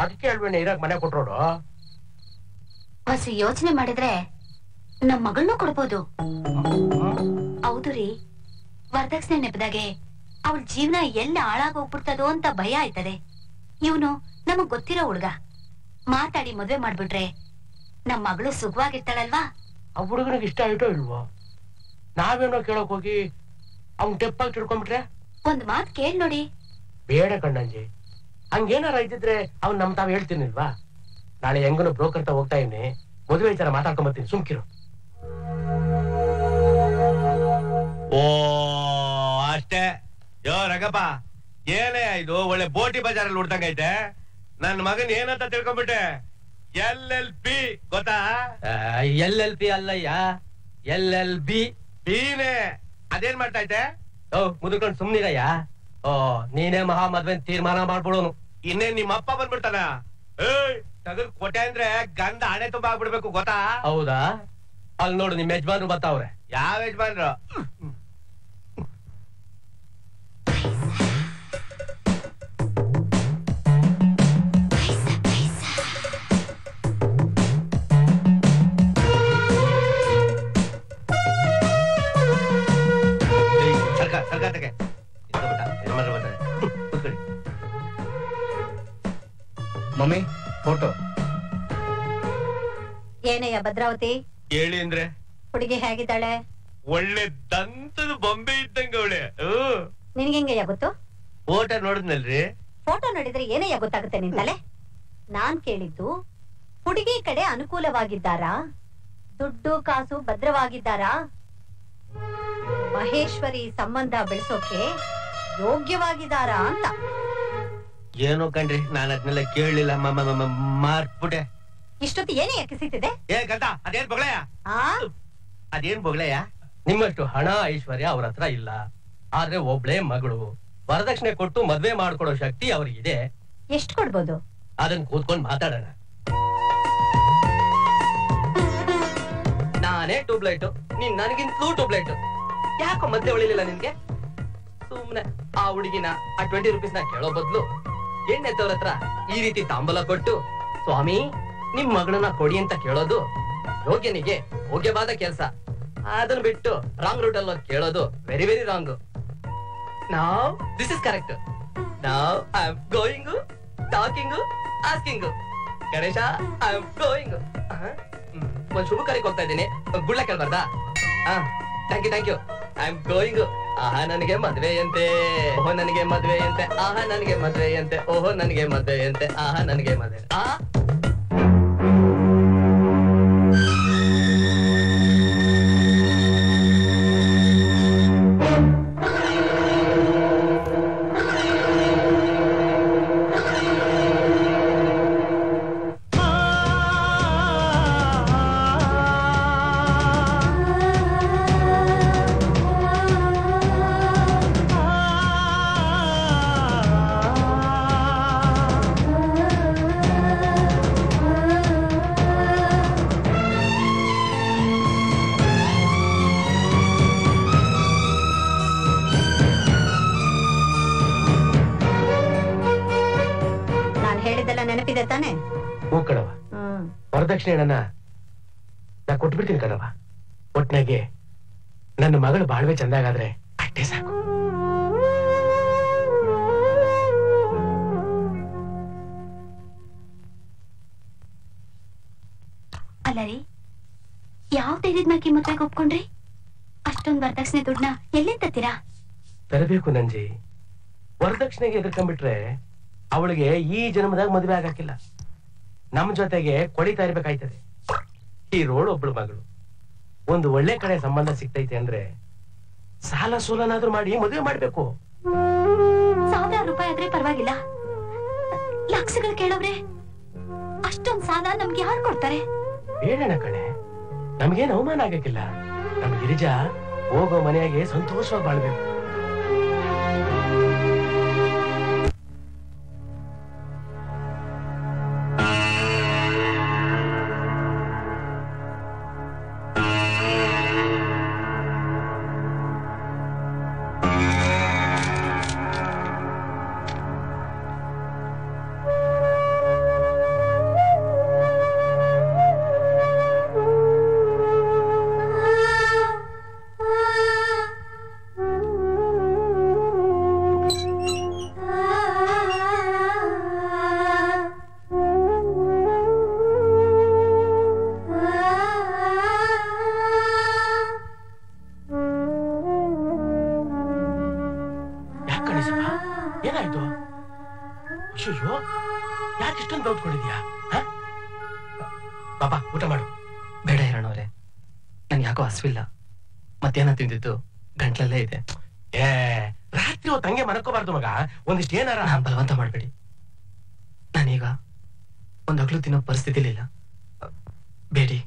ಅದಕ್ಕೆ ಅಲ್ವೇನೆ ಇರಾಕ್ ಮನೆ ಕೊಟ್ರೋಡು ಹೊಸ ಯೋಚನೆ ಮಾಡಿದ್ರೆ ನಮ್ ಮಗಳನ್ನೂ ಕೊಡ್ಬೋದು ಹೌದು ರೀ ವರದಕ್ಷಿಣೆ ನೆಪದಾಗೆ ಅವಳ ಜೀವನ ಎಲ್ಲ ಹಾಳಾಗಿ ಹೋಗ್ಬಿಡ್ತದೋ ಅಂತ ಭಯ ಆಯ್ತದೆ ಇವನು ನಮಗ್ ಗೊತ್ತಿರೋ ಹುಡ್ಗ ಮಾತಾಡಿ ಮದ್ವೆ ಮಾಡ್ಬಿಟ್ರೆ ನಮ್ ಮಗಳು ಸುಖವಾಗಿರ್ತಾಳಲ್ವಾ ಆ ಹುಡುಗನಿಗೆ ಇಷ್ಟ ಆಯ್ತೋ ಇಲ್ವೋ ನಾವೇನೋ ಕೇಳಕ್ ಹೋಗಿ ಅವ್ನ್ ಟೆಪ್ಪಾಗಿ ತಿಳ್ಕೊಂಡ್ಬಿಟ್ರೆ ಒಂದ್ ಮಾತ್ ಕೇಳಿ ನೋಡಿ ಬೇಡ ಕಣ್ಣಂಜಿ ಹಂಗೇನಾರ ಇದ್ದಿದ್ರೆ ಅವ್ನ್ ನಮ್ ತಾವ್ ಹೇಳ್ತೀನಿಲ್ವಾ ನಾಳೆ ಹೆಂಗನು ಬ್ರೋಕರ್ ತ ಹೋಗ್ತಾ ಇವ್ನಿ ಮದುವೆ ವಿಚಾರ ಮಾತಾಡ್ಕೊಂಡ್ ಬರ್ತೀನಿ ಸುಮ್ಕಿರು ಓ ಅಷ್ಟೇ ಯೋ ರಂಗಪ್ಪ ಏನೇ ಇದು ಒಳ್ಳೆ ಬೋಟಿ ಬಜಾರಲ್ಲಿ ಹುಡ್ದಂಗೈತೆ ನನ್ ಮಗನ್ ಏನಂತ ತಿಳ್ಕೊಂಡ್ಬಿಟ್ಟೆ LLP ಗೊತ್ತಾ LLP ಅಲ್ಲಯ್ಯ LLB ಬೀನೇ ಅದೇನ್ ಮಾಡ್ತಾ ಐತೆ ಓ ಮುದುಕೊಂಡ್ ಸುಮ್ನಿರಯ್ಯ ಓ ನೀನೇ ಮಹಾ ಮದ್ವೆ ತೀರ್ಮಾನ ಮಾಡ್ಬಿಡೋನು ಇನ್ನೇ ನಿಮ್ಮ ಅಪ್ಪ ಬಂದ್ಬಿಡ್ತಾನ ಏಯ್ ತಗದ್ ಕೊಟ್ಟೆ ಅಂದ್ರೆ ಗಂಧ ಹಣೆ ತುಂಬಾ ಆಗ್ಬಿಡ್ಬೇಕು ಗೊತ್ತಾ ಹೌದಾ ಅಲ್ಲಿ ನೋಡು ನಿಮ್ ಯಜಮಾನ್ರು ಬರ್ತಾವ್ರೆ ಯಾವ ಯಜಮಾನ್ರು ಏನಯ್ಯ ಭದ್ರಾವತಿ ಹೇಳಿ ಅಂದ್ರೆ ಹುಡುಗಿ ಹೇಗಿದ್ದಾಳೆ? ಒಳ್ಳೆ ದಂತದ ಬೊಂಬೆ ಇದ್ದಂಗೆ ಅವಳೆ. ನಿನಗೆ ಹೆಂಗಯ್ಯ ಗೊತ್ತು? ಫೋಟೋ ನೋಡಿದ್ನಲ್ರಿ. ಫೋಟೋ ನೋಡಿದ್ರೆ ಏನಯ್ಯ ಗೊತ್ತಾಗುತ್ತೆ ನಿನ್ ತಲೆ? ನಾನ್ ಕೇಳಿದ್ದು ಹುಡುಗಿ ಕಡೆ ಅನುಕೂಲವಾಗಿದ್ದಾರಾ, ದುಡ್ಡು ಕಾಸು ಭದ್ರವಾಗಿದ್ದಾರಾ, ಮಹೇಶ್ವರಿ ಸಂಬಂಧ ಬೆಳೆಸೋಕೆ ಯೋಗ್ಯವಾಗಿದ್ದಾರಾ ಅಂತ. ಏನೋ ಕಣ್ರಿ, ನಾನು ಅದನ್ನೆಲ್ಲ ಕೇಳಲಿಲ್ಲ, ಮಾರ್ಬಿಟ್ಟೆ. ಇಷ್ಟೊತ್ತು ಏನೇ ಕಿಸಿತಿದೆ? ಅದೇನ್ ಬೊಗಳಯ್ಯ, ನಿಮ್ಮಷ್ಟು ಹಣ ಐಶ್ವರ್ಯ ಅವ್ರ ಹತ್ರ ಇಲ್ಲ. ಆದ್ರೆ ಒಬ್ಳೆ ಮಗಳು, ವರದಕ್ಷಿಣೆ ಕೊಟ್ಟು ಮದ್ವೆ ಮಾಡ್ಕೊಡೋ ಶಕ್ತಿ ಅವ್ರಿಗಿದೆ. ಎಷ್ಟು ಕೊಡ್ಬೋದು? ಅದನ್ನ ಕೂತ್ಕೊಂಡು ಮಾತಾಡೋಣ. ನಾನೇ ಟ್ಯೂಬ್ಲೈಟ್, ನೀನ್ ನನಗಿಂತಲೂ ಟ್ಯೂಬ್ಲೈಟ್. ಯಾಕೋ ಮದ್ವೆ ಒಳಿಲಿಲ್ಲ ನಿನ್ಗೆ? ಸುಮ್ನೆ ಆ ಹುಡುಗಿನ ಆ 20 ರೂಪೀಸ್ ನ ಕೇಳೋ ಬದ್ಲು ಎಣ್ಣೆ ತವ್ರ ಹತ್ರ ಈ ರೀತಿ ತಾಂಬೂಲ ಕೊಟ್ಟು ಸ್ವಾಮಿ ನಿಮ್ ಮಗಳನ್ನ ಕೊಡಿ ಅಂತ ಕೇಳೋದು ಯೋಗ್ಯನಿಗೆ ಯೋಗ್ಯವಾದ ಕೆಲಸ. ಅದನ್ನ ಬಿಟ್ಟು ರಾಂಗ್ ರೂಟ್ ಅಲ್ಲಿ ಕೇಳೋದು ವೆರಿ ವೆರಿ ರಾಂಗ್. ನಾವು ದಿಸ್ ಇಸ್ ಕರೆಕ್ಟ್. ನಾವು I am going, talking, asking. Ganesha I am going. ಒಂದ್ ಶುಭ ಕಾರ್ಯಕ್ಕೆ ಹೋಗ್ತಾ ಇದ್ದೀನಿ, ಗುಳ್ಳ ಕೇಳ್ಬಾರ್ದಾ? Thank you, thank you. I am going. ಆಹಾ ನನಗೆ ಮದ್ವೆಯಂತೆ, ಓಹೋ ನನಗೆ ಮದ್ವೆಯಂತೆ, ಆಹಾ ನನಗೆ ಮದ್ವೆಯಂತೆ, ಓಹೋ ನನಗೆ ಮದ್ವೆಯಂತೆ, ಆಹಾ ನನಗೆ ಮದ್ವೆ. ಆ ಕೊಟ್ಬಿಡ್ತೀನಿ ಕಣವ. ಒಟ್ನಾಗೆ ನನ್ನ ಮಗಳು ಬಾಳ್ವೆ ಚಂದಾಗಾದ್ರೆ ಅಷ್ಟೇ ಸಾಕು. ಅಲ್ಲ ರೀ, ಯಾವ ಧೈರ್ಯದ ಮ್ಯಾಕಿ ಮದ್ವೆಗೆ ಒಪ್ಕೊಂಡ್ರಿ? ಅಷ್ಟೊಂದು ವರದಕ್ಷಿಣೆ ದುಡ್ಡನ್ನ ಎಲ್ಲಿಂದ ತರ್ತೀರಾ? ತರಬೇಕು ನಂಜಿ. ವರದಕ್ಷಿಣೆಗೆ ಎದುರ್ಕೊಂಡ್ಬಿಟ್ರೆ ಅವಳಿಗೆ ಈ ಜನ್ಮದಾಗ ಮದ್ವೆ ಆಗಕ್ಕಿಲ್ಲ. ನಮ್ ಜೊತೆಗೆ ಕೊಡಿತಾ ಇರ್ಬೇಕಾಯ್ತದೆ. ಈ ರೋಡ್ ಒಬ್ಳು ಮಗಳು, ಒಂದು ಒಳ್ಳೆ ಕಡೆ ಸಂಬಂಧ ಸಿಗ್ತೈತೆ ಅಂದ್ರೆ ಸಾಲ ಸೂಲನಾದ್ರೂ ಮಾಡಿ ಮದುವೆ ಮಾಡ್ಬೇಕು. 1000 ರೂಪಾಯಿ ಆದ್ರೆ ಪರವಾಗಿಲ್ಲ, ಲಕ್ಷಗಳು ಕೇಳೋವ್ರೆ ಅಷ್ಟೊಂದ್ ಸಾಲ ನಮ್ಗೆ ಯಾರು ಕೊಡ್ತಾರೆ? ಬೇಡಣ ಕಣೆ, ನಮ್ಗೇನು ಅವಮಾನ ಆಗಕ್ಕಿಲ್ಲ. ನಮ್ ಗಿರಿಜಾ ಹೋಗೋ ಮನೆಯಾಗೆ ಸಂತೋಷವಾಗಿ ಬಾಳ್ಬೇಕು. ಗಂಟ್ಲಲ್ಲೇ ಇದೆ. ರಾತ್ರಿ ಹೊತ್ತು ಹಂಗೆ ಮನಕೋಬಾರ್ದು ಮಗ, ಒಂದಿಷ್ಟು ಏನಾರ. ಬಲವಂತ ಮಾಡಬೇಡಿ, ನಾನೀಗ ಒಂದು ಹಗ್ಲು ತಿನ್ನೋ ಪರಿಸ್ಥಿತಿಲಿ ಇಲ್ಲ. ಬೇಡಿ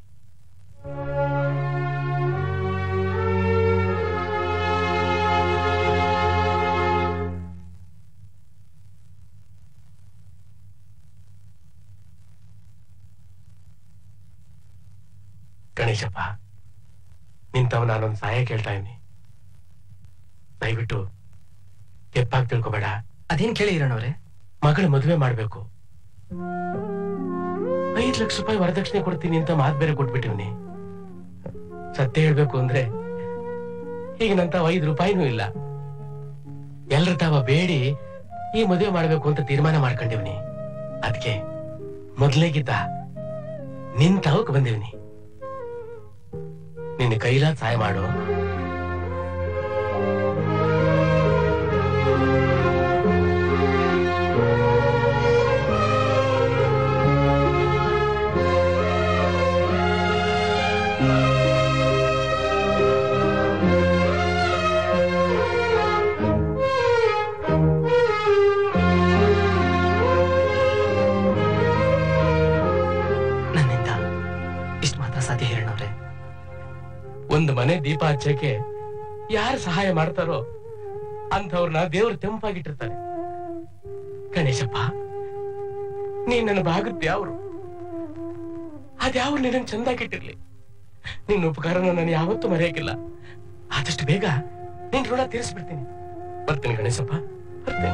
ಗಣೇಶಪ್ಪ, ನಿಂತವ್ ನಾನೊಂದು ಸಹಾಯ ಕೇಳ್ತಾ ಇದ್ದೀನಿ, ದಯವಿಟ್ಟು ಕೆಪ್ಪಾಗಿ ತಿಳ್ಕೊಬೇಡ. ಅದೇನ್ ಕೇಳಿ ಇರೋಣವ್ರೆ? ಮಗಳು ಮದುವೆ ಮಾಡ್ಬೇಕು, 5 ಲಕ್ಷ ರೂಪಾಯಿ ವರದಕ್ಷಿಣೆ ಕೊಡ್ತೀನಿ ಅಂತ ಮಾತು ಬೇರೆ ಕೊಟ್ಬಿಟ್ಟಿವ್ನಿ. ಸತ್ಯ ಹೇಳ್ಬೇಕು ಅಂದ್ರೆ ಈಗ ನಂತ 5 ರೂಪಾಯಿನೂ ಇಲ್ಲ. ಎಲ್ರ ತಾವ ಬೇಡಿ ಈ ಮದುವೆ ಮಾಡ್ಬೇಕು ಅಂತ ತೀರ್ಮಾನ ಮಾಡ್ಕೊಂಡಿವ್ನಿ. ಅದಕ್ಕೆ ಮೊದ್ಲೇಗಿದ್ದ ನಿನ್ನ ತಾವಕ್ಕೆ ಬಂದಿವನಿ ನಿನ್ನ ಕೈಲಾ ಸಹಾಯ ಮಾಡೋ मने दीप हच्चे यार सहाय मारो अंतव्रना देवर तेंपागिट्टिर्तारे गणेशप्प नीनु भागद यावरु अद्यावरु निन्न चंदागिट्टिरली निन्न उपकारन नानु यावत्तू मरेयागिल्ल आदष्टु बेग निन्न ऋण तीरिसिबिड्तीनि बर्तीनि गणेशप्प बर्तीनि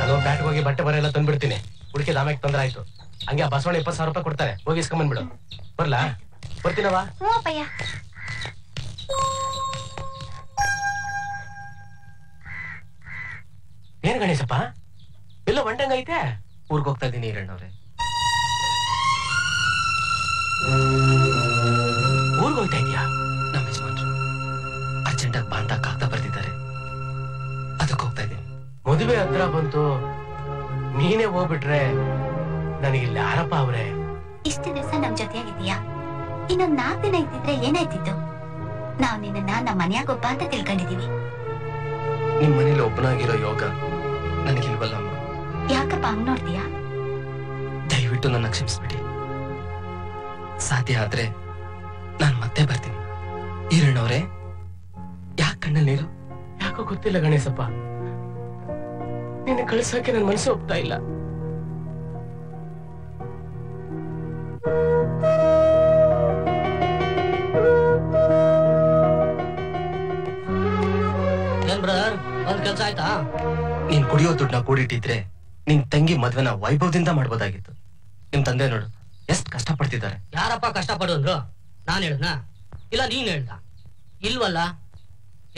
नानु बैट होगी बट्टे बरेयल्ल तंदुबिड्तीनि उडुकि लामेक तंद्रे आय्तु हंगे बसवण 20,000 रूपये को इस्कबिड़ बरला बर्तीनवा ऐन गणेशप्प बेल वंटंग ऐते ऊर्ग होता हिरण्णवरे ऊर्ग होता नम यजमानरु अर्जेंट आगि बांध कागद बरेदिद्दारे अदक्के होता मदुवे हत्र बंतु नीने होग्बिट्रे दयविट्टु नन्न क्षमिसिबिडि साध्य आद्रे नानु मत्ते बर्तीनि ಈರಣ್ಣವರೇ याके कण्णल्लि नीरु याको गोत्तिल्ल गणेशप्प निन्न कळिसोके नन्न मनस्सु होग्ता इल्ल ತಂಗಿ ಮದುವೆನ ವೈಭವದಿಂದ ಮಾಡಬಹುದಾಗಿತ್ತು ನಿಮ್ಮ ತಂದೆ ನೋಡು ಎಷ್ಟು ಕಷ್ಟ ಪಡ್ತಿದ್ದಾರೆ ಯಾರಪ್ಪ ಕಷ್ಟ ಪಡೋದ್ರು ನಾನು ಹೇಳಿದ್ನಾ ಇಲ್ಲ ನೀನು ಹೇಳ್ತಾ ಇಲ್ವಲ್ಲ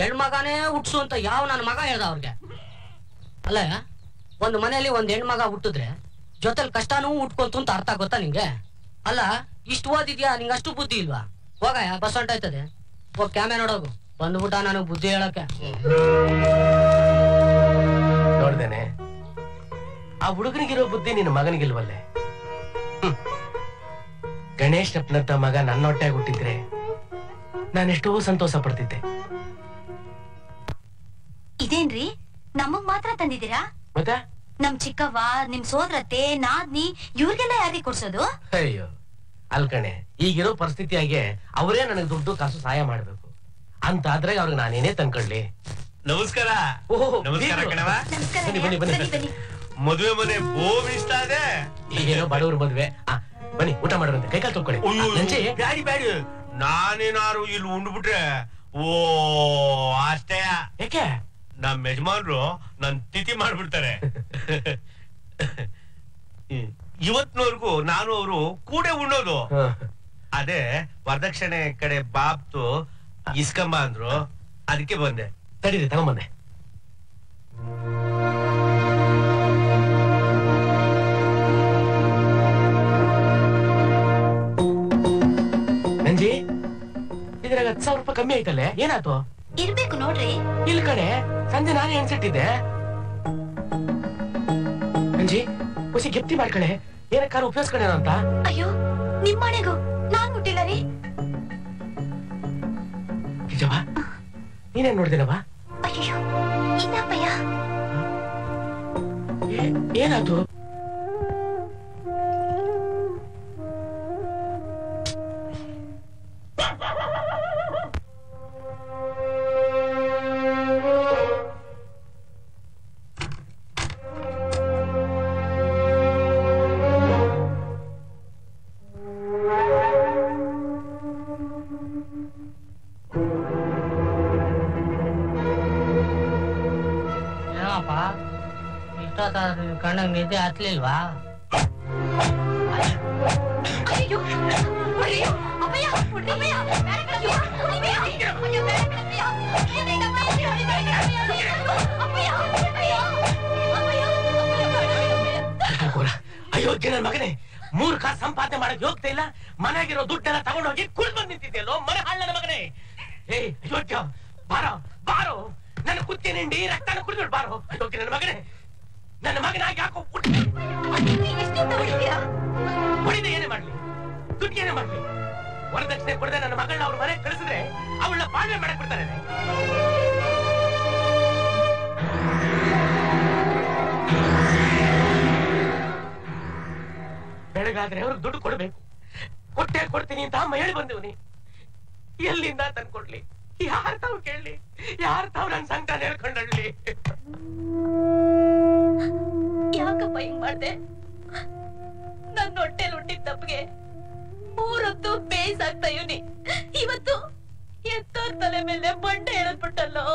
ಹೆಣ್ಣು ಮಗನೇ ಹುಟ್ಸು ಅಂತ ಯಾವ ನನ್ನ ಮಗ ಹೇಳ್ದ ಅವರಿಗೆ ಅಲ್ಲ ಒಂದು ಮನೆಯಲ್ಲಿ ಒಂದು ಹೆಣ್ಣು ಮಗ ಹುಟ್ಟಿದ್ರೆ ಜೊತೆಲಿ ಕಷ್ಟನೂ ಹುಟ್ಕೊಂತು ಅಂತ ಅರ್ಥ ಗೊತ್ತಾ ನಿಮಗೆ ಅಲ್ಲ ಇಷ್ಟು ಓದಿದ್ಯಾ ನಿಂಗೆ ಅಷ್ಟು ಬುದ್ಧಿ ಇಲ್ವಾ ಹೋಗಯ್ಯ ಬಸ್ ಹೊಂಟಾಯ್ತದೆ ಹೋಗಿ ಕ್ಯಾಮೆ ನೋಡೋಗು ಬಂದ್ಬಿಟ್ಟ ನಾನು ಬುದ್ಧಿ ಹೇಳಕ್ಕೆ ನೋಡ್ದೇನೆ ಆ ಹುಡುಗನಿಗಿರೋ ಬುದ್ಧಿ ನಿನ್ನ ಮಗನಿಗಿಲ್ವಲ್ಲೇ ಗಣೇಶನಪ್ಪನಂತ ಮಗ ನನ್ನ ಹೊಟ್ಟೆಗೆ ಹುಟ್ಟಿದ್ರೆ ನಾನೆಷ್ಟೋ ಸಂತೋಷ ಪಡ್ತಿದ್ದೆ ಇದೇನ್ರಿ ನಮಗ್ ಮಾತ್ರ ತಂದಿದ್ದೀರಾ ಮತ್ತೆ ನಮ್ ಚಿಕ್ಕವ್ವ ನಿಮ್ ಸೋದರತ್ತೆ ನಾದ್ನಿ ಇವ್ರಿಗೆಲ್ಲ ಯಾರಿಗೆ ಕೊಡ್ಸೋದು ಅಯ್ಯೋ ಅಲ್ಕಣೆ ಈಗಿರೋ ಪರಿಸ್ಥಿತಿಯಾಗೆ ಅವರೇ ನನಗೆ ದುಡ್ಡು ಕಾಸು ಸಹಾಯ ಮಾಡಬೇಕು ಅಂತ ಆದ್ರೆ ಅವ್ರಿಗೆ ನಾನೇನೇ ತಂದ್ಕೊಳ್ಳಿ ನಮಸ್ಕಾರ ನಮಸ್ಕಾರ ಕಣವ ಬನ್ನಿ ಬನ್ನಿ ಮದುವೆ ಮನೆ ಬೋಮ್ ಇಷ್ಟ ಇದೆ ಈಗೇನೋ ಬಡವರು ಮದುವೆ ಬನ್ನಿ ಊಟ ಮಾಡೋರಂತೆ ಕೈಕಾಲು ತೊಳ್ಕೊಳ್ಳಿ ಬ್ಯಾಡಿ ಬ್ಯಾಡಿ ನಾನೇನಾರು ಇಲ್ಲಿ ಉಂಡ್ಬಿಟ್ರೆ ಓ ಅಷ್ಟೇ ಯಾಕೆ ನಮ್ಮ ಯಜಮಾನರು ನನ್ನ ತಿಥಿ ಮಾಡ್ಬಿಡ್ತಾರೆ ಇವತ್ತಿನವರೆಗೂ ನಾನು ಅವರು ಕೂಡೆ ಉಣ್ಣೋದು ಅದೇ ವರದಕ್ಷಿಣೆ ಕಡೆ ಬಾಪ್ತು ಇಸ್ಕಮ್ಮ ಅಂದ್ರು ಅದಕ್ಕೆ ಬಂದೆ ತಡೀರಿ ತಗೊಂಬಂದೆ ನಂಜಿ ಇದ್ರಾಗ 10,000 ರೂಪಾಯಿ ಕಮ್ಮಿ ಆಯ್ತಲ್ಲೇ ಏನಾಯ್ತು ಇರ್ಬೇಕು ನೋಡ್ರಿ ಇಲ್ ಕಡೆ ಸಂಜೆ ನಾನೇ ಅನ್ಸಿಟ್ಟಿದ್ದೆ ನಂಜಿ ಖುಷಿ ಗಿಫ್ಟಿ ಮಾಡ್ಕಳೆ ಏನಕ್ಕಾರು ಉಪಯೋಗಿಸ್ಕೊಂಡೇನ ಅಂತ ಅಯ್ಯೋ ನಿಮ್ಮ ಮನೆಗೂ ನಾನ್ ಮುಟ್ಟಿಲ್ಲ ರೀ ನಿಜವಾ ನೀನೇನ್ ನೋಡ್ದೇನವಾ ಅಯ್ಯೋ ಏನಪ್ಪಯ್ಯ ಏನಾಯ್ತು ಅತ್ಲಿಲ್ವಾ ಅಯ್ಯೋ ಅಯ್ಯೋ ಅಮ್ಮಯ್ಯ ಅಮ್ಮಯ್ಯ ಅಮ್ಮಯ್ಯ ಅಮ್ಮಯ್ಯ ಅಮ್ಮಯ್ಯ ಅಮ್ಮಯ್ಯ ಅಮ್ಮಯ್ಯ ಯೋಜನೆ ಮಗನೇ ಮೂರ್ಖ ಸಂಪಾದನೆ ಮಾಡಕ್ಕೆ ಹೋಗ್ತಾ ಇಲ್ಲ ಮನೆಗಿರೋ ದುಡ್ಡೆಲ್ಲ ತಗೊಂಡು ಹೋಗಿ ಕುಡಿದು ಬಂದು ನಿಂತಿದೆಯಲ್ಲೋ ಮನೆ ಹಾಳನ ಮಗನೇ ಏ ಯೋಜನೆ ಬಾರೋ ಬಾರೋ ನನ್ನ ಕುತ್ತಿ ನಿಂಡಿ ರಕ್ತನ ಕುಡಿದು ಬಾರೋ ಯೋಜನೆ ನನ್ನ ಮಗನೇ ನನ್ನ ಮಗನಾಗಿ ಯಾಕೋ ಹೊಡಿದೆ ಏನೇ ಮಾಡ್ಲಿ ದುಡ್ಡು ಏನೇ ಮಾಡ್ಲಿ ವರದಕ್ಷಿಣೆ ಕೊಡದೆ ನನ್ನ ಮಗಳನ್ನ ಅವ್ರ ಮನೆಗೆ ಕಳಿಸಿದ್ರೆ ಅವಳನ್ನ ಪಾಲನೆ ಮಾಡಕ್ಕೆ ಬಿಡ್ತಾರೆ ಬೆಳಗಾದ್ರೆ ಅವ್ರಿಗೆ ದುಡ್ಡು ಕೊಡಬೇಕು ಕೊಟ್ಟೆ ಕೊಡ್ತೀನಿ ಅಂತ ಅಮ್ಮ ಹೇಳಿ ಬಂದಿವ್ನಿ ಎಲ್ಲಿಂದ ತಂದ್ಕೊಡ್ಲಿ ಯಾರು ತಾವು ಕೇಳಲಿ ಯಾರು ತಾವು ನನ್ನ ಸಂಕಟ ಹೇಳ್ಕೊಂಡಳ್ಲಿ ಯಾಕಪ್ಪ ಹಿಂಗ್ ಮಾಡ್ದೆ ನನ್ನ ಹೊಟ್ಟೆಲ್ ಹುಟ್ಟಿದ ತಪ್ಪಿಗೆ ಮೂರೊತ್ತು ಬೇಯ್ಸಾಗ್ತಾ ಇವನಿ ಇವತ್ತು ಎತ್ತೋರ್ ತಲೆ ಮೇಲೆ ಬಂಡೆ ಹೇಳದ್ಬಿಟ್ಟಲ್ಲೋ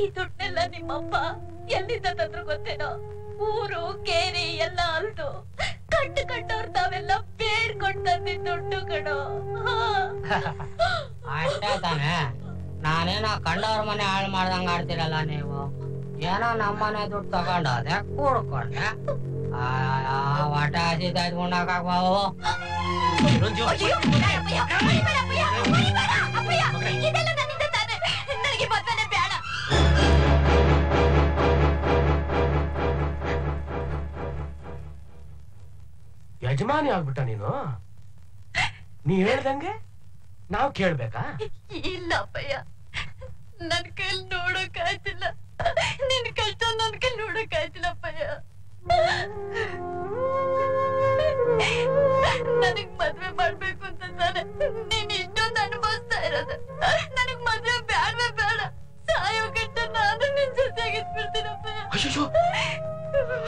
ಈ ದುಡ್ಡೆಲ್ಲ ನಿಮ್ಮಪ್ಪ ಎಲ್ಲಿಂದ ತಂದ್ರು ಗೊತ್ತೇನೋ ಊರು ಕೇರಿ ಎಲ್ಲ ಅಲ್ದು ಕಟ್ಟು ಕಟ್ಟೋರ್ ತಾವೆಲ್ಲ ಬೇಡ್ಕೊಂಡು ತಂದಿದ್ ದುಡ್ಡು ಕಣೋ ಅಷ್ಟೇ ತಾನೆ ನಾನೇನ ಕಂಡವ್ರ ಮನೆ ಹಾಳು ಮಾಡ್ದಂಗ ಆಡ್ತಿರಲ್ಲ ನೀವು ಏನೋ ನಮ್ಮ ಮನೆ ದುಡ್ಡು ತಗೊಂಡೋದೆ ಕೂಡ್ಕೊಂಡೆ ಆಟ ಹಸಿದ ಉಣ್ಣಕಾಗ್ಬಾವು ನನಗೆ ಬರ್ತಾನೆ ಬೇಡ ಯಜಮಾನಿ ಆಗ್ಬಿಟ್ಟ ನೀನು ನೀ ಹೇಳ್ದಂಗೆ ನಾವು ಕೇಳ್ಬೇಕಾ ಇಲ್ಲ ಅಪ್ಪಯ್ಯ ನನ್ ಕೈಲಿ ನೋಡಕ್ ಆಯ್ತಿಲ್ಲ ನಿನ್ ಕಷ್ಟ ನನ್ ಕೈಲಿ ನೋಡಕ್ ಆಯ್ತಿಲ್ಲ ಅಪ್ಪಯ್ಯ ನನಗ್ ಮದ್ವೆ ಮಾಡ್ಬೇಕು ಅಂತ ತಾನೆ ನೀನ್ ಇಷ್ಟೊಂದು ಅನುಭವಿಸ್ತಾ ಇರೋದ ನನಗ್ ಮದ್ವೆ ಬೇಡವೇ ಬೇಡ ಸಾಯೋ ಗಟ್ಟ ನಾನು ನಿನ್ ಜೊತೆ ಆಗಿರ್ಬಿಡ್ತೀನಪ್ಪ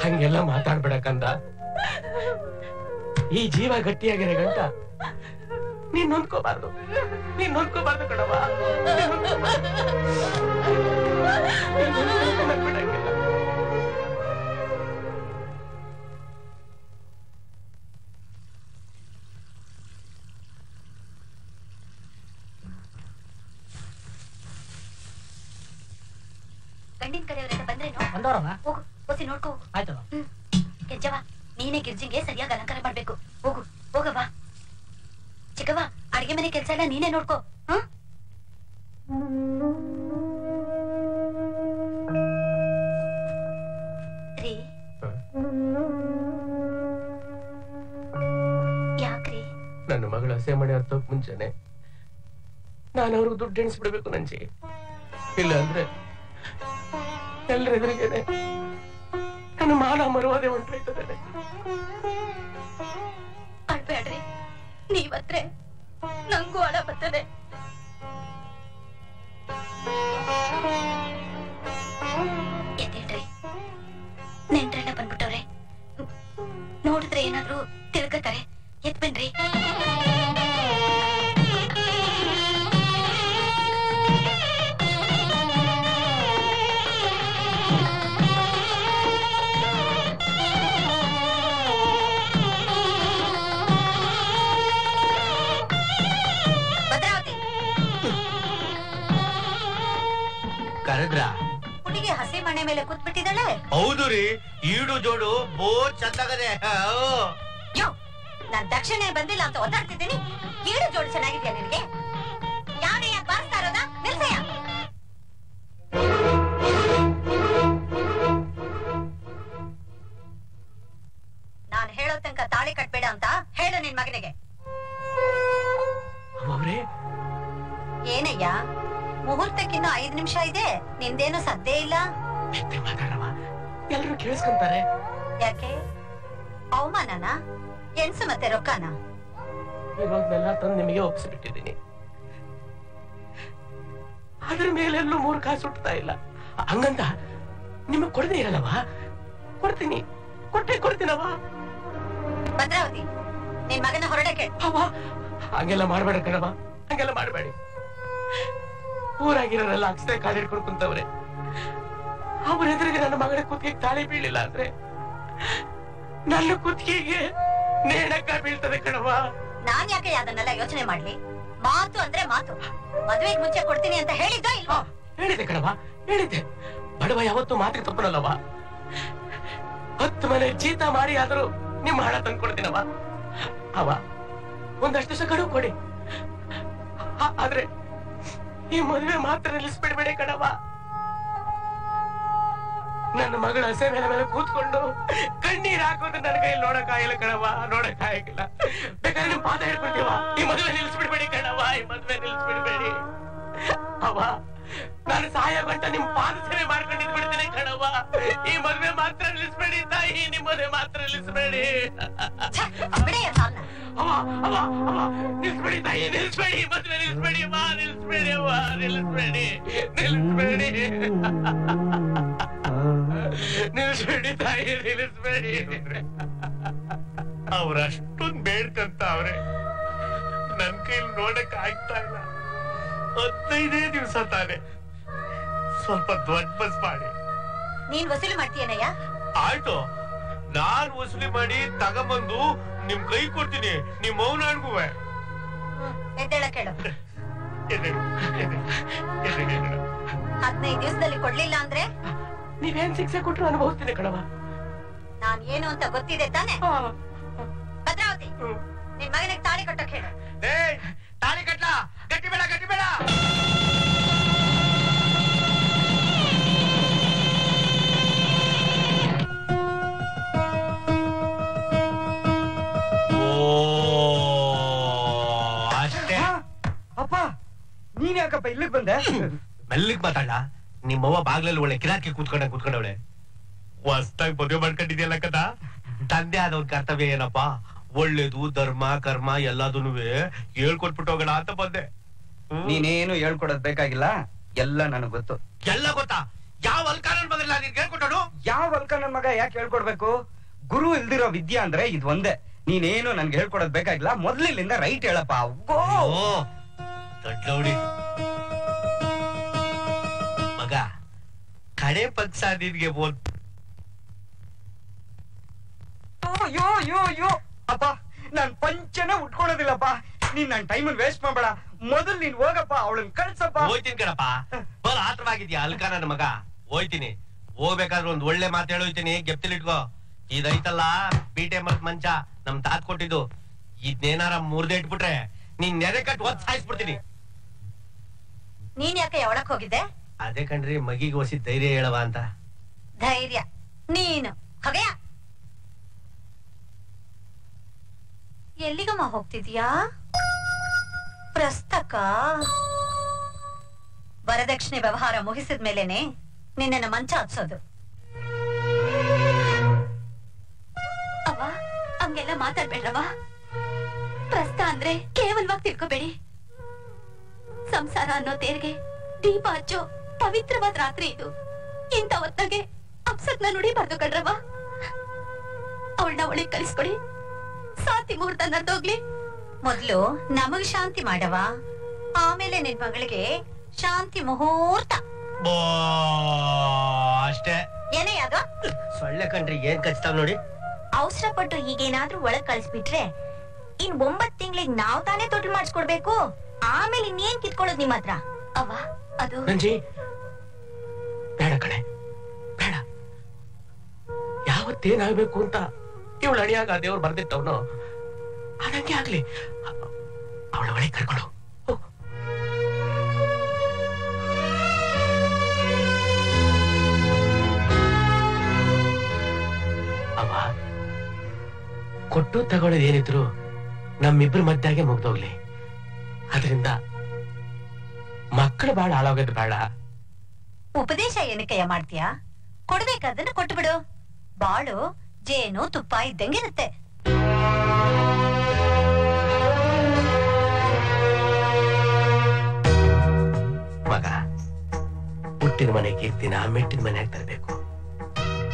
ಹಂಗೆಲ್ಲ ಮಾತಾಡ್ಬೇಡಕಂದ ಈ ಜೀವ ಗಟ್ಟಿಯಾಗಿರೋ ಗಂಟ ನೀನ್ ಹೊಂದ್ಕೋಬಾರ್ದು ಕಣವ ಗಂಡಿನ ಕಡೆಯವರೆಲ್ಲ ಬಂದ್ರೇನು ಬಂದವ್ರವ ಹೋಗು ಹೋಸಿ ನೋಡ್ಕೋ ಆಯ್ತು ಕೆಜ್ಜವ ನೀನೇ ಗಿರ್ಜಿಂಗೆ ಸರಿಯಾಗಿ ಅಲಂಕಾರ ಮಾಡ್ಬೇಕು ಹೋಗು ಹೋಗವಾ ಚಿಕ್ಕವ್ವ ಅಡಿಗೆ ಮನೆ ಕೆಲಸ ಎಲ್ಲ ನೀನೇ ನೋಡ್ಕೋ ಹ ರೀ ಯಾಕ್ರಿ ನನ್ನ ಮಗಳು ಹಸೆ ಮನೆ ಹತ್ತೋಕ್ ಮುಂಚೆನೆ ನಾನು ಅವ್ರಿಗೆ ದುಡ್ಡು ಎಣಿಸ್ಬಿಡ್ಬೇಕು ನಂಜಿ ಇಲ್ಲ ಅಂದ್ರೆ ಎಲ್ಲರ ಎದುರಿಗೇನೆ ನನ್ನ ಮಾನ ಮರುವಾದೆ ಉಂಟಾಯ್ತದೆ ಅಳ್ಬೇಡ್ರಿ ನೀವತ್ರೆ ನಂಗೂ ಹಣ ಬರ್ತದೆ ಎದ್ದೇಳ್ರಿ ನೆಂಟ್ರೆಲ್ಲ ಬಂದ್ಬಿಟ್ಟವ್ರೆ ನೋಡಿದ್ರೆ ಏನಾದ್ರು ತಿಳ್ಕತಾರೆ ಎತ್ಬನ್ರಿ ಹುಡುಗಿ ಹಸಿ ಮನೆ ಮೇಲೆ ಕೂತ್ಬಿಟ್ಟಿದ್ದಾಳೆ ಹೌದು ರೀ ಈಡು ಜೋಡು ಬೋ ಚಂದಾಗದೆ ನಾನ್ ದಕ್ಷಿಣ ಬಂದಿಲ್ಲ ಅಂತ ಒದ್ದಾಡ್ತಿದ್ದೀನಿ ಈಡು ಜೋಡು ಚೆನ್ನಾಗಿದ್ಯಾ ನಿನಗೆ ಯಾರೇ ಯಾಕೆ ಬಾರಿಸ್ತಾ ಇರೋದ ನಿಲ್ಸಯ್ಯ ನಾನ್ ಹೇಳೋ ತನಕ ತಾಳಿ ಕಟ್ಬೇಡ ಅಂತ ಹೇಳು ನಿನ್ ಮಗನಿಗೆ ಏನಯ್ಯ ಮುಹೂರ್ತಕ್ಕಿನ್ನೂ 5 ನಿಮಿಷ ಇದೆ ನಿಂದೇನು ಸದ್ದೇ ಇಲ್ಲ ಎಲ್ಲರೂ ಕೇಳಿಸ್ಕೊಂತಾರೆ ಯಾಕೆ ಅವಮಾನನಾ ಎನ್ಸು ಮತ್ತೆ ರೊಕ್ಕನಾ ಇವಾಗೆಲ್ಲ ತಂದು ನಿಮಗೆ ಒಪ್ಪಿಸ್ಬಿಟ್ಟಿದ್ದೀನಿ ಅದ್ರ ಮೇಲೆಲ್ಲೂ 3 ಕಾಸು ಹುಟ್ಟತಾ ಇಲ್ಲ ಹಂಗಂತ ನಿಮಗೆ ಕೊಡದೇ ಇರಲ್ಲವಾ ಕೊಡ್ತೀನಿ ಕೊಡ್ತೀನವ ಭದ್ರಾವತಿ ನಿನ್ ಮಗನ ಹೊರಡಕ್ಕೆ ಹಂಗೆಲ್ಲ ಮಾಡಬೇಡ ಕಣವ ಹಂಗೆಲ್ಲ ಮಾಡಬೇಡಿ ಊರಾಗಿರೋರೆಲ್ಲ ಅಕ್ಷತೆ ಕಾಲಿಡ್ಕೊಂಡು ಕುಂತವ್ರೆ ಅವ್ರ ಎದುರಿಗೆ ನನ್ನ ಮಗಳ ಕುತ್ತಿಗೆ ತಾಳಿ ಬೀಳಿಲ್ಲ ಅಂದ್ರೆ ನನ್ನ ಕುತ್ತಿಗೆಗೆ ನೇಣಕ ಬೀಳ್ತದೆ ಕಣವ ನಾನ್ ಯಾಕೆ ಅದನ್ನೆಲ್ಲ ಯೋಚನೆ ಮಾಡ್ಲಿ ಮಾತು ಅಂದ್ರೆ ಮಾತು ಮದುವೆಗೆ ಮುಂಚೆ ಕೊಡ್ತೀನಿ ಅಂತ ಹೇಳಿದ್ದ ಇಲ್ವಾ ಹೇಳಿದೆ ಕಣವ ಹೇಳಿದ್ದೆ ಬಡವ ಯಾವತ್ತು ಮಾತಿಗೆ ತಪ್ಪನಲ್ಲವ ಮನೆ ಜೀತ ಮಾಡಿ ಆದರೂ ನಿಮ್ಮ ಹಣ ತಂದು ಕೊಡ್ತೀನವ ಅವ ಒಂದಷ್ಟು ದಿವಸ ಗಡುವು ಕೊಡಿ ಆದ್ರೆ ಈ ಮದುವೆ ಮಾತ್ರ ನಿಲ್ಲಿಸ್ಬಿಡಬೇಡಿ ಕಣವ ನನ್ನ ಮಗಳ ಹಸೆ ಮೇಲೆ ಮೇಲೆ ಕೂತ್ಕೊಂಡು ಕಣ್ಣೀರು ಹಾಕೋದು ನನ್ನ ಕೈಯಲ್ಲಿ ನೋಡಕ್ಕಾಗಿಲ್ಲ ಕಣವ ನೋಡಕ್ಕಾಗಿಲ್ಲ ಬೇಕಾದ್ರೆ ನಿಮ್ಮ ಪಾದ ಹಿಡ್ಕೊಳ್ತೀವ ಈ ಮದುವೆ ನಿಲ್ಲಿಸ್ಬಿಡಬೇಡಿ ಕಣವ ಈ ಮದುವೆ ನಿಲ್ಲಿಸ್ಬಿಡಬೇಡಿ ಅವ ನಾನು ಸಹಾಯ ಗಂಟ ನಿಮ್ ಪಾದ ಸೇವೆ ಮಾಡ್ಕೊಂಡಿದ್ ಬಿಡ್ತೇನೆ ಕಣವ್ವ ಈ ಮದುವೆ ಮಾತ್ರ ನಿಲ್ಲಿಸ್ಬೇಡಿ ತಾಯಿ ನಿಮ್ ಮದುವೆ ಮಾತ್ರ ನಿಲ್ಲಿಸ್ಬೇಡಿ ನಿಲ್ಲಿಸ್ಬೇಡಿ ತಾಯಿ ನಿಲ್ಲಿಸ್ಬೇಡಿ ಮದುವೆ ನಿಲ್ಲಿಸ್ಬೇಡಿ ವಾ ನಿಲ್ಲಿಸ್ಬೇಡಿ ವಾ ನಿಲ್ಲಿಸ್ಬೇಡಿ ನಿಲ್ಲಿಸ್ಬೇಡಿ ನಿಲ್ಲಿಸ್ಬೇಡಿ ತಾಯಿ ನಿಲ್ಲಿಸ್ಬೇಡಿ ಅವ್ರಷ್ಟೊಂದು ಬೇಡ್ಕಂತ ಅವ್ರೆ ನನ್ ಕೈಲಿ ನೋಡಕ್ ಆಗ್ತಾ ಇಲ್ಲ ಹದಿನೈದೇ ದಿವಸ ತಾನೆ ಸ್ವಲ್ಪ ದೊಡ್ಡ ಬಸ್ ಮಾಡಿ ನೀನ್ ವಸೂಲಿ ಮಾಡ್ತೀಯನಯ್ಯ ಆಟೋ ನಾನ್ ವಸೂಲಿ ಮಾಡಿ ತಗೊಂಬಂದು ನಿಮ್ ಕೈ ಕೊಡ್ತೀನಿ ನಿಮ್ ಮೌನ ಅನ್ಗುವೆ ಹದಿನೈದು ದಿವಸದಲ್ಲಿ ಕೊಡ್ಲಿಲ್ಲ ಅಂದ್ರೆ ನೀವೇನ್ ಶಿಕ್ಷೆ ಕೊಟ್ರು ಅನುಭವಿಸ್ತೀನಿ ಕಣವ ನಾನ್ ಏನು ಅಂತ ಗೊತ್ತಿದೆ ತಾನೆ ಭದ್ರಾವತಿ ನಿನ್ ಮಗನಿಗೆ ತಾಳಿ ಕಟ್ಟಕ್ ಹೇಳು ताली कटला गट्टी बेड़ा अप्पा नीन याकप्प इल्लिगे बंदे मेल्लिगे माताड निम्मव्व बागलल्लि ओळ्ळे किराकी ಕೂತ್ಕೊಂಡವಳೆ ಹೊಸದಾಗಿ ಮದುವೆ ಮಾಡ್ಕೊಂಡಿದ್ಯಲ್ಲ ಕದಾ ತಂದೆ ಆದವ್ರ ಕರ್ತವ್ಯ ಏನಪ್ಪ ಒಳ್ಳೇದು ಧರ್ಮ ಕರ್ಮ ಎಲ್ಲದೂ ಹೇಳ್ಕೊಟ್ಬಿಟ್ಟು ಹೋಗೋಣ ಅಂತ ಬಂದೆ ನೀನೇನು ಹೇಳ್ಕೊಡೋದ್ ಬೇಕಾಗಿಲ್ಲ ಎಲ್ಲ ನನಗ್ ಗೊತ್ತು ಎಲ್ಲ ಗೊತ್ತಾ ಯಾವ ಅಲ್ಕಾನನ್ ಮಗಲ್ಲ ನೀನ್ ಹೇಳ್ಕೊಟ್ಟೋಡು ಯಾವ ಅಲ್ಕಾನನ್ ಮಗ ಯಾಕೆ ಹೇಳ್ಕೊಡ್ಬೇಕು ಗುರು ಇಲ್ದಿರೋ ವಿದ್ಯಾ ಅಂದ್ರೆ ಇದ್ ಒಂದೇ ನೀನೇನು ನನ್ಗೆ ಹೇಳ್ಕೊಡೋದ್ ಬೇಕಾಗಿಲ್ಲ ಮೊದ್ಲಿಂದ ರೈಟ್ ಹೇಳಪ್ಪ ದೊಡ್ಡವಡಿ ಮಗ ಕಡೆ ಪಕ್ಷ ನಿನ್ಗೆ ಓದ್ ಯೋ ಯೋ ಯೋ ಅಪ್ಪ ನಾನ್ ಪಂಚನ ಉಟ್ಕೊಳ್ಳೋದಿಲ್ಲಪ್ಪ ನೀನ್ ನನ್ ಟೈಮ್ ವೇಸ್ಟ್ ಮಾಡಬೇಡ ಮೊದಲ್ ನೀನ್ ಹೋಗಪ್ಪ ಅವಳನ್ ಕಳ್ಸಪ್ಪ ಹೋಯ್ತೀನಿ ಕಣಪ್ಪ ಬಲ್ ಆತರವಾಗಿದ್ಯಾ ಅಲ್ಕಾ ನನ್ನ ಮಗ ಹೋಯ್ತೀನಿ ಹೋಗ್ಬೇಕಾದ್ರೆ ಒಂದ್ ಒಳ್ಳೆ ಮಾತು ಹೇಳೋಯ್ತೀನಿ ಗೆಪ್ತಿಲಿಟ್ಕೋ ಇದೈತಲ್ಲ ಬೀಟೆ ಮತ್ ಮಂಚ ನಮ್ ತಾತ್ ಕೊಟ್ಟಿದ್ದು ಇದ್ನೇನಾರ ಮುರ್ದೆ ಇಟ್ಬಿಟ್ರೆ ನೀನ್ ನೆರೆ ಕಟ್ ಒದ್ ಸಾಯಿಸ್ಬಿಡ್ತೀನಿ ನೀನ್ ಯಾಕೆ ಒಳಕ್ ಹೋಗಿದ್ದೆ ಅದೇ ಕಣ್ರಿ ಮಗಿಗೆ ಹೊಸಿ ಧೈರ್ಯ ಹೇಳವ ಅಂತ ಧೈರ್ಯ ನೀನು ಹೊಗೆಯ ಎಲ್ಲಿಗಮ್ಮ ಹೋಗ್ತಿದ್ಯಾ ಪ್ರಸ್ತಕ ವರದಕ್ಷಿಣೆ ವ್ಯವಹಾರ ಮುಗಿಸಿದ ಮೇಲೆನೆ ನಿನ್ನ ಮಂಚ ಹತ್ಸೋದು ಅವ್ವ ಹಂಗೆಲ್ಲ ಮಾತಾಡ್ಬೇಡವ ಪ್ರಸ್ತ ಅಂದ್ರೆ ಕೇವಲವಾಗಿ ತಿಳ್ಕೊಬೇಡಿ ಸಂಸಾರ ಅನ್ನೋ ತೇರಿಗೆ ದೀಪ ಹಚ್ಚೋ ಪವಿತ್ರವಾದ ರಾತ್ರಿ ಇದು ಇಂಥ ಹೊತ್ತಾಗೆ ಅಪ್ಸತ್ನ ನುಡಿಬಾರ್ದು ಕಣ್ರವ ಅವಳನ್ನ ಒಳಗೆ ಕಳಿಸ್ಕೊಡಿ ಸಾತಿ ಮುಹೂರ್ತ ನಡ್ದೋಗ್ಲಿ ಮೊದ್ಲು ನಮಗ್ ಶಾಂತಿ ಮಾಡವ ಆಮೇಲೆ ನಿನ್ ಮಗಳಿಗೆ ಶಾಂತಿ ಮುಹೂರ್ತ ಅಷ್ಟೇ ಏನೇ ಅದು ಸೊಳ್ಳೆ ಕಣ್ರಿ ಏನ್ ಕಚ್ತಾವ್ ನೋಡಿ ಅವಸರ ಪಟ್ಟು ಈಗೇನಾದ್ರೂ ಒಳಗ್ ಕಳಿಸ್ಬಿಟ್ರೆ ಇನ್ 9 ತಿಂಗಳಿಗೆ ನಾವ್ ತಾನೇ ತೊಟ್ಲು ಮಾಡಿಸ್ಕೊಡ್ಬೇಕು ಆಮೇಲೆ ಇನ್ನೇನ್ ಕಿತ್ಕೊಳ್ಳೋದು ನಿಮ್ಮ ಹತ್ರ ಅವ್ವ ಅದು ಬೇಡ ಕಣೆ ಬೇಡ ಯಾವತ್ತೇನಾಗ್ಬೇಕು ಅಂತ ಇವಳು ಅಣಿಯಾಗ ದೇವ್ರು ಬರ್ದಿತ್ತವನು ಅದಂಗೆ ಆಗ್ಲಿ ಅವಳ ಒಳಗೆ ಕರ್ಕೊಂಡು ಅವ ಕೊಟ್ಟು ತಗೊಳ್ಳೋದು ಏನಿದ್ರು ನಮ್ಮಿಬ್ರು ಮಧ್ಯಾಗೆ ಮುಗ್ದೋಗ್ಲಿ ಅದರಿಂದ ಮಕ್ಕಳು ಬಾಳ ಹಾಳಾಗೋದು ಬೇಡ ಉಪದೇಶ ಏನಕ್ಕೆ ಮಾಡ್ತೀಯಾ ಕೊಡ್ಬೇಕಾದನ್ನ ಕೊಟ್ಟು ಬಿಡು ಬಾಳು ಜೇನು ತುಪ್ಪ ಇದ್ದಂಗಿರುತ್ತೆ ಮಗ ಹುಟ್ಟಿನ ಮನೆ ಕೀರ್ತಿನ ಮೆಟ್ಟಿನ ಮನೆಯಾಗ ತರಬೇಕು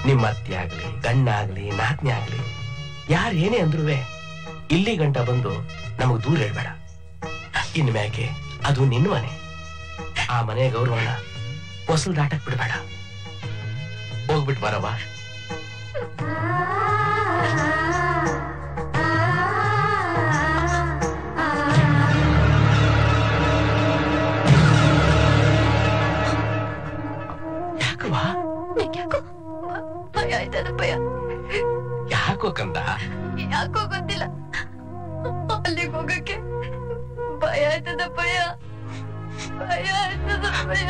ನಿಮ್ಮ ಅತ್ತೆ ಆಗ್ಲಿ ಗಣ್ಣ ಆಗ್ಲಿ ನಾತ್ನಿ ಆಗ್ಲಿ ಯಾರು ಏನೇ ಅಂದ್ರೂ ಇಲ್ಲಿ ಗಂಟ ಬಂದು ನಮಗ್ ದೂರ ಹೇಳ್ಬೇಡ ಇನ್ ಮ್ಯಾಕೆ ಅದು ನಿನ್ನ ಮನೆ ಆ ಮನೆ ಗೌರವಣ ಹೊಸಲ್ ದಾಟಕ್ ಬಿಡ್ಬೇಡ ಹೋಗ್ಬಿಟ್ ಬರವಾ ಯಾಕವಾ ನಿಂಗ್ಯಾಕೋ ಭಯ ಆಯ್ತಾನ ಭಯ ಯಾಕೋ ಗೊತ್ತಿಲ್ಲ ಅಲ್ಲಿಗೆ ಹೋಗಕ್ಕೆ ಭಯ ಆಯ್ತದ ಭಯ ಆಯ್ತದ ಭಯ.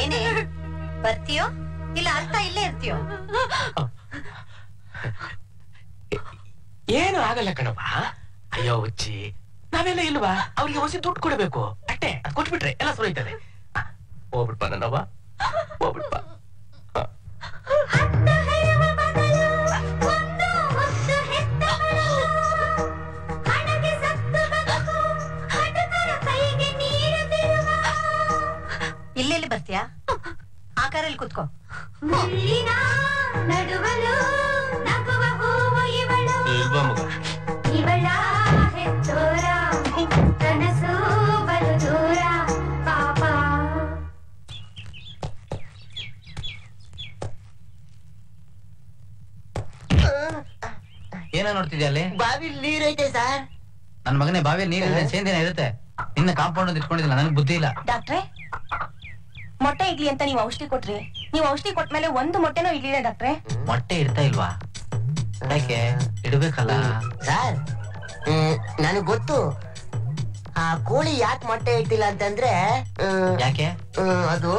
ಏನೇ ಬರ್ತೀಯೋ ಇಲ್ಲ ಅರ್ಥ ಇಲ್ಲೇ ಇರ್ತೀಯೋ? ಏನು ಆಗಲ್ಲ ಕಣವ. ಅಯ್ಯೋ ಹುಚ್ಚಿ ನಾವೆಲ್ಲ ಇಲ್ವಾ ಅವ್ರಿಗೆ ಹೊಸ ದುಡ್ಡು ಕೊಡಬೇಕು ಅಷ್ಟೇ. ಅದು ಕೊಟ್ಬಿಟ್ರೆ ಎಲ್ಲ ಸುರಿತದೆ. ಹೋಗ್ಬಿಟ್ಪ ನನ್ನವ ಹೋಗ್ಬಿಟ್ಪ. ಇಲ್ಲೆಲ್ಲಿ ಬರ್ತೀಯಾ? ಆ ಕಾರಲ್ಲಿ ಕೂತ್ಕೋ. ಏನ ನೋಡ್ತಿದ್ಯಾ ಅಲ್ಲಿ? ಬಾವಿಲ್ ನೀರೈತೆ ಸರ್. ನನ್ನ ಮಗನೇ ಬಾವಿಯಲ್ಲಿ ನೀರಿಲ್ಲ, ಸೇಂದಿನ ಇರುತ್ತೆ. ನಿನ್ನ ಕಾಂಪೌಂಡ್ ಇಟ್ಕೊಂಡಿದ್ದಿಲ್ಲ, ನನಗೆ ಬುದ್ಧಿ ಇಲ್ಲ. ಡಾಕ್ಟ್ರೆ ಮೊಟ್ಟೆ ಇಡ್ಲಿ ಅಂತ ನೀವು ಔಷಧಿ ಕೊಟ್ರಿ. ನೀವು ಔಷಧಿ ಕೊಟ್ಟ ಮೇಲೆ ಒಂದು ಮೊಟ್ಟೆನೂ ಇಡ್ಲಿಲ್ಲ ಡಾಕ್ಟ್ರೆ. ಮೊಟ್ಟೆ ಇರ್ತಾ ಇಲ್ವಾ? ಯಾಕೆ ಇಡಬೇಕಲ್ಲ ಸರ್. ನನಗೆ ಗೊತ್ತು ಆ ಕೋಳಿ ಯಾಕೆ ಮೊಟ್ಟೆ ಇಟ್ಟಿಲ್ಲ ಅಂತಂದ್ರೆ, ಯಾಕೆ ಅದು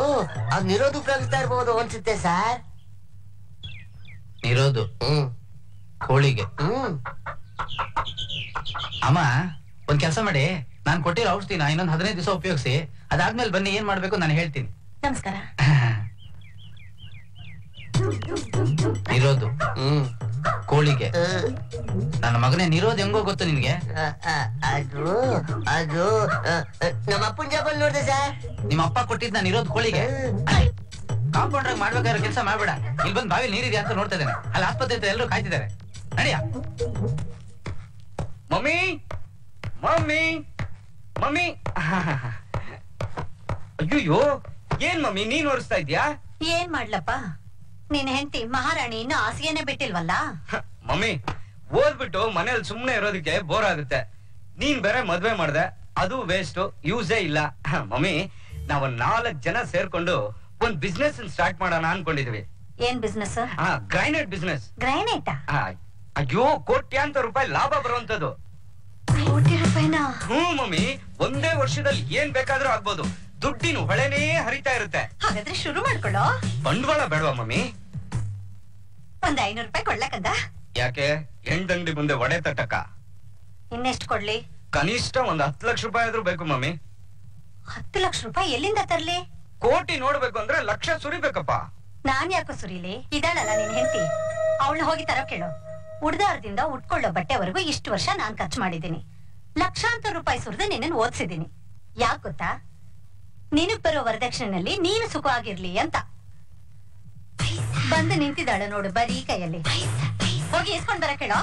ನಿರೋಧು ಪ್ರಕಟಿಸ್ತಾ ಇರ್ಬೋದು ಅನ್ಸುತ್ತೆ ಸರ್. ನಿರೋಧು ಕೋಳಿಗೆ? ಅಮ್ಮ ಒಂದ್ ಕೆಲಸ ಮಾಡಿ, ನಾನು ಕೊಟ್ಟಿರೋ ಔಷಧಿನ ಇನ್ನೊಂದು 15 ದಿವಸ ಉಪಯೋಗಿಸಿ, ಅದಾದ್ಮೇಲೆ ಬನ್ನಿ ಏನ್ ಮಾಡ್ಬೇಕು ನಾನು ಹೇಳ್ತೀನಿ. ನಮಸ್ಕಾರ. ನಿರೋಧು ಕೋಳಿಗೆ? ನನ್ನ ಮಗನೇ ನಿರೋಧ್ ಹೆಂಗೋ ಗೊತ್ತು ನಿನ್ಗೆ. ಅದು ನಮ್ಮ ಅಪ್ಪನ ಜಾಬಲ್ ನೋಡಿದೆ ಸರ್. ನಿಮ್ಮ ಅಪ್ಪ ಕೊಟ್ಟಿದ್ ನಾನು ನಿರೋಧ್ ಕೋಳಿಗೆ? ಕಾಂಪೌಂಡ್ರಾಗ ಮಾಡ್ಬೇಕಾದ್ರೆ ಕೆಲಸ ಮಾಡ್ಬೇಡ. ಇಲ್ಲಿ ಬಂದು ಬಾವಿಲಿ ನೀರಿದೆ ಅಂತ ನೋಡ್ತಾ ಇದ್ದೇನೆ. ಅಲ್ಲಿ ಆಸ್ಪತ್ರೆ ಹತ್ರ ಎಲ್ಲರೂ ಕಾಯ್ತಿದ್ದಾರೆ. ನಡಿಯಾ. Mummy mummy mummy. ಅಯ್ಯೋ ಏನ್ ಮಮ್ಮಿ ನೀನ್ ಓಡಿಸ್ತಾ ಇದ್ಯಾ? ಏನ್ ಮಾಡ್ಲಪ್ಪ, ನೀನ್ ಹೆಂಡತಿ ಮಹಾರಾಣಿ ಇನ್ನು ಹಾಸಿಗೆನೆ ಬಿಟ್ಟಿಲ್ವಲ್ಲ. ಮಮ್ಮಿ ಓದ್ಬಿಟ್ಟು ಮನೇಲಿ ಸುಮ್ನೆ ಇರೋದಕ್ಕೆ ಬೋರ್ ಆಗುತ್ತೆ. ನೀನ್ ಬೇರೆ ಮದ್ವೆ ಮಾಡ್ದೆ, ಅದು ವೇಸ್ಟ್, ಯೂಸೇ ಇಲ್ಲ. ಮಮ್ಮಿ ನಾವು 4 ಜನ ಸೇರ್ಕೊಂಡು ಒಂದ್ ಬಿಸ್ನೆಸ್ ಸ್ಟಾರ್ಟ್ ಮಾಡೋಣ ಅನ್ಕೊಂಡಿದ್ವಿ. ಏನ್ ಬಿಸ್ನೆಸ್? Granite business. ಗ್ರೈನೇಟ್? ಅಯ್ಯೋ ಕೋಟ್ಯಾಂತರ ರೂಪಾಯಿ ಲಾಭ ಬರುವಂತದ್ದು. ಕೋಟಿ ರೂಪಾಯಿನಾ? ಹ್ಞೂ ಮಮ್ಮಿ, ಒಂದೇ ವರ್ಷದಲ್ಲಿ ಏನ್ ಬೇಕಾದ್ರೂ ಆಗ್ಬೋದು. ದುಡ್ಡಿನ ಹೊಳೆನೇ ಹರಿತಾ ಇರುತ್ತೆ. ಹಾಗಾದ್ರೆ ಶುರು ಮಾಡ್ಕೊಳ್ಳೋ. ಬಂಡವಾಳ ಬೇಡವಾ ಮಮ್ಮಿ? ಒಂದ್ 500 ರೂಪಾಯಿ ಕೊಡ್ಲಕ್ಕಂದ. ಯಾಕೆ ಹೆಂಡಂಗಡಿ ಮುಂದೆ ಒಡೆ ತಟ್ಟಕ? ಇನ್ನೆಷ್ಟು ಕೊಡ್ಲಿ? ಕನಿಷ್ಠ ಒಂದ್ 10 ಲಕ್ಷ ರೂಪಾಯಿ ಆದ್ರೂ ಬೇಕು ಮಮ್ಮಿ. 10 ಲಕ್ಷ ರೂಪಾಯಿ ಎಲ್ಲಿಂದ ತರ್ಲಿ? ಕೋಟಿ ನೋಡ್ಬೇಕು ಅಂದ್ರೆ ಲಕ್ಷ ಸುರಿಬೇಕಪ್ಪ. ನಾನ್ ಯಾಕೋ ಸುರಿಲಿ? ಇದಾಳಲ್ಲ ನಿನ್ ಹೆಂಡತಿ, ಅವಳನ್ನ ಹೋಗಿ ತರ ಕೇಳು. ಉಡ್ದಾರದಿಂದ ಉಟ್ಕೊಳ್ಳೋ ಬಟ್ಟೆವರೆಗೂ ಇಷ್ಟು ವರ್ಷ ನಾನ್ ಖರ್ಚು ಮಾಡಿದ್ದೀನಿ. ಲಕ್ಷಾಂತರ ರೂಪಾಯಿ ಸುರಿದು ನಿನ್ನ ಓದಿಸಿದ್ದೀನಿ. ಯಾಕೆ ಗೊತ್ತಾ? ನಿನಗ್ ಬರೋ ವರದಕ್ಷಿಣೆಯಲ್ಲಿ ನೀನು ಸುಖವಾಗಿರ್ಲಿ ಅಂತ. ಬಂದು ನಿಂತಿದ್ದಾಳು ನೋಡು ಬರೀ ಕೈಯಲ್ಲಿ. ಹೋಗಿ ಎಸ್ಕೊಂಡ್ ಬರ ಕೇಳೋ.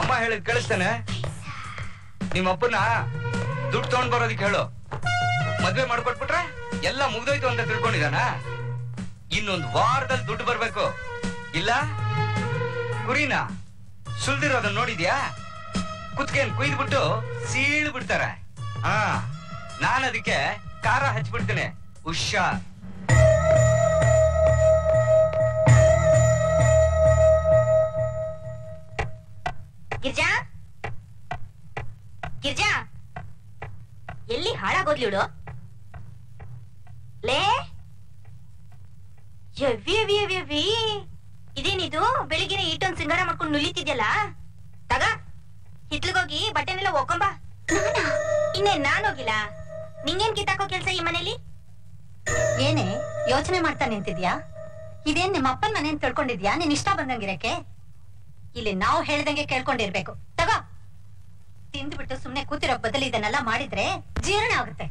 ಅಮ್ಮ ಹೇಳಿದ್ ಕೇಳಿಸ್ತಾನೆ? ನಿಮ್ಮಪ್ಪನ ದುಡ್ಡು ತಗೊಂಡ್ ಬರೋದಕ್ಕೆ ಹೇಳು. ಮದ್ವೆ ಮಾಡ್ಕೊಟ್ಬಿಟ್ರೆ ಎಲ್ಲ ಮುಗ್ದೋಯ್ತು ಅಂತ ತಿಳ್ಕೊಂಡಿದಾನ. ಇನ್ನೊಂದ್ ವಾರದಲ್ಲಿ ದುಡ್ಡು ಬರ್ಬೇಕು. ಇಲ್ಲ ಕುರಿನ ಸುಲ್ದಿರೋದನ್ನ ನೋಡಿದ್ಯಾ? ಕುತ್ಕೇನ್ ಕುಯ್ದ್ಬಿಟ್ಟು ಸೀಳ್ ಬಿಡ್ತಾರೆ. ಹಾ, ನಾನು ಅದಕ್ಕೆ ಖಾರ ಹಚ್ಬಿಡ್ತೇನೆ. ಹುಷಾರ್. ಗಿರ್ಜಾ, ಗಿರ್ಜಾ, ಎಲ್ಲಿ ಹಾಳಾಗೋದ್ಲಿಡು ಲೇ. ಯವ್ಯವ್ಯವ್ಯವಿ, ಇದೇನಿದು ಬೆಳಿಗ್ಗೆನೆ ಇಟ್ಟೊಂದು ಸಿಂಗಾರ ಮಾಡ್ಕೊಂಡು ನುಲಿತಿದ್ಯಲ್ಲ? ತಗ ಹಿತ್ಲಗೋಗಿ ಬಟ್ಟೆನೆಲ್ಲ ಒಕ್ಕೊಂಬ. ಇನ್ನೇನ್ ನಾನೋಗಿಲ್ಲ, ನಿಂಗೇನ್ ಕಿತ್ತಾಕೋ ಕೆಲ್ಸ ಈ ಮನೇಲಿ? ಏನೇ ಯೋಚನೆ ಮಾಡ್ತಾ ನಿಂತಿದ್ಯಾ? ಇದೇನ್ ನಿಮ್ಮ ಅಪ್ಪನ ಮನೆ ಅಂತ ತಿಳ್ಕೊಂಡಿದ್ಯಾ? ನೀನ್ ಇಷ್ಟ ಬಂದಂಗಿರಕ್ಕೆ ಇಲ್ಲಿ ನಾವು ಹೇಳ್ದಂಗೆ ಕೇಳ್ಕೊಂಡಿರ್ಬೇಕು. ತಗೋ, ತಿಂದ್ಬಿಟ್ಟು ಸುಮ್ನೆ ಕೂತಿರೋ ಬದಲು ಇದನ್ನೆಲ್ಲ ಮಾಡಿದ್ರೆ ಜೀರ್ಣ ಆಗುತ್ತೆ.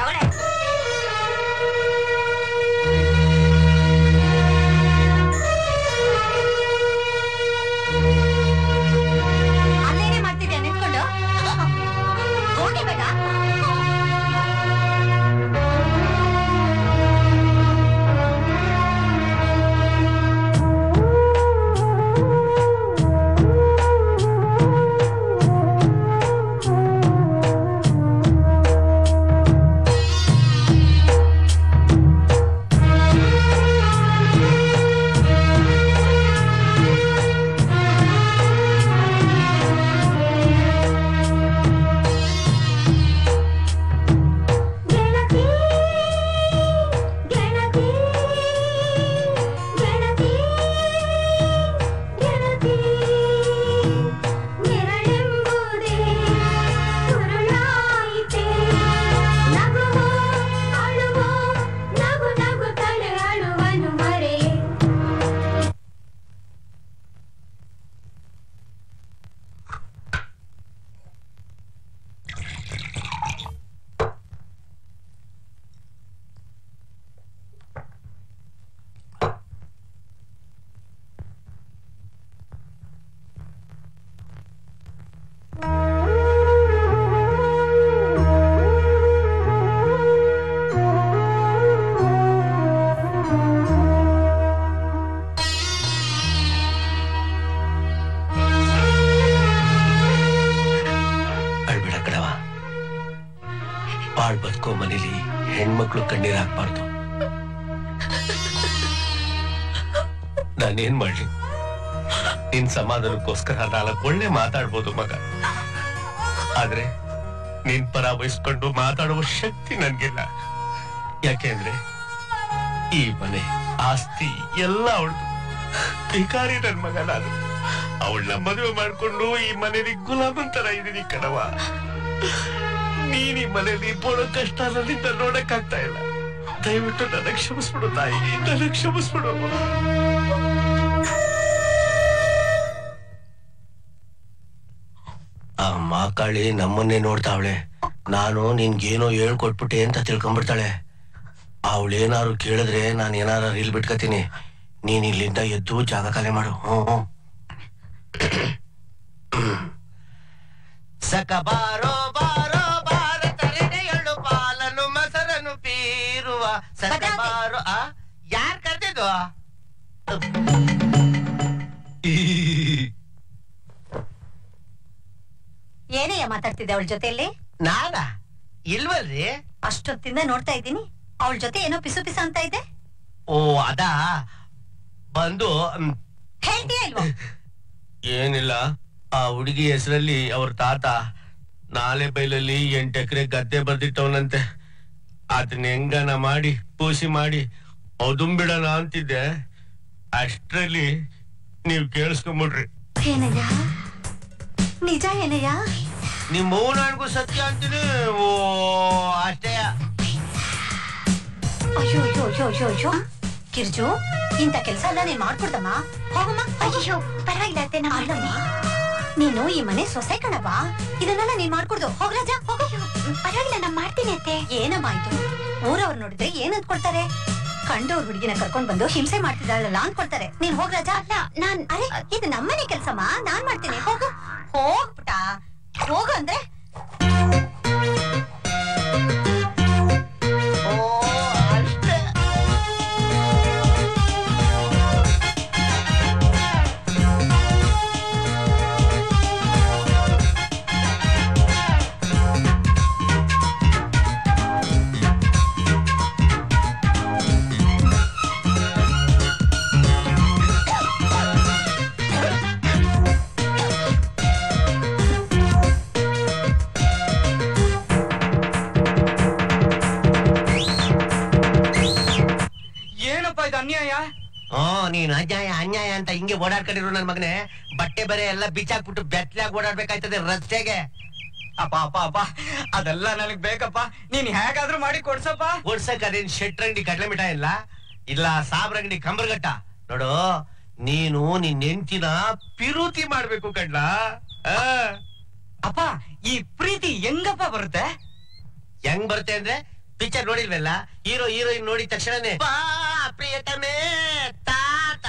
ತಗೊಳೆ. ಅಲ್ಲೇನೇ ಮಾಡ್ತಿದ್ಯಾ ನಿಂತ್ಕೊಂಡು? ಹೋಗಿ ಬೇಗ. ಹೆಣ್ಮಕ್ಳು ಕಣ್ಣೀರ್ ಹಾಕಬಾರ್ದು. ನಾನೇನ್ ಮಾಡ್ಲಿ, ನಿನ್ ಸಮಾಧಾನಕ್ಕೋಸ್ಕರ ನಾಲ್ಕು ಒಳ್ಳೆ ಮಾತಾಡ್ಬೋದು ಮಗ, ಆದ್ರೆ ನಿನ್ ಪರ ವಹಿಸ್ಕೊಂಡು ಮಾತಾಡುವ ಶಕ್ತಿ ನನ್ಗಿಲ್ಲ. ಯಾಕೆಂದ್ರೆ ಈ ಮನೆ ಆಸ್ತಿ ಎಲ್ಲ ಅವಳು, ಭಿಕಾರಿ ನನ್ ಮಗ ನಾನು. ಅವಳನ್ನ ಮದುವೆ ಮಾಡ್ಕೊಂಡು ಈ ಮನೇಲಿ ಗುಲಾಮನ್ ತರ ಇದೀನಿ ಕಣವ. ನೀನ್ ಈ ಮನೇಲಿ ಬೋಡೋ ಕಷ್ಟ ನನ್ನಿಂದ ನೋಡಕ್ ಆಗ್ತಾ ಇಲ್ಲ. ದಯವಿಟ್ಟು ನನ್ನ ಕ್ಷಮಿಸ್ಬಿಡು ತಾಯಿ, ನನ್ನ ಕ್ಷಮಿಸ್ಬಿಡು. ಆ ಮಾಕಾಳಿ ನಮ್ಮನ್ನೇ ನೋಡ್ತಾವಳೆ. ನಾನು ನಿನ್ಗೇನೋ ಹೇಳ್ಕೊಟ್ಬಿಟ್ಟೆ ಅಂತ ತಿಳ್ಕೊಂಡ್ಬಿಡ್ತಾಳೆ. ಅವಳೇನಾರು ಕೇಳಿದ್ರೆ ನಾನು ಏನಾರ ರೀಲ್ ಬಿಟ್ಕತೀನಿ. ನೀನ್ ಇಲ್ಲಿಂದ ಎದ್ದು ಜಾಗ ಖಾಲಿ ಮಾಡು. ಹ್ಮ್ ಸಕ ಬಾರೋ ಬಾರೋ ಬಾರತರಿನ ಎಳ್ಳು ಪಾಲನು ಮಸರನು ಪೀರುವ ಸಕ ಬಾರೋ. ಯಾರ್ ಕರ್ತಿದ್ವ? ಏನೆಯ ಮಾತಾಡ್ತಿದ್ದೆ ಅವಳ ಜೊತೆಯಲ್ಲಿ? ನಾನಾ ಇಲ್ವಲ್ರಿ, ಅಷ್ಟೊತ್ತಿಂದ ನೋಡ್ತಾ ಇದ್ದೀನಿ. ಅವಳ ಜೊತೆ ಏನೋ ಪಿಸು ಪಿಸ ಅಂತ ಇದೆ. ಓ ಅದಾ ಬಂದು ಹೇಳ್ತೀಯ ಇಲ್ವಾ? ಏನಿಲ್ಲ, ಆ ಹುಡುಗಿ ಹೆಸರಲ್ಲಿ ಅವ್ರ ತಾತ ನಾಲೆ ಬೈಲಲ್ಲಿ 8 ಎಕರೆ ಗದ್ದೆ ಬರ್ದಿಟ್ಟವನಂತೆ. ಅದನ್ನ ಹೆಂಗನ ಮಾಡಿ ಪೂಸಿ ಮಾಡಿ ಅದುಂಬಿಡೋಣ ಅಂತಿದ್ದೆ. ಅಷ್ಟರಲ್ಲಿ ನೀವ್ ಕೇಳಿಸ್ಕೊಂಬಿಡ್ರಿ. ಏನಯ್ಯ ನಿಜ ಏನಯ್ಯ? ನಿಮ್ ಮೌ ನನ್ಗೂ ಸತ್ಯ ಅಂತೀನಿ. ಓ ಅಷ್ಟೇ. ಅಯ್ಯೋ ಅಯ್ಯೋ ಅಯ್ಯೋ ಅಯ್ಯೋ ಅಯ್ಯೋ ಕಿರ್ಜು, ಇಂಥ ಕೆಲಸ ಎಲ್ಲ ನೀನ್ ಮಾಡ್ಕೊಡ್ದಮ್ಮ. ಹೋಗಮ್ಮ. ಅಯ್ಯೋ ಪರವಾಗಿಲ್ಲ ಅತ್ತೆ, ನಾಡಮ್ಮ ನೀನು ಈ ಮನೆ ಸೊಸೆ ಕಣವ, ಇದನ್ನೆಲ್ಲ ನೀನ್ ಮಾಡ್ಕೊಡ್ದು. ಹೋಗ್ರಾಜ ಹೋಗ. ಪರವಾಗಿಲ್ಲ ನಾ ಮಾಡ್ತೀನಿ ಅತ್ತೆ. ಏನಮ್ಮ ಆಯ್ತು? ಊರವ್ರು ನೋಡಿದ್ರೆ ಏನ್ ಅಂದ್ಕೊಡ್ತಾರೆ? ಕಂಡವ್ರ ಹುಡುಗಿನ ಕರ್ಕೊಂಡ್ ಬಂದು ಹಿಂಸೆ ಮಾಡ್ತಿದ್ದಾಳಲ್ಲ ಅಂದ್ಕೊಡ್ತಾರೆ. ನೀನ್ ಹೋಗ್ರಾಜ. ಅಲ್ಲ ನಾನ್, ಅರೆ ಇದು ನಮ್ಮನೆ ಕೆಲ್ಸಮ್ಮ, ನಾನ್ ಮಾಡ್ತೀನಿ. ಹೋಗು. ಹೋಗ್ಬಿಟ್ಟ ಹೋಗು ಅಂದ್ರೆ ನೀನ್ ಅನ್ಯಾಯ ಅನ್ಯಾಯ ಅಂತ ಹಿಂಗೆ ಓಡಾಡ್ಕೊಂಡಿರು. ನನ್ ಮಗನೆ ಬಟ್ಟೆ ಬರೆ ಎಲ್ಲ ಬಿಚ್ಚಾಕ್ಬಿಟ್ಟು ಬೆತ್ತಲಾಗ ಓಡಾಡ್ಬೇಕಾಯ್ತದೆ ರಸ್ತೆಗೆ. ಅಪ್ಪ ಅಪ್ಪ ಅಪ್ಪ ಅದೆಲ್ಲ ನನಗ್ ಬೇಕಪ್ಪ, ನೀನ್ ಹೇಗಾದ್ರೂ ಮಾಡಿ ಕೊಡ್ಸಪ್ಪ. ಕೊಡ್ಸಕ್ ಅದೇನ್ ಶೆಟ್ರಂಗಡಿ ಕಡಲೆ ಮಿಠಾಯಿ ಇಲ್ಲ, ಇಲ್ಲ ಸಾಬ್ರಂಗಡಿ ಕಂಬರ್ಗಟ್ಟ ನೋಡು. ನೀನು ನಿನ್ ಹೆಂಡತಿನ ಪಿರೂತಿ ಮಾಡ್ಬೇಕು ಕಣ್ಣ. ಅಪ್ಪ ಈ ಪ್ರೀತಿ ಹೆಂಗಪ್ಪ ಬರುತ್ತೆ? ಹೆಂಗ್ ಬರುತ್ತೆ ಅಂದ್ರೆ ಪಿಕ್ಚರ್ ನೋಡಿಲ್ವಲ್ಲ, ಹೀರೋ ಹೀರೋಯಿನ್ ನೋಡಿದ ತಕ್ಷಣನೇ ಪ್ರಿಯತಮೇ ತಾತ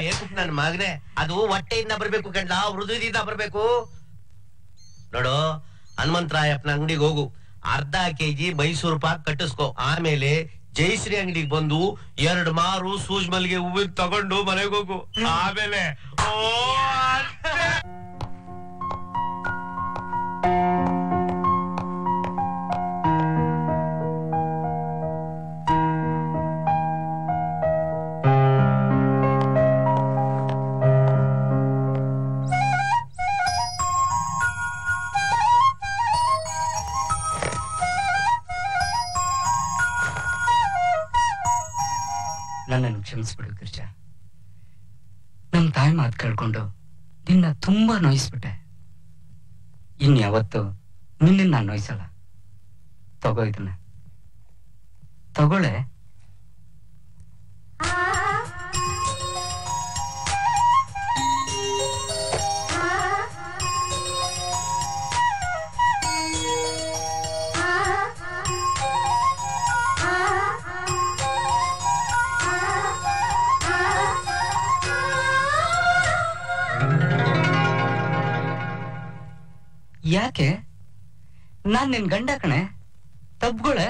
ಬೇಕು ನನ್ ಮಗನೆ. ಅದು ಹೊಟ್ಟೆಯಿಂದ ಬರ್ಬೇಕು ಕಣ್ಣ, ಹೃದಯದಿಂದ ಬರ್ಬೇಕು ನೋಡು. ಹನುಮಂತರಾಯಪ್ಪನ ಅಂಗಡಿಗೆ ಹೋಗು, 1/2 kg ಮೈಸೂರು ಪಾಕ್ ಕಟ್ಟಿಸ್ಕೊ. ಆಮೇಲೆ ಜೈಶ್ರೀ ಅಂಗಡಿಗೆ ಬಂದು 2 ಮಾರು ಸೂಜ್ ಮಲ್ಲಿಗೆ ಹೂವಿನ ತಗೊಂಡು ಮನೆಗೆ ಹೋಗು. ಆಮೇಲೆ ಓ ನನ್ನನ್ನು ಕ್ಷಮಿಸ್ಬಿಡು ಗಿರ್ಜ. ನಮ್ ತಾಯಿ ಮಾತು ಕೇಳ್ಕೊಂಡು ನಿನ್ನ ತುಂಬಾ ನೋಯಿಸ್ಬಿಟ್ಟೆ. ಇನ್ಯಾವತ್ತು ನಿನ್ನ ನಾನು ನೋಯಿಸಲ್ಲ. ತಗೋ ಇದನ್ನ ತಗೊಳ್ಳೆ. ಯಾಕೆ ನಾನ್ ನಿನ್ ಗಂಡ ಕಣೆ, ತಬ್ಗೊಳೆ.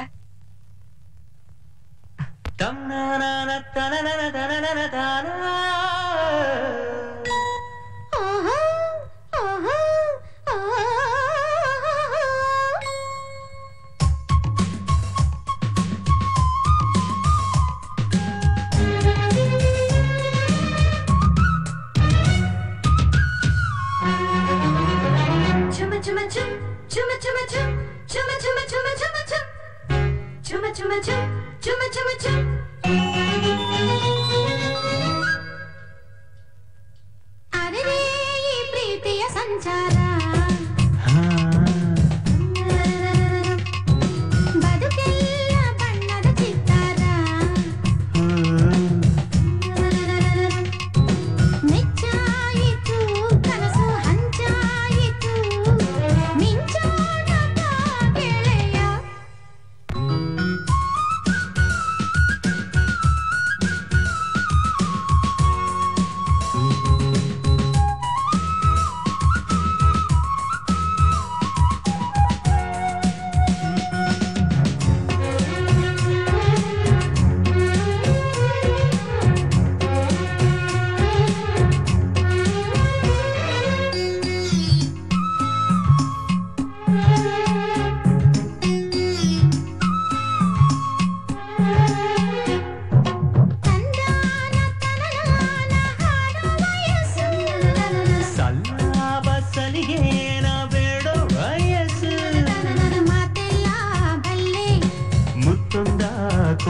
चुम चुम चुम चुम चुम। अरे रे ये प्रीतिया संचार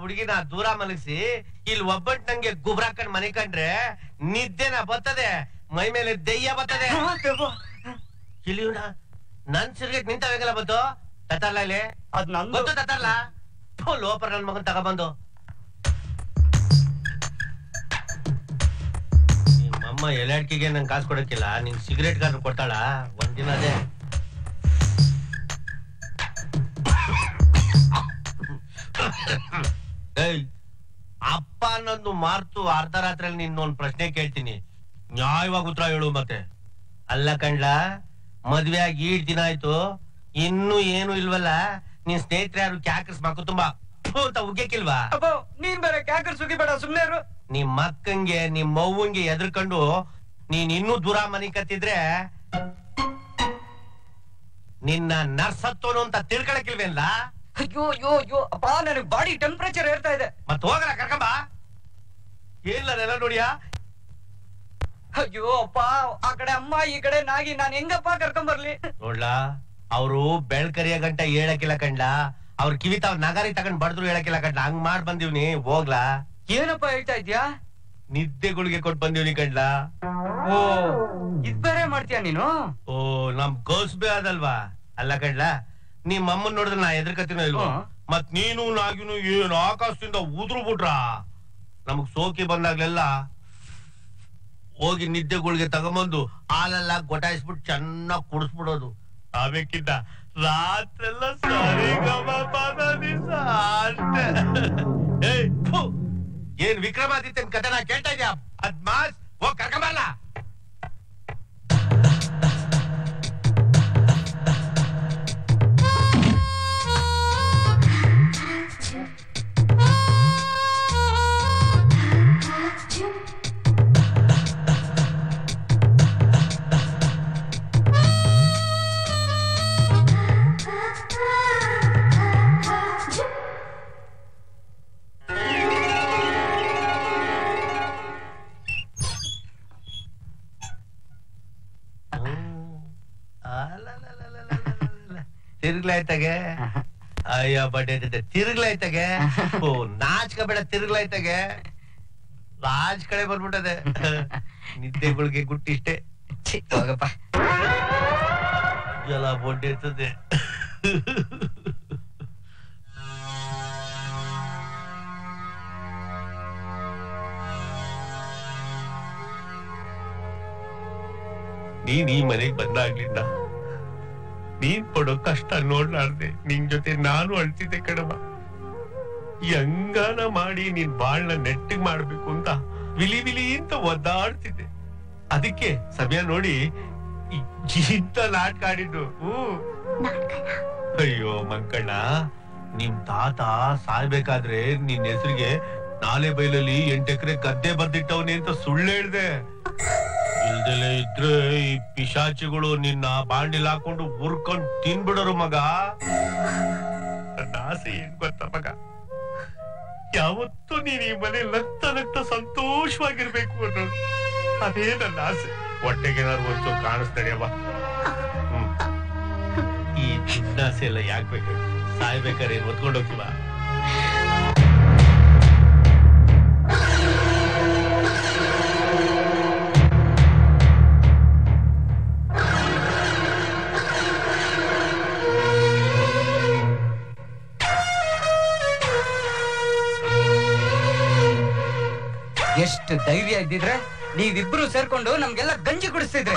ಹುಡುಗಿನ ದೂರ ಮಲಗಿಸಿ ಇಲ್ಲಿ ಒಬ್ಬಟ್ಟು ನಂಗೆ ಗುಬ್ರಾಕಂಡ್ ಮನೆ ಕಂಡ್ರೆ ನಿದ್ದೆನ ಬರ್ತದೆ, ಮೈ ಮೇಲೆ ದೆಯ್ಯ ಬರ್ತದೆ. ನನ್ ಸಿರ್ಗೆ ನಿಂತಾವೆಲ್ಲ ಬಂತು ತತ್ತಲ್ಲ ಇಲ್ಲಿ ಗೊತ್ತು ತತ್ತಲ್ಲ ಲೋಪರ್ ನನ್ ಮಗನ್ ತಗೊಬಂದು ನಿಮ್ಮಮ್ಮ ಎಲಾಡ್ಕಿಗೆ ನಂಗೆ ಕಾಸು ಕೊಡಕ್ಕಿಲ್ಲ, ನಿನ್ ಸಿಗರೇಟ್ ಕಾಸು ಕೊಡ್ತಾಳ ಒಂದಿನ ಅದೇ. ಅಪ್ಪ ಅನ್ನೊಂದು ಮಾರ್ತು ಅರ್ಧ ರಾತ್ರಿಯಲ್ಲಿ ನಿನ್ನೊಂದು ಪ್ರಶ್ನೆ ಕೇಳ್ತೀನಿ, ನ್ಯಾಯವಾಗಿ ಉತ್ತರ ಹೇಳು. ಮತ್ತೆ ಅಲ್ಲ ಕಂಡ್ಲ, ಮದ್ವೆ ಆಗಿ 8 ದಿನ ಆಯ್ತು, ಇನ್ನು ಏನು ಇಲ್ವಲ್ಲ? ನಿನ್ ಸ್ನೇಹಿತರೆ ಯಾರು ಕ್ಯಾಕರ್ಸ್ ಮಕ್ಕ ತುಂಬಾ ಉಗ್ಯಕ್ಕಿಲ್ವಾ? ನೀನ್ ಬೇರೆ ಕ್ಯಾಕರ್ಸ್ ಉಗಿಬೇಡ, ಸುಮ್ನೆ ಇರು. ನಿಮ್ ಮಕ್ಕಂಗೆ ನಿಮ್ ಮೌವಂಗೆ ಎದ್ರಕೊಂಡು ನೀನ್ ಇನ್ನೂ ದೂರ ಮನೆ ಕತ್ತಿದ್ರೆ ನಿನ್ನ ನರ್ಸತ್ತೋನು ಅಂತ ತಿಳ್ಕೊಳಕ್ಕಿಲ್ವೇನ್ಲಾ? ಅಯ್ಯೋ ಅಯ್ಯೋ ಅಯ್ಯೋ ಅಪ್ಪ ನನ್ನ ಬಾಡಿ ಟೆಂಪರೇಚರ್ ಏರ್ತಾ ಇದೆ ಮತ್ತೆ ಹೋಗರ ಕರ್ಕಂಬ ಏನಿಲ್ಲ ನೆಲ ನೋಡಿಯಾ ಅಯ್ಯೋ ಅಪ್ಪ ಆ ಕಡೆ ಅಮ್ಮ ಈ ಕಡೆ ನಾಗಿ ನಾನು ಹೆಂಗಪ್ಪ ಕರ್ಕಂ ಬರಲಿ ನೋಡ್ಲಾ ಅವರು ಬೆಳ್ಕರಿಯ ಗಂಟ ಹೇಳಕ್ಕಿಲ್ಲ ಕಂಡ್ಲಾ ಅವರು ಕಿವಿತ ನಗಾರಿ ತಕೊಂಡು ಬಡದ್ರು ಹೇಳಕ್ಕಿಲ್ಲ ಕಂಡ್ಲಾ ಹಂಗ್ ಮಾಡಿ ಬಂದಿವ್ನಿ ಹೋಗ್ಲಾ ಏನಪ್ಪ ಹೇಳ್ತಾ ಇದ್ಯಾ ನಿದ್ದೆಗಳಿಗೆ ಕೊಟ್ಟು ಬಂದಿವ್ನಿ ಕಂಡ್ಲಾ ಓ ಇದ್ ಬೇರೆ ಮಾಡ್ತೀಯಾ ನೀನು ಓ ನಮ್ ಗೋಸ್ಬೆ ಅದಲ್ವಾ ಅಲ್ಲ ಕಂಡ್ಲಾ ನಿಮ್ ಅಮ್ಮನ್ ನೋಡಿದ್ರೆ ನಾ ಎದರ್ಕತ್ತಿನ ಇಲ್ವ ಮತ್ ನೀನು ನಾಗಿನು ಏನು ಆಕಾಶದಿಂದ ಉದ್ರು ಬಿಟ್ರ ನಮಗ್ ಸೋಕಿ ಬಂದಾಗ್ಲೆಲ್ಲ ಹೋಗಿ ನಿದ್ದೆಗಳಿಗೆ ತಗೊಂಬಂದು ಹಾಲೆಲ್ಲ ಗೊಟಾಯಿಸ್ಬಿಟ್ಟು ಚೆನ್ನಾಗ್ ಕುಡಿಸ್ಬಿಡೋದು ಆಬೇಕಿದ್ದ ರಾತ್ರೆಲ್ಲ ಏನ್ ವಿಕ್ರಮಾದಿತ್ಯನ್ ಕಥೆನ ಕೇಳ್ತಾ ಇದ್ಯಾ ಅದ್ ಮಾಸ್ ಹೋಗ್ ಕರ್ಕೊಂಬಲ್ಲ ತಿರ್ಗ್ಲಾಯ್ತಾಗೆ ಅಯ್ಯೋ ಬಟ್ಟೆ ತಿರ್ಗ್ಲಾಯ್ತಾಗೆ ಓ ನಾಚ್ಕ ಬೇಡ ತಿರ್ಗ್ಲಾಯ್ತಾಗೆ ರಾಜ್ ಕಡೆ ಬರ್ಬಿಟ್ಟದೆ ನಿದ್ದೆಗಳಿಗೆ ಗುಟ್ಟಿಷ್ಟೇ ಹೋಗಪ್ಪ ಜಲ ಬೊಡ್ಡೆ ಇರ್ತದೆ ನೀನ್ ಈ ಮನೆಗೆ ಬಂದಾಗ್ಲಿಂದ ನೀನ್ ಪಡೋ ಕಷ್ಟ ನೋಡ್ಲಾರ್ದೆ ನಿನ್ ಜೊತೆ ನಾನು ಅಳ್ತಿದ್ದೆ ಕಣವ ಹೆಂಗಾನ ಮಾಡಿ ನೀನ್ ಬಾಳ್ನ ನೆಟ್ಟಿಗೆ ಮಾಡ್ಬೇಕು ಅಂತ ವಿಲಿ ವಿಲಿ ಅಂತ ಒದ್ದಾಡ್ತಿದ್ದೆ ಅದಕ್ಕೆ ಸಮಯ ನೋಡಿ ಇಂತ ನಾಟಕ ಆಡಿದ್ದು ಅಯ್ಯೋ ಮಂಕಣ್ಣ ನಿಮ್ ತಾತ ಸಾಯ್ಬೇಕಾದ್ರೆ ನಿನ್ ಹೆಸರಿಗೆ ನಾಲೆ ಬೈಲಲ್ಲಿ 8 ಎಕರೆ ಗದ್ದೆ ಬರ್ದಿಟ್ಟವನೇ ಅಂತ ಸುಳ್ಳು ಹೇಳ್ದೆ ಇಲ್ದಲೇ ಇದ್ರೆ ಈ ಪಿಶಾಚಿಗಳು ನಿನ್ನ ಬಾಂಡಿಲ್ ಹಾಕೊಂಡು ಉರ್ಕೊಂಡು ತಿನ್ಬಿಡರು ಮಗ ನನ್ನ ಆಸೆ ಏನ್ ಗೊತ್ತಾ ಮಗ ಯಾವತ್ತೂ ನೀನ್ ಈ ಮನೆ ನಗ್ತ ಸಂತೋಷವಾಗಿರ್ಬೇಕು ಅನ್ನೋದು ಅದೇ ನನ್ನ ಆಸೆ ಹೊಟ್ಟೆಗೇನಾದ್ರು ಒಂಚೂರು ಕಾಣಿಸ್ತೇನೆಯವ್ವ ಈ ಚಿನ್ನಾಸೆ ಎಲ್ಲ ಯಾಕ್ಬೇಕು ಸಾಯ್ಬೇಕಾರೆ ಹೊತ್ಕೊಂಡೋಗ್ತೀವ ಎಷ್ಟು ಧೈರ್ಯ ಇದ್ದಿದ್ರೆ ನೀವಿಬ್ರು ಸೇರ್ಕೊಂಡು ನಮ್ಗೆಲ್ಲ ಗಂಜಿ ಕುಡಿಸ್ತಿದ್ರೆ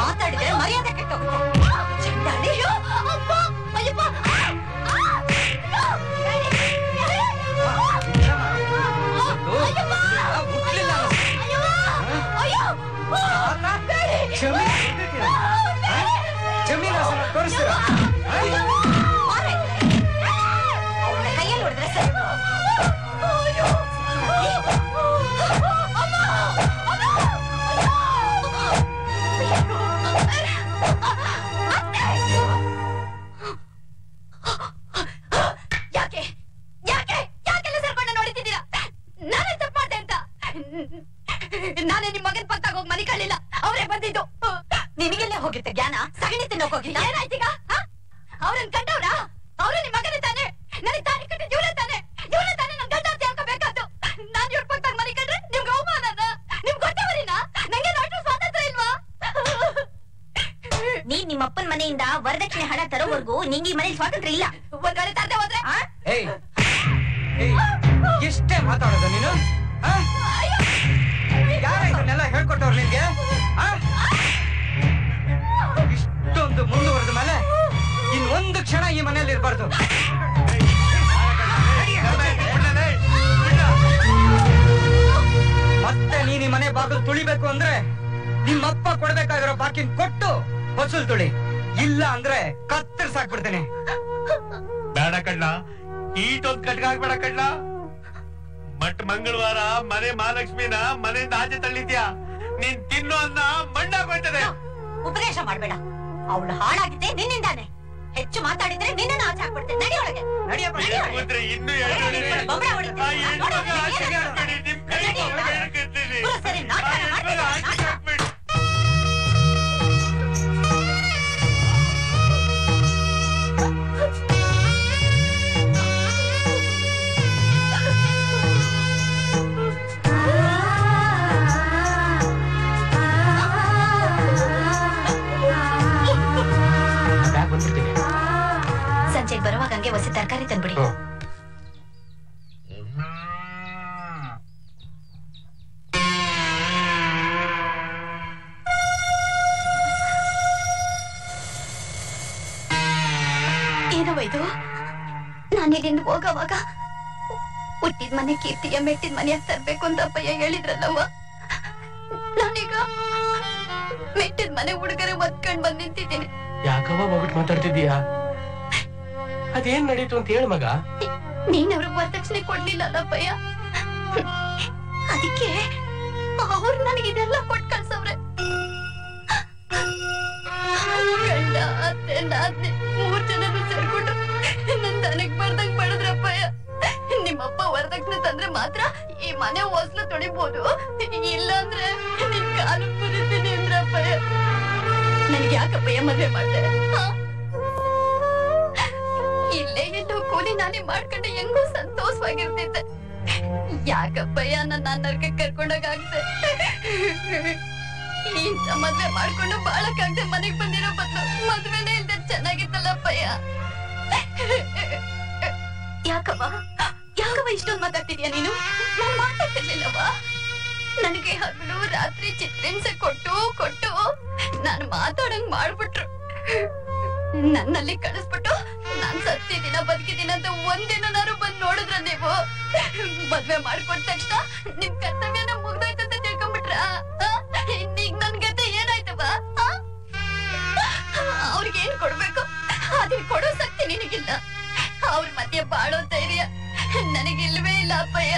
ಮಾತಾಡಿದ್ರೆ ಮರ್ಯಾದೆ ಜಮೀನ ತೋರಿಸ್ತೀರ ಕೈಯಲ್ಲಿ ಹೊಡೆದ್ರೆ ಯಾಕೆ ಯಾಕೆ ಯಾಕೆಲ್ಲ ಸೇರ್ಕೊಂಡ ನೋಡ್ತಿದ್ದೀರಾ ನಾನೇ ತಪ್ಪು ಮಾಡ್ದೆ ಅಂತ ನಾನೇ ನಿಮ್ ಮಗನ್ ಪಕ್ಕ ಹೋಗಿ ಮನೆ ಕಳಿಲ್ಲ ಅವರೇ ಬಂದಿದ್ದು ನಿನಗೆಲ್ಲೇ ಹೋಗಿತ್ತು ಜ್ಞಾನ ಸಗಣಿ ತಿನ್ನೋಕ್ ಹೋಗಿಲ್ಲ ಏನಾಯ್ತೀಗ ಅವ್ರನ್ ಕಂಡವ್ರ ಅವ್ರು ನಿಮ್ ಮಗನೇ ತಾನೆ ನನಗೆ ದಾರಿ ಕಟ್ಟ ಜೀವನ ತಾನೆ ನನ್ ಗಂಡ ಅಂತ ಹಾಕೋಬೇಕಾದ್ದು ನಾನ್ ಇವ್ರ ಪಕ್ಕ ಮನೆ ಕಂಡ್ರೆ ನಿಮ್ಗೆ ಅವಮಾನದ ನಿಮ್ ಗೊತ್ತವರಿನ ನಂಗೆ ನೋಡ್ರು ಸ್ವಾತಂತ್ರ್ಯ ಇಲ್ವಾ ನೀನ್ ನಿಮ್ಮಪ್ಪನ ಮನೆಯಿಂದ ವರದಕ್ಷಿಣೆ ಹಣ ತರೋವರೆಗೂ ನಿಂಗೆ ಈ ಮನೇಲಿ ಸ್ವಾತಂತ್ರ್ಯ ಇಲ್ಲ ಒಂದ್ ವೇಳೆ ತರದೆ ಹೋದ್ರೆ ಎಷ್ಟೇ ಮಾತಾಡೋದು ನೀನು ಯಾರ ಇದನ್ನೆಲ್ಲ ಹೇಳ್ಕೊಟ್ಟವ್ರು ನಿನ್ಗೆ ಇಷ್ಟೊಂದು ಮುಂದುವರೆದ ಮೇಲೆ ಇನ್ನೊಂದು ಕ್ಷಣ ಈ ಮನೆಯಲ್ಲಿ ಇರಬಾರ್ದು ಮತ್ತೆ ನೀನ್ ಈ ಮನೆ ಬಾಗಿಲು ತುಳಿಬೇಕು ಅಂದ್ರೆ ನಿಮ್ಮಪ್ಪ ಕೊಡ್ಬೇಕಾಗಿರೋ ಬಾಕಿನ್ ಕೊಟ್ಟು ಹೊಸಲ್ ತುಳಿ ಇಲ್ಲ ಅಂದ್ರೆ ಕತ್ತರಿಸಾಕ್ಬಿಡ್ತೇನೆ ಬೇಡ ಕಣ್ಣ ಈಟೊಂದು ಕಟ್ಕ ಹಾಕ್ಬೇಡ ಕಣ್ಣ ಬಟ್ ಮಂಗಳವಾರ ಮನೆ ಮಹಾಲಕ್ಷ್ಮಿನ ಮನೆಯಿಂದ ಆಚೆ ತಳ್ಳಿದ್ಯಾ ನೀನ್ ತಿನ್ನೋ ಅನ್ನ ಮಣ್ಣಾಗೋಯ್ತದೆ ಉಪದೇಶ ಮಾಡ್ಬೇಡ ಅವಳು ಹಾಳಾಗಿದ್ದೆ ನಿನ್ನಿಂದಾನೆ ಹೆಚ್ಚು ಮಾತಾಡಿದ್ರೆ ನಿನ್ನನ್ನ ಆಚೆ ಹಾಕ್ಬಿಡ್ತೆ. ನಡಿ ಒಳಗೆ. ನಡಿ ಅಪ್ಪ. ಕೂತ್ರೆ ಇನ್ನು ಹೇಳಿ. ಬೊಂಬರ ಹೊಡಿತೀನಿ. ನೋಡಿ ಆಚೆಗೆ ಬಿಡಿ. ನಿಮ್ಮ ಕೈ ಬಿಡಕತ್ತೀನಿ. ಸರಿ ನಾಟಕ ಮಾಡ್ತೀನಿ. वसी तरकारी तंबड़ी नान हुट्टिद मने कीर्तिया मेट्टिद मनिया तरबेकु अंत अप्पय्य हेळिद्रल्लव्व नानीग मेट्टिद मने हुडुगरे मत्कंड बंद निंतिद्दीनि याकव्व बगट माताड्तिद्दीया अदेन नड़ीतु अंत हेळु मग नीनु अवरिगे वरदक्षिणे कोडलिल्लल्लप्पय्य अदक्के अवरु ननगे इदेल्ल कोट्ट कळिसव्रे गंड अत्ते नाद्ने मूर जनरू सेर्कोंडु नन्न तनगे बर्दंग बडद्रप्पय्य निम्मप्प वरदक्षिणे तंद्रे मात्र ई मने होसलु तुळिबहुदु इल्ल अंद्रे निन्न कालु मुरिस्तीनि अंद्रप्पय्य ननगे याकप्पय्य मद्वे माड्ते इल्ले एल्लो कोली नाने माड्कंडे यंगो संतोषवागिर्तिद्दे याकप्पय्य नन्न नरकक्के कर्कोंडागाग्ते इंत मद्वे माड्कोंडु बाळकाग्ते मनेगे बंदिरो बदಲು मद्वेने इल्लदे चेन्नागित्तल्लप्पय्य याकव्व याकव्व इष्टोंदु माताड्तिदीया नीनु नानु माತಾಡ್ತಿರ್ಲಿಲ್ಲವ್ವ ನನಗೆ ಹಗಲು ರಾತ್ರಿ ಚಿತ್ರೆನ್ಸೆ ಕೊಟ್ಟು ಕೊಟ್ಟು ನಾನು ಮಾತಾಡಂಗ್ ಮಾಡ್ಬಿಟ್ರು ನನ್ನಲ್ಲಿ ಕಳಿಸ್ಬಿಟ್ಟು ನಾನು ಸತ್ತಿದ್ದೀನ ಬದುಕಿದ್ದೀನ ಅಂತ ಒಂದಿನಾದರೂ ಬಂದು ನೋಡಿದ್ರ ನೀವು ಮದುವೆ ಮಾಡ್ಕೊಂಡ ತಕ್ಷಣ ನಿಮ್ಮ ಕರ್ತವ್ಯನ ಮುಗ್ದೋಯ್ತು ಅಂತ ತಿಳ್ಕೊಂಡ್ಬಿಟ್ರಾ? ಇನ್ನೀಗ ನನ್ನ ಗತೆ ಏನಾಯ್ತವ? ಅವ್ರಿಗೆ ಏನು ಕೊಡಬೇಕು ಅದನ್ನ ಕೊಡೋ ಶಕ್ತಿ ನಿನಗಿಲ್ಲ. ಅವ್ರ ಮಧ್ಯೆ ಬಾಳೋ ಧೈರ್ಯ ನನಗಿಲ್ವೇ ಇಲ್ಲ ಅಪ್ಪಯ್ಯ.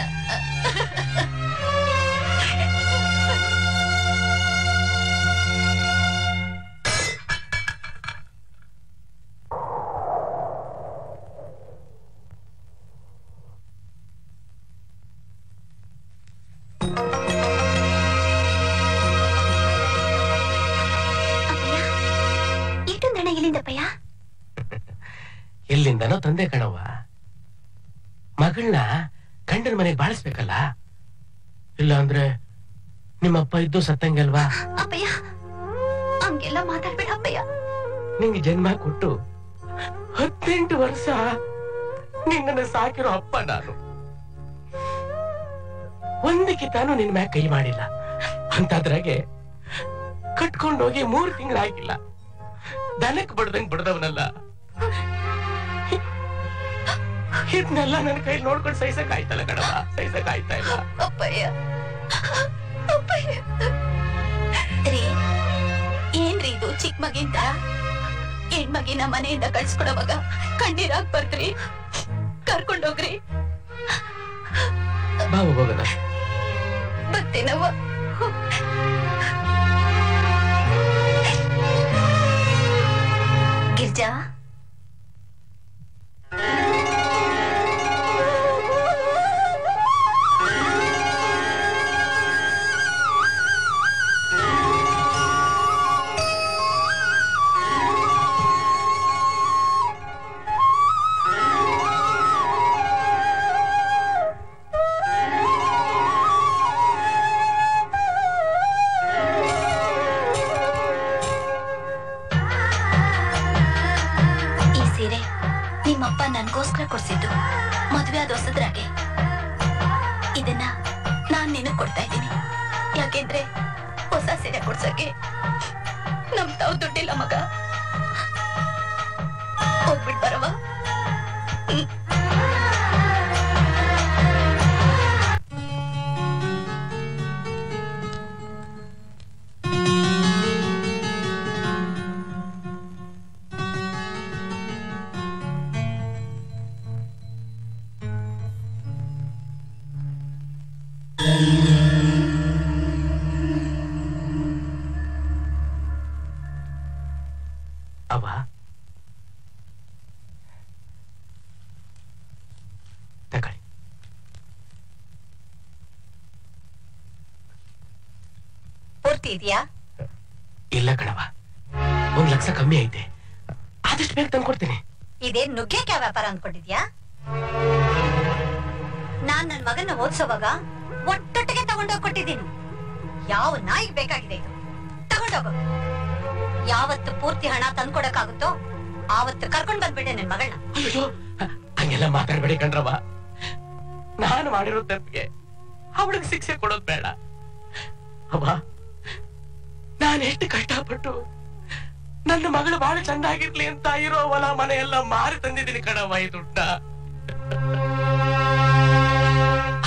ಇಲ್ಲಿಂದನೋ ತಂದೆ ಕಣವ್ವ. ಮಗಳನ್ನ ಗಂಡನ ಮನೆಗೆ ಬಾಳಿಸ್ಬೇಕಲ್ಲ, ಇಲ್ಲ ಅಂದ್ರೆ ನಿಮ್ಮಪ್ಪ ಇದ್ದು ಸತ್ತಂಗಲ್ವಾ? ಅಪ್ಪಯ್ಯ ಹಂಗೆಲ್ಲ ಮಾತಾಡ್ಬೇಡ ಅಪ್ಪಯ್ಯ. ನಿಂಗೆ ಜನ್ಮ ಕೊಟ್ಟು 18 ವರ್ಷ ನಿನ್ನನ್ನು ಸಾಕಿರೋ ಅಪ್ಪ ನಾನು. ಒಂದಕ್ಕೆ ತಾನು ನಿನ್ನ ಮ್ಯಾಗ ಕೈ ಮಾಡಿಲ್ಲ. ಅಂತಾದ್ರಾಗೆ ಕಟ್ಕೊಂಡೋಗಿ 3 ತಿಂಗಳಾಗಿಲ್ಲ. ದನಕ್ಕೆ ಬಡ್ದಂಗ್ ಬಡ್ದವನಲ್ಲ, ಇದನ್ನೆಲ್ಲ ನನ್ನ ಕೈಲಿ ನೋಡ್ಕೊಂಡು ಸಹಿಸಕ್ ಆಯ್ತಲ್ಲ ಕಣವ, ಸಹಿಸಕ್ ಆಯ್ತಾ ಇಲ್ಲ ಅಪ್ಪಯ್ಯ. ಏನ್ರಿ ಇದು ಚಿಕ್ಕ ಮಗಿನ ತರ? ಹೆಣ್ಮಗಿನ ಮನೆಯಿಂದ ಕಳ್ಸ್ಕೊಡವಾಗ ಕಣ್ಣೀರಾಗ್ ಬರ್ತ್ರಿ, ಕರ್ಕೊಂಡೋಗ್ರಿ. ಬಾವು ಹೋಗದ ಬರ್ತೇನವ್ವ. ಗಿರ್ಜಾ ಬರ್ತಿದ್ಯಾ? ಇಲ್ಲ ಕಣವ, ಒಂದ್ ಲಕ್ಷ ಕಮ್ಮಿ ಐತೆ, ಆದಷ್ಟು ಬೇಗ ತಂದ್ಕೊಡ್ತೀನಿ. ಇದೇನ್ ನುಗ್ಗೆಕಾಯಿ ವ್ಯಾಪಾರ ಅಂದ್ಕೊಂಡಿದ್ಯಾ? ನಾನ್ ನನ್ ಮಗನ ಓದಿಸೋವಾಗ ಒಟ್ಟೊಟ್ಟಿಗೆ ತಗೊಂಡೋಗಿ ಕೊಟ್ಟಿದ್ದೀನಿ. ಯಾವ ನಾಯಿಗೆ ಬೇಕಾಗಿದೆ ಇದು? ತಗೊಂಡೋಗು. ಯಾವತ್ತು ಪೂರ್ತಿ ಹಣ ತಂದ್ಕೊಡಕ್ಕಾಗುತ್ತೋ ಆವತ್ತು ಕರ್ಕೊಂಡ್ ಬಂದ್ಬಿಟ್ಟೆ ನನ್ ಮಗಳನ್ನ. ಹಂಗೆಲ್ಲ ಮಾತಾಡ್ಬೇಡಿ ಕಣ್ರವ, ನಾನು ಮಾಡಿರೋ ತಪ್ಪಿಗೆ ಅವಳಿಗೆ ಶಿಕ್ಷೆ ಕೊಡೋದು ಬೇಡ. ಅವಾ, ನಾನು ಎಷ್ಟು ಕಷ್ಟಪಟ್ಟು ನನ್ನ ಮಗಳು ಬಹಳ ಚಂದಾಗಿರ್ಲಿ ಅಂತ ಇರೋ ಹೊಲ ಮನೆ ಎಲ್ಲ ಮಾರಿ ತಂದಿದ್ದೀನಿ ಕಣವ ಈ ದುಡ್ಡ.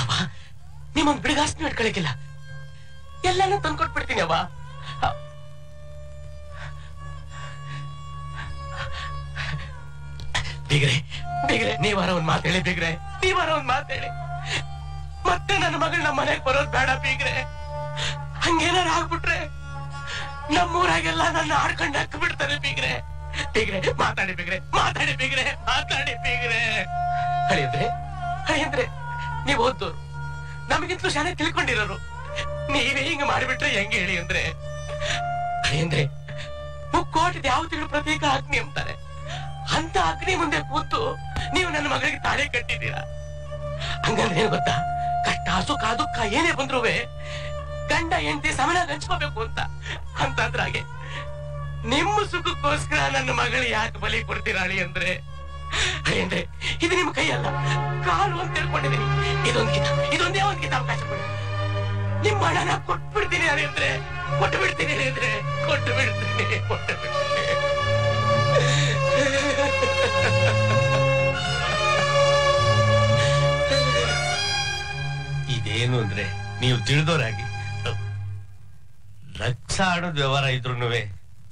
ಅವ, ನಿಮ್ಮೊಂದು ಬಿಡುಗಾಸನ ಇಟ್ಕೊಳಕಿಲ್ಲ, ಎಲ್ಲಾನು ತಂದ್ಕೊಟ್ಬಿಡ್ತೀನಿ. ಅವ, ಬಿಗ್ರೆ ಬಿಗ್ರೆ ನೀವಾರ ಒಂದ್ ಮಾತೇಳಿ, ಬಿಗ್ರೆ ನೀವಾರ ಒಂದ್ ಮಾತೇಳಿ. ಮತ್ತೆ ನನ್ನ ಮಗಳು ನಮ್ಮ ಮನೆಗೆ ಬರೋದು ಬೇಡ ಬಿಗ್ರೆ. ಹಂಗೇನಾರ ಆಗ್ಬಿಟ್ರೆ ನಮ್ಮೂರಾಗೆಲ್ಲ ನನ್ನ ಆಡ್ಕೊಂಡು ಹಕ್ ಬಿಡ್ತಾರೆ ಬಿಗ್ರೆ. ಬಿಗ್ರೆ ಮಾತಾಡಿ, ಬಿಗ್ರೆ ಮಾತಾಡಿ, ಬಿಗ್ರೆ ಮಾತಾಡಿ ಬಿಗ್ರೆ. ಹಳಿಯಂದ್ರೆ ನೀವ್ ಓದ್ದೋರು, ನಮಗಿಂತಲೂ ಶಾಲೆ ತಿಳ್ಕೊಂಡಿರೋರು, ನೀವೇ ಹಿಂಗ ಮಾಡಿಬಿಟ್ರೆ ಹೆಂಗೆ ಹೇಳಿ ಅಂದ್ರೆ? ಹಳಿಯಂದ್ರೆ ಮುಕ್ಕೋಟದ ಯಾವ ತಿಂಗಳು ಪ್ರತೀಕ ಅಗ್ನಿ ಅಂತಾರೆ, ಅಂತ ಅಗ್ನಿ ಮುಂದೆ ಕೂತು ನೀವು ನನ್ನ ಮಗಳಿಗೆ ತಾಳೆ ಕಟ್ಟಿದ್ದೀರಾ. ಹಂಗಂದ್ರೆ ಏನ್ ಗೊತ್ತಾ, ಕಷ್ಟ ಸುಖ ದುಃಖ ಏನೇ ಬಂದ್ರುವೆ ಗಂಡ ಹೆಂಡತಿ ಸಮನಾಗಿ ಹಂಚ್ಕೋಬೇಕು ಅಂತ. ಅಂತಂದ್ರಾಗೆ ನಿಮ್ಮ ಸುಖಕ್ಕೋಸ್ಕರ ನನ್ನ ಮಗಳು ಯಾಕೆ ಬಲಿ ಕೊಡ್ತೀರಾ? ಅಳಿ ಅಂದ್ರೆ ಇದು ನಿಮ್ ಕೈ ಅಲ್ಲ ಕಾಲು ಅಂತ ತಿಳ್ಕೊಂಡಿದ್ದೀನಿ. ಇದೊಂದೇ ಒಂದ್ ಕಿತ ಅವಕಾಶ ಕೊಡಿ, ನಿಮ್ಮ ಹಣನ ಕೊಟ್ಬಿಡ್ತೀನಿ. ಅಳಿ ಅಂದ್ರೆ ಕೊಟ್ಟು ಬಿಡ್ತೀನಿ. ಇದೇನು ಅಂದ್ರೆ, ನೀವು ತಿಳಿದೋರಾಗಿ ರಕ್ಷ ಆಡೋದ್ ವ್ಯವಹಾರ ಇದ್ರು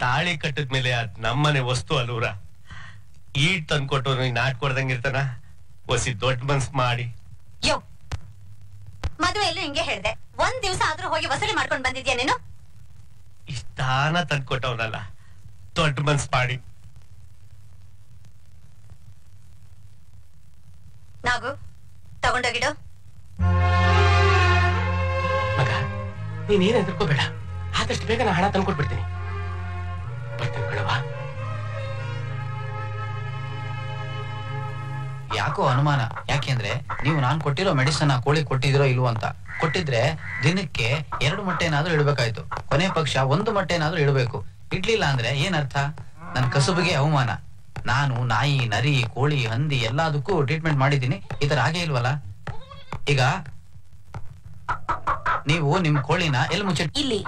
ತಾಳಿ ಕಟ್ಟದ್ಮೇಲೆ ಅದ್ ನಮ್ಮನೆ ವಸ್ತು ಅಲ್ಲೂರ. ಈಟ್ ತಂದ್ಕೊಟ್ಟು ನಾಟ್ಕೊಡ್ದಂಗಿರ್ತಾನ ಒಸಿ ದೊಡ್ಡ ಮನ್ಸ್ ಮಾಡಿ. ಯೋ, ಮದುವೆಯಲ್ಲೂ ಹಿಂಗೆ ಹೇಳ್ದೆ, ಒಂದ್ ದಿವ್ಸ ಆದ್ರೂ ಹೋಗಿ ವಸೂಲಿ ಮಾಡ್ಕೊಂಡ್ ಬಂದಿದ್ಯಾ ನೀನು? ಇಷ್ಟಾನ ತಂದ್ಕೊಟ್ಟವನಲ್ಲ, ದೊಡ್ಡ ಮನ್ಸ್ ಮಾಡಿ. ನಾಗು, ತಗೊಂಡೋಗಿಡು. ಮಗ, ನೀನೇನ್ ಹೆದರ್ಕೋಬೇಡ, ಆದಷ್ಟು ಬೇಗ ನಾ ಹಣ ತಂದ್ಕೊಟ್ಬಿಡ್ತೀನಿ. ಬರ್ತೇನೆ ಕಣವ. ಯಾಕೋ ಅನುಮಾನ, ಯಾಕೆಂದ್ರೆ ನೀವು ನಾನ್ ಕೊಟ್ಟಿರೋ ಮೆಡಿಸನ್ ಕೋಳಿ ಕೊಟ್ಟಿದಿರೋ ಇಲ್ವೋ ಅಂತ. ಕೊಟ್ಟಿದ್ರೆ ದಿನಕ್ಕೆ 2 ಮೊಟ್ಟೆನಾದ್ರೂ ಇಡಬೇಕಾಯ್ತು, ಕೊನೆ ಪಕ್ಷ 1 ಮೊಟ್ಟೆನಾದ್ರೂ ಇಡಬೇಕು. ಇಡ್ಲಿಲ್ಲ ಅಂದ್ರೆ ಏನರ್ಥ? ನನ್ನ ಕಸುಬಿಗೆ ಅವಮಾನ. ನಾನು ನಾಯಿ, ನರಿ, ಕೋಳಿ, ಹಂದಿ ಎಲ್ಲದಕ್ಕೂ ಟ್ರೀಟ್ಮೆಂಟ್ ಮಾಡಿದ್ದೀನಿ, ಈ ತರ ಹಾಗೆ ಇಲ್ವಲ್ಲ? ಈಗ ನೀವು ನಿಮ್ ಕೋಳಿನ ಎಲ್ಲಿ ಮುಚ್ಚಿಟ್ಟು ಇಲ್ಲಿ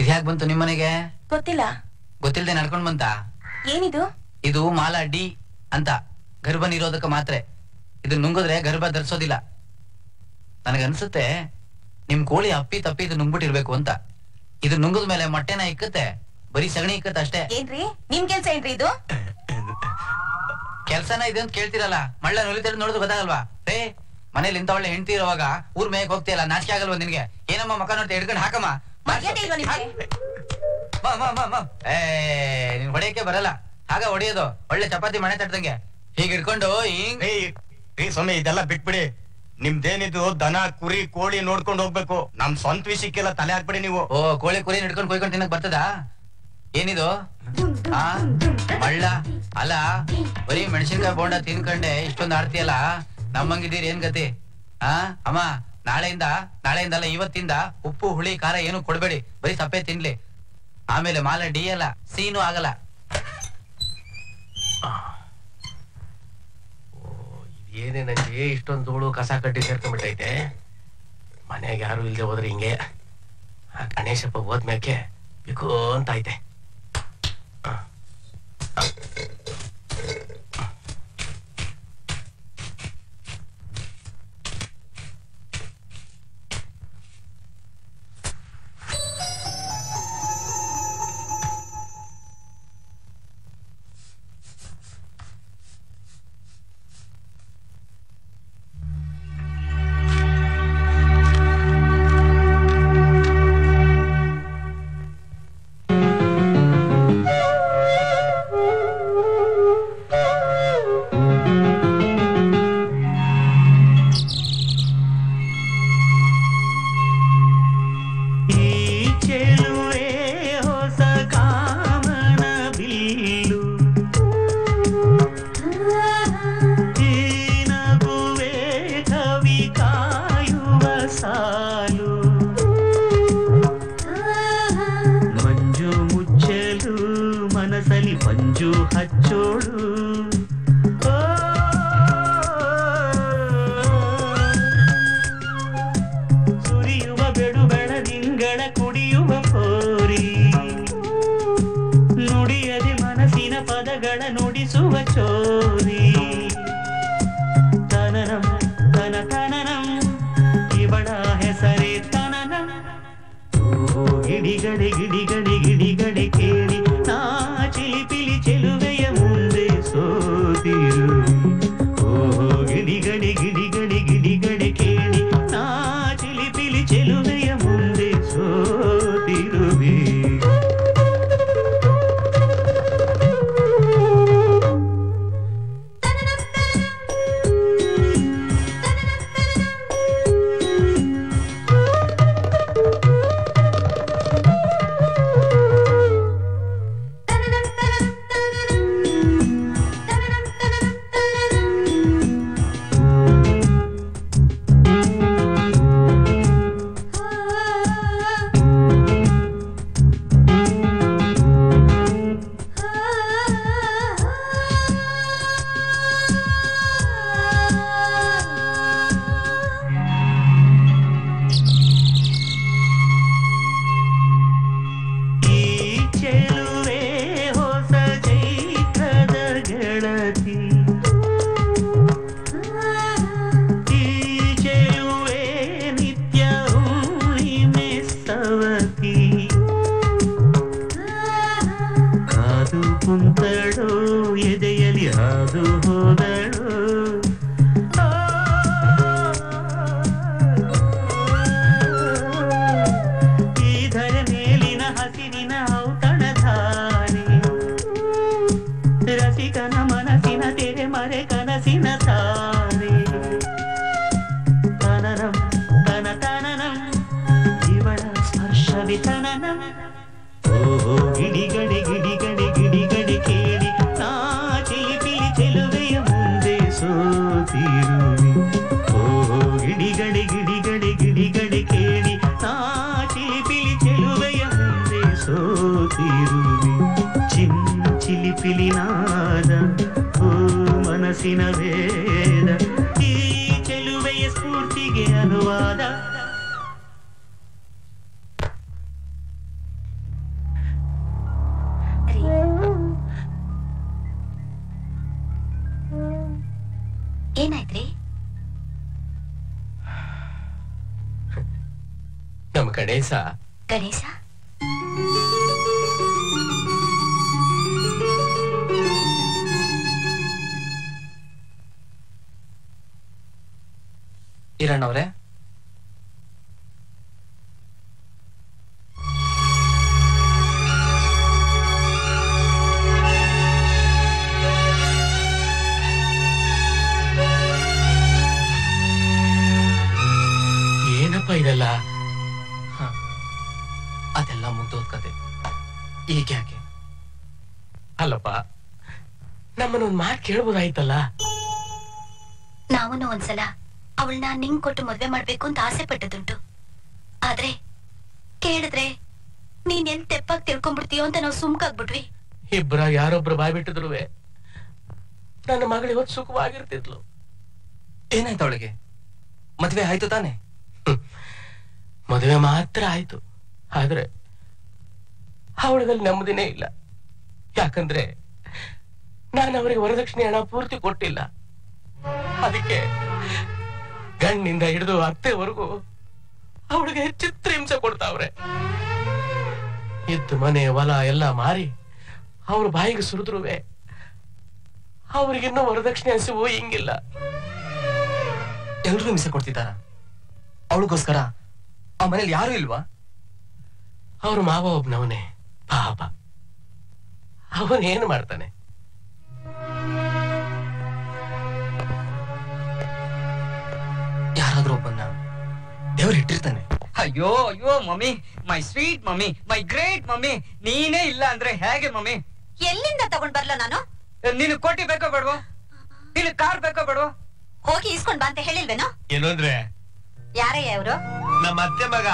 ಇದ್ಯಾಕ್ ಬಂತು ನಿಮ್ಮನೆಗೆ? ಗೊತ್ತಿಲ್ಲದೆ ನಡ್ಕೊಂಡ್ ಬಂತ? ಏನಿದು? ಇದು ಮಾಲಾ ಡಿ ಅಂತ, ಗರ್ಭ ನಿರೋಧಕ ಮಾತ್ರೆ. ಇದನ್ನ ನುಂಗಿದ್ರೆ ಗರ್ಭ ಧರಿಸೋದಿಲ್ಲ. ನನಗನ್ಸುತ್ತೆ ನಿಮ್ ಕೋಳಿ ಅಪ್ಪಿ ತಪ್ಪಿ ಇದು ನುಂಗ್ಬಿಟ್ಟಿರ್ಬೇಕು ಅಂತ. ಇದು ನುಂಗದ ಮೇಲೆ ಮೊಟ್ಟೆನ ಇಕ್ಕತ್ತೆ, ಬರೀ ಸಗಣಿ ಇಕ್ಕತ್ತೆ ಅಷ್ಟೇ. ಏನ್ರಿ ನಿಮ್ ಕೆಲ್ಸ? ಏನ್ರಿ ಇದು ಕೆಲ್ಸನ ಇದೆ ಅಂತ ಕೇಳ್ತಿರಲ್ಲ, ಮಳ್ಳ ನುಲಿತ ನೋಡಿದ್ರು ಗೊತ್ತಾಗಲ್ವಾ? ರೇ, ಮನೇಲಿ ಇಂತ ಒಳ್ಳೆ ಹೆಂಡ್ತಿ ಇರುವಾಗ ಊರ್ ಮೇಯಕ್ ಹೋಗ್ತಿಯಲ್ಲ, ನಾಚಿಕೆ ಆಗಲ್ವಾ ನಿನ್ಗೆ? ಏನಮ್ಮ ಮಕ್ಕ ನೋಡ್ತಾ ಹಿಡ್ಕೊಂಡು ಹಾಕಮ್ಮ, ನೀನ್ ಹೊಡೆಯಕ್ಕೆ ಬರಲ್ಲ. ಆಗ ಹೊಡೆಯೋದು ಒಳ್ಳೆ ಚಪಾತಿ ಮನೆ ತಟ್ಟದಂಗೆ ಹೀಗ್ ಹಿಡ್ಕೊಂಡು ಹಿಂಗ್. ಸೊನ್ನೆ, ಇದೆಲ್ಲ ಬಿಟ್ಬಿಡಿ. ನಿಮ್ದೇನಿದು ದನ ಕುರಿ ಕೋಳಿ ನೋಡ್ಕೊಂಡು ಹೋಗ್ಬೇಕು, ನಮ್ ಸ್ವಂತ ವಿಷಯಕ್ಕೆಲ್ಲ ತಲೆ ಹಾಕ್ಬಿಡಿ ನೀವು. ಓ, ಕೋಳಿ ಕುರಿ ಹಿಡ್ಕೊಂಡು ಕೊಯ್ಕೊಂಡು ತಿನ್ನಕ್ ಬರ್ತದ? ಏನಿದು ಮಳ್ಳ ಅಲ್ಲ, ಬರೀ ಮೆಣಸಿನ್ಕಾಯಿ ಬೋಂಡ ತಿನ್ಕಂಡೆ ಇಷ್ಟೊಂದು ಆಡ್ತಿಯಲ್ಲ, ನಮ್ಮಂಗಿದ್ದೀರಿ ಏನ್ ಗತಿ? ಆ ಅಮ್ಮ, ನಾಳೆಯಿಂದಲ್ಲ ಇವತ್ತಿಂದ ಉಪ್ಪು ಹುಳಿ ಖಾರ ಏನು ಕೊಡ್ಬೇಡಿ, ಬರೀ ಸಪ್ಪೆ ತಿನ್ಲಿ. ಆಮೇಲೆ ಮಾಲ ಡಿ ಅಲ್ಲ, ಸೀನು ಆಗಲ್ಲ. ಏನೇನಂಜೆ ಇಷ್ಟೊಂದು ಧೂಳು ಕಸ ಕಟ್ಟಿ ಸೇರ್ಕೊಂಡ್ಬಿಟ್ಟೈತೆ. ಮನೆಯಾಗ ಯಾರು ಇಲ್ಲದೆ ಹೋದ್ರೆ ಹಿಂಗೆ. ಆ ಗಣೇಶಪ್ಪ ಹೋದ್ಮ್ಯಾಕೆ ಬಿಕೋ ಅಂತ ಐತೆ. ವರದಕ್ಷಿಣೆ ಹಣ ಪೂರ್ತಿ ಕೊಟ್ಟಿಲ್ಲ. ಅದಕ್ಕೆ ಗಣ್ಣಿಂದ ಹಿಡಿದು ಅತ್ತೆವರೆಗೂ ಅವಳಿಗೆ ಚಿತ್ರ ಹಿಂಸೆ ಕೊಡ್ತಾವ್ರೆ. ಇತ್ತು ಮನೆ ಹೊಲ ಎಲ್ಲ ಮಾರಿ ಅವ್ರ ಬಾಯಿಗೆ ಸುರಿದ್ರುವೆ ಅವ್ರಿಗಿನ್ನೂ ವರದಕ್ಷಿಣೆ ಹಸಿವು ಹಿಂಗಿಲ್ಲ. ಎಲ್ರಿಗೂ ಹಿಂಸೆ ಕೊಡ್ತಿದ್ದಾರ. ಅವಳಿಗೋಸ್ಕರ ಆ ಮನೇಲಿ ಯಾರು ಇಲ್ವಾ? ಅವ್ರ ಮಾವ ಒಬ್ನವನೇ, ಪಾಪ ಅವನೇನು ಮಾಡ್ತಾನೆ? ಯಾರಾದ್ರೂ ಒಬ್ಬನ್ನ ದೇವ್ರು ಇಟ್ಟಿರ್ತಾನೆ. ಅಯ್ಯೋ ಅಯ್ಯೋ mummy, my sweet mummy, my great mummy, ನೀನೇ ಇಲ್ಲ ಅಂದ್ರೆ ಹೇಗೆ ಮಮ್ಮಿ? ಎಲ್ಲಿಂದ ತಗೊಂಡ್ ಬರ್ಲಾ ನಾನು? ನೀನು ಕೋಟಿ ಬೇಕೋ ಬೇಡವೋ, ನೀನು ಕಾರ್ ಬೇಕೋ ಬೇಡವೋ? ಹೋಗಿ ಇಸ್ಕೊಂಡ್ ಬಾ ಅಂತ ಹೇಳಿಲ್ವೇನೋ? ಏನು ಅಂದ್ರೆ ಯಾರಯ್ಯ ಇವ್ರು? ನಮ್ಮ ಅತ್ತೆ ಮಗ.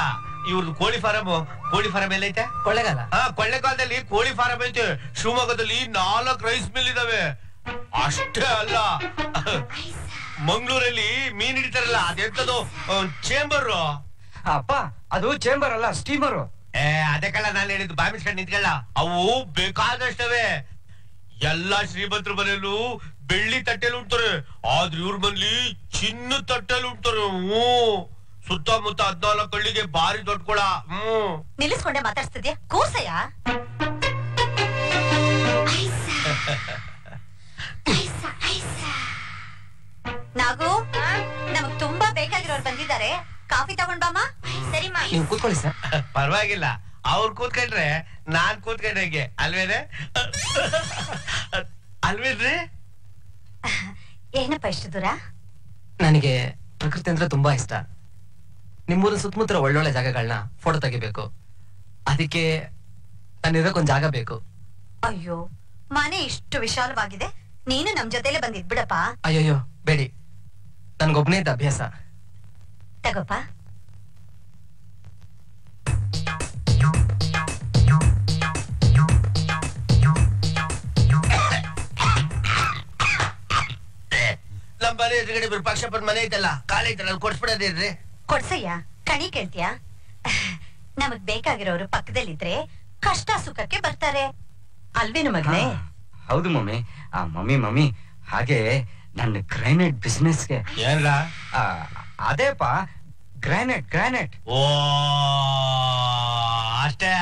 ಇವ್ರದ್ದು ಕೋಳಿ ಫಾರಂ. ಕೋಳಿ ಫಾರಂ ಎಲ್ಲೈತೆ? ಕೊಳ್ಳೆಗಾಲ. ಹಾ, ಕೊಳ್ಳೆಗಾಲದಲ್ಲಿ ಕೋಳಿ ಫಾರಂ ಐತೆ. ಶಿವಮೊಗ್ಗದಲ್ಲಿ 4 ರೈಸ್ ಮಿಲ್ ಇದಾವೆ. ಅಷ್ಟೇ ಅಲ್ಲ, ಮಂಗಳೂರಲ್ಲಿ ಮೀನ್ ಹಿಡಿತಾರಲ್ಲ, ಅದೆಂತದು ಚೇಂಬರ್? ಅಪ್ಪ, ಅದು ಚೇಂಬರ್ ಅಲ್ಲ, ಸ್ಟೀಮರು. ಏ ಅದಕ್ಕೆಲ್ಲ ನಾನು ಹೇಳಿದ್ದು ಬಾಮಿಸ್ಕೊಂಡು ನಿಂತ್ಕೊಳ್ಳ. ಅವು ಬೇಕಾದಷ್ಟವೇ. श्रीमंतर मनू ಬೆಳ್ಳಿ ತಟ್ಟೆಲಿ ಉಂಟುತ್ತಾರೆ ಆದ್ರೆ ಇವರ ಮನೆಯಲ್ಲಿ ಚಿನ್ನ ತಟ್ಟೆಲಿ ಉಂಟುತ್ತಾರೆ ಓ ಸುತ್ತಮುತ್ತ 14 ಕಳ್ಳಿಗೆ ಬಾರಿ ದೊಡ್ಡಕೊಳ ನಿಲ್ಲಿಸ್ಕೊಂಡೆ ಮಾತಾಡ್ತಿದ್ಯಾ ಕೂಸಯ್ಯ ಐಸಾ ಐಸಾ ಐಸಾ ನಾಗು ನಮಗೆ ತುಂಬಾ ಬೇಕಾಗಿರೋರು ಬಂದಿದ್ದಾರೆ ಕಾಫಿ ತಗೊಂಡ ಬಾಮ್ಮ ಸರಿ ಮಾ ನೀವು ಕೂತ್ಕೊಳ್ಳಿ ಸರ್ ಪರವಾಗಿಲ್ಲ ಅವರು ಕೂತ್ಕೊಂಡ್ರೆ ನಾನು ಕೂತ್ಕೊಂಡೆ ಹಾಗೆ ಅಲ್ವೇನೇ ಅಲ್ವೇನೇ ಏನಪ್ಪ ಇಷ್ಟು ದೂರ ನನಗೆ ಪ್ರಕೃತಿ ಅಂದ್ರೆ ತುಂಬಾ ಇಷ್ಟ ನಿಮ್ಮೂರ ಸುತ್ತಮುತ್ತ ಒಳ್ಳೊಳ್ಳೆ ಜಾಗಗಳನ್ನ ಫೋಟೋ ತೆಗಿಬೇಕು ಅದಕ್ಕೆ ನಾನು ಇದಕ್ಕೊಂದು ಜಾಗ ಬೇಕು ಅಯ್ಯೋ ಮನೆ ಇಷ್ಟು ವಿಶಾಲವಾಗಿದೆ ನೀನು ನಮ್ಮ ಜೊತೆಲೇ ಬಂದಿದ್ ಬಿಡಪ್ಪ ಅಯ್ಯೋ ಬೇಡಿ ನನಗೊಬ್ಬನೇ ಇದ್ದ ಅಭ್ಯಾಸ ತಗೋಪ್ಪ नम्बरे इतने बड़े पक्षाप मने इतला काले इतला कोट्स पड़ा दे रहे कोट्से या कनी करती या नमक बेक आगे रोर पक दे लित्रे कष्टा सुकर के बरता रे अल्बीन मगने हाँ उधर मम्मी आ मम्मी मम्मी आगे नन्हे ग्रेनेट बिजनेस के यार ला आधे पा ग्रेनेट ग्रेनेट ओ आस्ते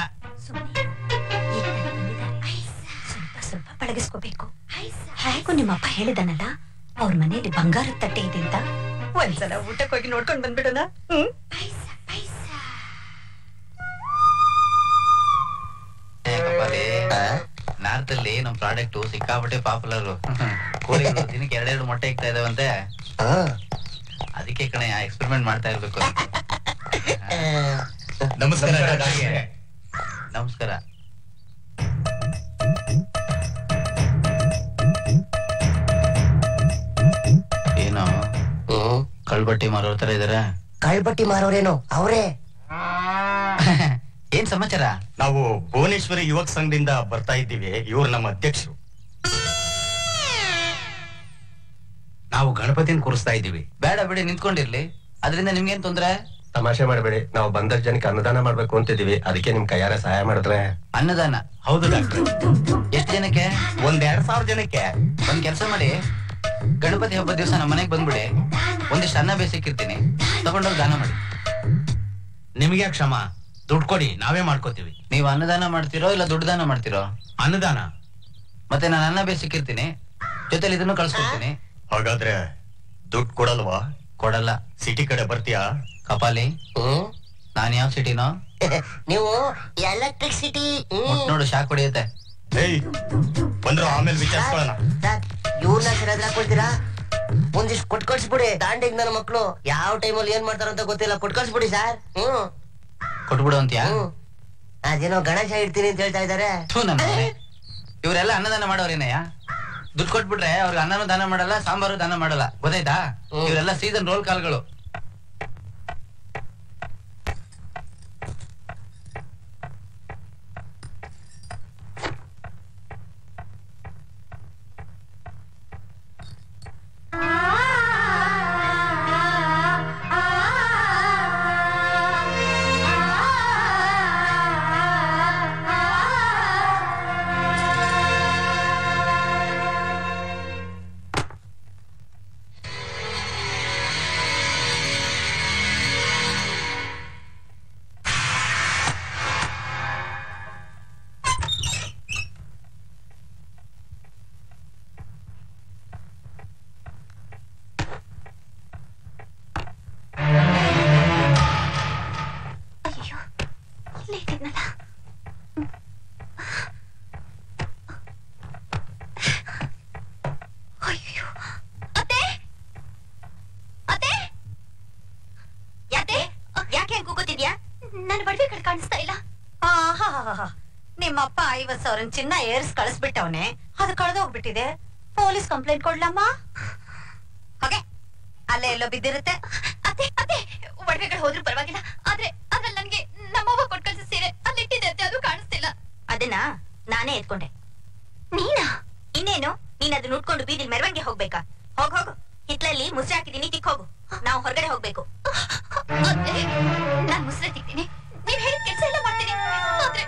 सुनी ये सुनपा सुनपा पढ़ किसको बेको है को निम्मा पहले दन और मने बंगार तटे सल ऊटक हम नोडक बंदोण नार्थली नम प्राडक्ट सिक्कापटे पापुलर कोळी दिन के एरडेरडु मोट्टे इक्ता अदक्के कणे एक्सपेरिमेंट माड्ता इरबेकु नमस्कार नमस्कार कलबट्टी मारोर तर इदारे कलबट्टी मारोरेनो अवरे ಏನು ಸಮಾಚಾರ ನಾವು ಭುವನೇಶ್ವರಿ ಯುವಕ ಸಂಘದಿಂದ ಬರ್ತಾ ಇದ್ದೀವಿ ಇವರು ನಮ್ಮ ಅಧ್ಯಕ್ಷರು ನಾವು ಗಣಪತಿನ ಕೂರಿಸ್ತಾ ಇದ್ದೀವಿ ಬೇಡ ಬಿಡಿ ನಿಂತ್ಕೊಂಡಿರ್ಲಿ ಅದರಿಂದ ನಿಮಗೆ ಏನು ತೊಂದರೆ ತಮಾಷೆ ಮಾಡಬೇಡಿ ನಾವು ಬಂದ ಜನಕ್ಕೆ ಅನ್ನದಾನ ಮಾಡಬೇಕು ಅಂತ ಇದ್ದೀವಿ ಅದಕ್ಕೆ ನಿಮ್ಮ ಕೈಯಾರೆ ಸಹಾಯ ಮಾಡಿದ್ರೆ ಅನ್ನದಾನ ಹೌದು ಡಾಕ್ಟರ್ ಎಷ್ಟು ಜನಕ್ಕೆ ಒಂದು 2000 ಜನಕ್ಕೆ ಒಂದು ಕೆಲಸ ಮಾಡಿ गणपति हब्बद दिवस नम मने बंदे अन्न बेसिकिर्तीनि तक दान निमगे क्षमा दुड्ड कोडि नावे माड्कोतीवि नीवु अन्नदान माड्तीरो इल्ल दुड्ड दान माड्तीरो अन्नदान मत्ते नानु अन्न बेसिकिर्तीनि जोतेयल्लि इदन्नु कळिस्कोळ्तीनि हागाद्रे दुड्ड कोडल्वा कोडल्ल सिटी कड़े बर्तीया कपाली नानु याव सिटीनो नीवु एलेक्ट्रिक सिटी नोडु शाक होडियुत्ते ಏಯ್ ಬಂದ್ರು ಆಮೇಲೆ ವಿಚಾರಿಸೋಣ ಸರ್ ಇವನ್ನ ಸರದರ ಕೊಡ್ತೀರಾ ಒಂದಿಷ್ಟು ಕೊಟ್ಕಳ್ಸಿ ಬಿಡಿ ದಾಂಡಿಗೆ ನನ್ನ ಮಕ್ಕಳು ಯಾವ ಟೈಮ್ ಅಲ್ಲಿ ಏನು ಮಾಡ್ತಾರ ಅಂತ ಗೊತ್ತಿಲ್ಲ ಕೊಟ್ಕಳ್ಸಿ ಬಿಡಿ ಸರ್ ಕೊಟ್ಬಿಡು ಅಂತೀಯಾ ಅದೇನೋ ಗಣೇಶ ಇರ್ತೀನಿ ಅಂತ ಹೇಳ್ತಾ ಇದ್ದಾರೆ ಥೂ ನಮ್ಮನೆ ಇವರೆಲ್ಲ ಅನ್ನದಾನ ಮಾಡೋರೇನಯ್ಯ ದುಡ್ಡು ಕೊಟ್ಬಿಟ್ರೆ ಅವರಿಗೆ ಅನ್ನನೂ ದಾನ ಮಾಡಲ್ಲ ಸಾಂಬಾರು ದಾನ ಮಾಡಲ್ಲ ಗೊತ್ತಾಯ್ತಾ ಇವರೆಲ್ಲ ಸೀಸನ್ ರೋಲ್ ಕಾಲ್ಗಳು चिन्ह एर्स कल्सबिट्टवने अद कळद होगिबिट्टिदे पोलीस कंप्लेंट कोडलम्म ओके अल्ले एल्लो बिद्दिरुत्ते अते अते ಒಡವೆಗಳು ಹೋದ್ರು ಪರವಾಗಿಲ್ಲ ಆದ್ರೆ ಅದರಲ್ಲಿ ನನಗೆ ನಮ್ಮವ್ವ ಕೊಟ್ಕಳ್ಸ ಸೀರೆ ಅಲ್ಲಿ ಇಟ್ಟಿದೆ ಅತ್ತೆ ಅದು ಕಾಣಿಸ್ತಿಲ್ಲ ಅದನ್ನ ನಾನೇ ಎತ್ಕೊಂಡೆ ನೀನಾ ಇನ್ನೇನು ನೀನು ಅದನ್ನ ಉಟ್ಕೊಂಡು ಬೀದಿಲಿ ಮೆರವಣಿಗೆ ಹೋಗಬೇಕಾ ಹೋಗು ಹೋಗು ಹಿತ್ತಲಲ್ಲಿ ಮುಸ್ರೆ ಹಾಕಿದೀನಿ ತಿಕ್ಕ ಹೋಗು ನಾವು ಹೊರಗಡೆ ಹೋಗಬೇಕು ಅತ್ತೆ ನಾನು ಮುಸ್ರೆ ತಿಕ್ತೀನಿ ನೀನು ಹೇಳಿದ ಕೆಲಸ ಎಲ್ಲ ಮಾಡ್ತೀನಿ ಆದ್ರೆ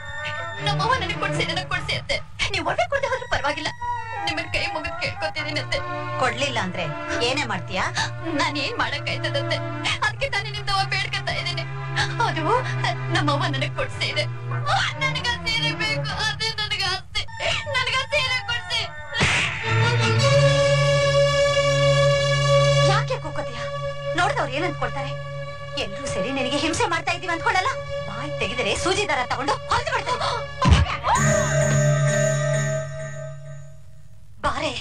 नमोवन ने कुछ से ना कुछ से ते निवार्य कुछ हर परवाह किला ಅಂದ್ರೆ ಏನೇ ಮಾಡ್ತೀಯಾ? ನಾನು ಏನ್ ಮಾಡಕ್ಕಾಯ್ತದಂತೆ, ಅದಕ್ಕೆ ತಾನೇ ನಿಮ್ದವ ಬೇಡ್ಕೊತಾ ಇದ್ದೇನೆ. ಅದು ನಮ್ಮವ್ವ ನನಗೆ ಕೊಡ್ಸಿದೆ, ನನಗ ಸೀರೆ ಬೇಕು, ಅದೇ ನನಗ ಆಸೆ, ನನಗ ಸೀರೆ ಕೊಡ್ಸಿ. ಯಾಕೆ ಕೂಕೋತೀಯ? ನೋಡಿದವ್ರು ಏನ್ ಅಂದ್ಕೊಳ್ತಾರೆ? ಎಲ್ಲರೂ ಸರಿ ನಿನಗೆ ಹಿಂಸೆ ಮಾಡ್ತಾ ಇದೀವಿ ಅಂದ್ಕೊಳ್ಳಲ್ಲ, ಬಾಯಿ ತೆಗೆದರೆ ಸೂಜಿ ದಾರ ತಗೊಂಡು ಹೊಲ್ದು ಬಿಡ್ತಾರೆ. ಬಾರೆ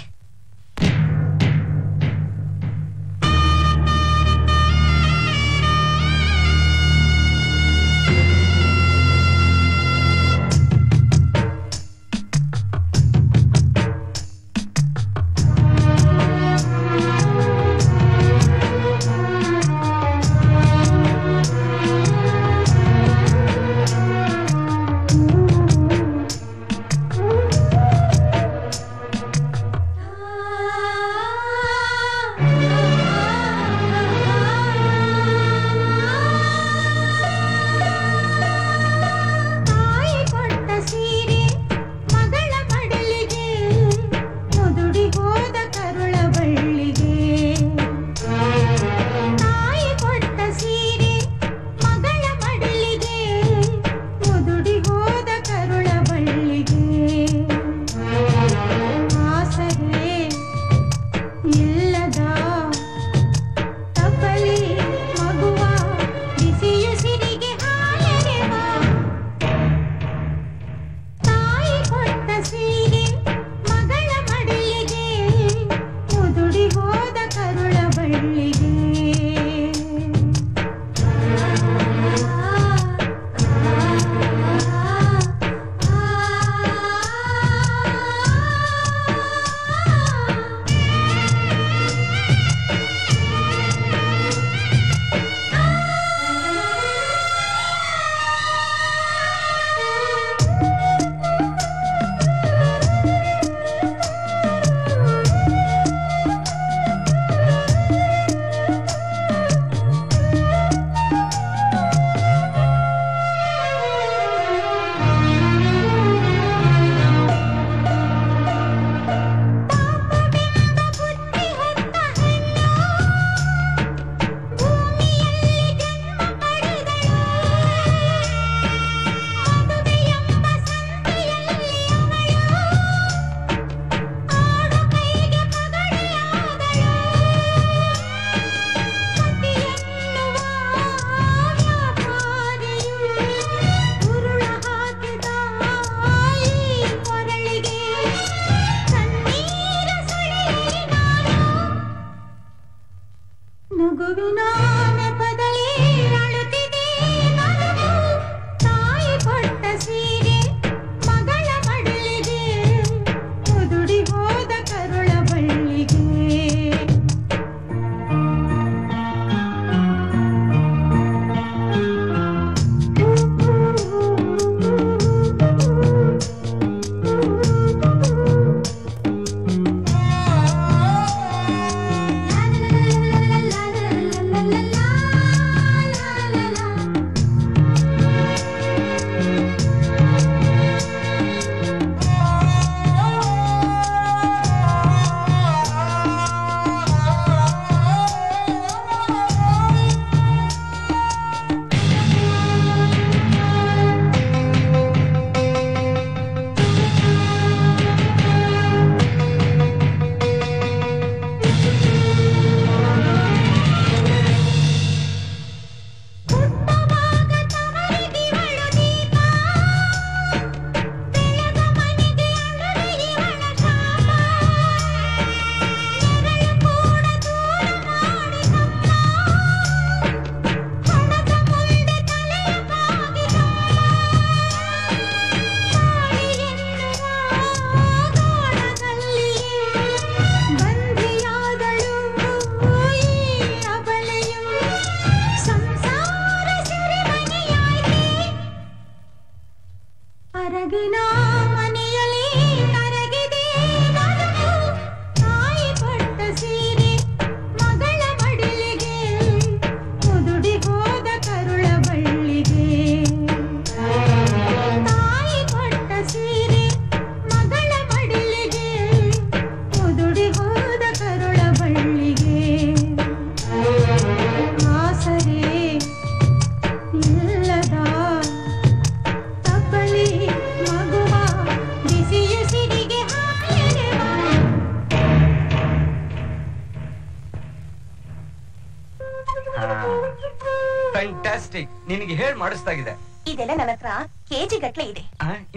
ನಿನಗೆ ಹೇಳಿ ಮಾಡಿಸ್ತಾಗಿದೆ. ಇದೆಲ್ಲ ನನ್ನತ್ರ ಕೆಜಿ ಗಟ್ಟಲೆ ಇದೆ.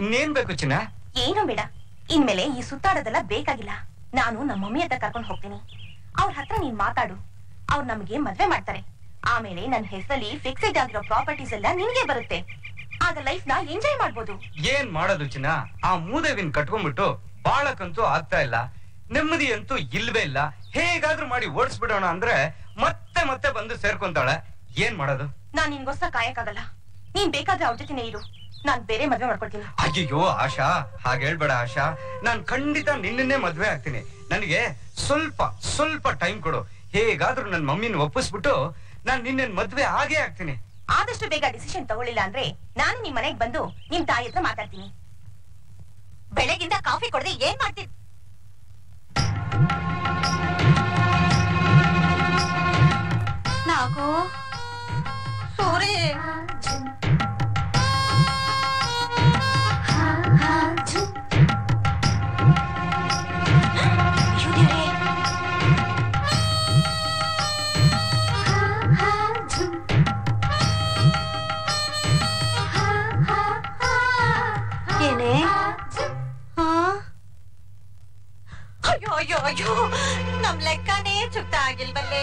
ಇನ್ನೇನ್ ಬೇಕು ಚಿನ್ನ? ಏನು ಬೇಡ, ಇನ್ಮೇಲೆ ಈ ಸುತ್ತಾಡೋದೆಲ್ಲ ಬೇಕಾಗಿಲ್ಲ. ನಾನು ನಮ್ಮ ಮಮ್ಮಿ ಹತ್ರ ಕರ್ಕೊಂಡು ಹೋಗ್ತೀನಿ. ಅವ್ರ ಹತ್ರ ನೀನ್ ಮಾತಾಡು, ಅವ್ರು ನಮಗೆ ಮದ್ವೆ ಮಾಡ್ತಾರೆ. ಆಮೇಲೆ ನನ್ನ ಹೆಸರಲ್ಲಿ ಫಿಕ್ಸೆಡ್ ಆಗಿರೋ ಪ್ರಾಪರ್ಟೀಸ್ ಎಲ್ಲ ನಿನಗೆ ಬರುತ್ತೆ. ಆಗ ಲೈಫ್ ನ ಎಂಜಾಯ್ ಮಾಡಬಹುದು. ಏನ್ ಮಾಡೋದು ಚಿನ್ನ, ಆ ಮೂದೇವಿನ ಕಟ್ಕೊಂಡ್ಬಿಟ್ಟು ಬಾಳಕಂತೂ ಆಗ್ತಾ ಇಲ್ಲ, ನೆಮ್ಮದಿ ಅಂತೂ ಇಲ್ವೇ ಇಲ್ಲ. ಹೇಗಾದ್ರೂ ಮಾಡಿ ಓಡಿಸ್ಬಿಡೋಣ ಅಂದ್ರೆ ಮತ್ತೆ ಮತ್ತೆ ಬಂದು ಸೇರ್ಕೊಂತಾಳೆ. ಏನ್ ಮಾಡೋದು? ನಾನ್ ನಿನ್ಗೋಸ್ಕರ ಕಾಯಕ್ಕಾಗಲ್ಲ, ನೀನ್ ಬೇಕಾದ್ರೆ ಅವ್ರ ಜೊತೆನೇ ಇರು. ನಾನ್ ಬೇರೆ ಮದ್ವೆ ಮಾಡ್ಕೊಳ್ತೀನಿ. ಅಯ್ಯೋ ಆಶಾ, ಹಾಗೆ ಹೇಳ್ಬೇಡ ಆಶಾ. ನಾನ್ ಖಂಡಿತ ನಿನ್ನನ್ನೇ ಮದ್ವೆ ಆಗ್ತೀನಿ. ನನಗೆ ಸ್ವಲ್ಪ ಸ್ವಲ್ಪ ಟೈಮ್ ಕೊಡು. ಹೇಗಾದ್ರೂ ನನ್ ಮಮ್ಮಿನ ಒಪ್ಪಿಸ್ಬಿಟ್ಟು ನಾನ್ ನಿನ್ನ ಮದ್ವೆ ಆಗೇ ಆಗ್ತೀನಿ. ಆದಷ್ಟು ಬೇಗ ಡಿಸಿಷನ್ ತಗೊಳ್ಳಿಲ್ಲ ಅಂದ್ರೆ ನಾನು ನಿಮ್ ಮನೆಗ್ ಬಂದು ನಿಮ್ ತಾಯಿ ಹತ್ರ ಮಾತಾಡ್ತೀನಿ. ಬೆಳಗಿಂದ ಕಾಫಿ ಕೊಡದೆ ಏನ್ ಮಾಡ್ತೀನಿ? ನಾಗೋ ಸೂರಿ ಅಯ್ಯೋ ಅಯ್ಯೋ, ನಮ್ ಲೆಕ್ಕನೇ ಚುಕ್ತ ಆಗಿಲ್ವಲ್ಲೇ,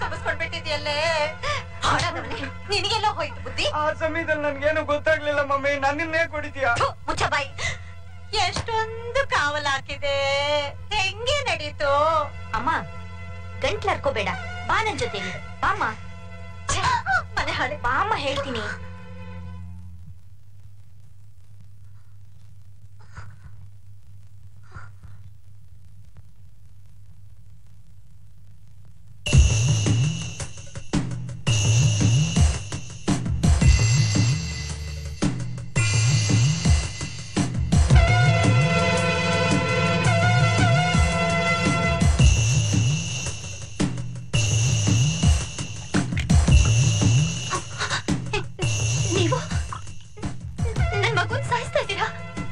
ತಪ್ಪಿಸ್ಕೊಂಡ್ಬಿಟ್ಟಿದ್ಯಲ್ಲೇ. ನಿನಗೆಲ್ಲ ಹೋಯ್ತು ಬುದ್ಧಿ. ಆ ಸಮಯದಲ್ಲಿ ನನ್ಗೇನು ಗೊತ್ತಾಗ್ಲಿಲ್ಲ ಮಮ್ಮಿ, ನನ್ನೇ ಕೊಡಿದ್ಯಾ? ಮುಚ್ಚಬಾಯಿ, ಎಷ್ಟೊಂದು ಕಾವಲಾಕಿದೆ, ಹೆಂಗೆ ನಡೀತು? ಅಮ್ಮ ಗಂಟ್ಲರ್ಕೋಬೇಡ, ಬಾ ನನ್ ಜೊತೆ ಬಾಮ್ಮ. ಮನೆ ಹಾಳೆ ಬಾಮ್ಮ, ಹೇಳ್ತೀನಿ.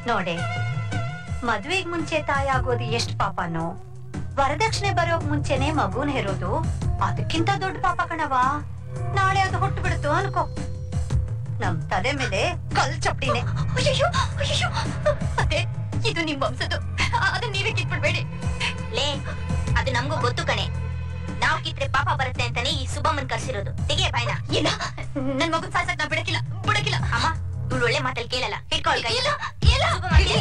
ನೋಡೆ, ಮದ್ವೆಗ್ ಮುಂಚೆ ತಾಯಿ ಆಗೋದು ಎಷ್ಟ್ ಪಾಪನೋ, ವರದಕ್ಷಿಣೆ ಬರೋಕ್ ಮುಂಚೆನೆ ಮಗುನ್ ಹೆರೋದು ಅದಕ್ಕಿಂತ ದೊಡ್ಡ ಪಾಪ ಕಣವಾ. ನಾಳೆ ಅದು ಹೊಟ್ಟು ಬಿಡುತ್ತೋ ಅನ್ಕೋ, ನಮ್ ತಲೆ ಮೇಲೆ ಕಲ್ ಚಪ್ಪಡಿನೇ. ಅದೇ ಇದು ನಿಮ್ ವಂಶದ್ದು, ಅದನ್ನ ನೀವೇ ಕಿತ್ಬಿಡ್ಬೇಡಿ ಲೇ. ಅದು ನಮ್ಗೂ ಗೊತ್ತು ಕಣೆ, ನಾವ್ ಕಿತ್ರೆ ಪಾಪ ಬರುತ್ತೆ ಅಂತಾನೆ ಈ ಸುಬ್ಬಮ್ಮನ್ ಕರ್ಸಿರೋದು. ತೆಗೆಯ ಬಾಯ್ನ. ಇಲ್ಲ, ನನ್ ಮಗುನ್ ಸಾಯ್ಸಕ್ ನಾ ಬಿಡಕಿಲ್ಲ ಬಿಡಕಿಲ್ಲ. ಅಮ್ಮ ಇವಳು ಒಳ್ಳೆ ಮಾತಲ್ಲಿ ಕೇಳಲ್ಲ, ಹಿಡ್ಕೊಳ್ಕ. ಇಲ್ಲ ಇಲ್ಲ ಇಲ್ಲ,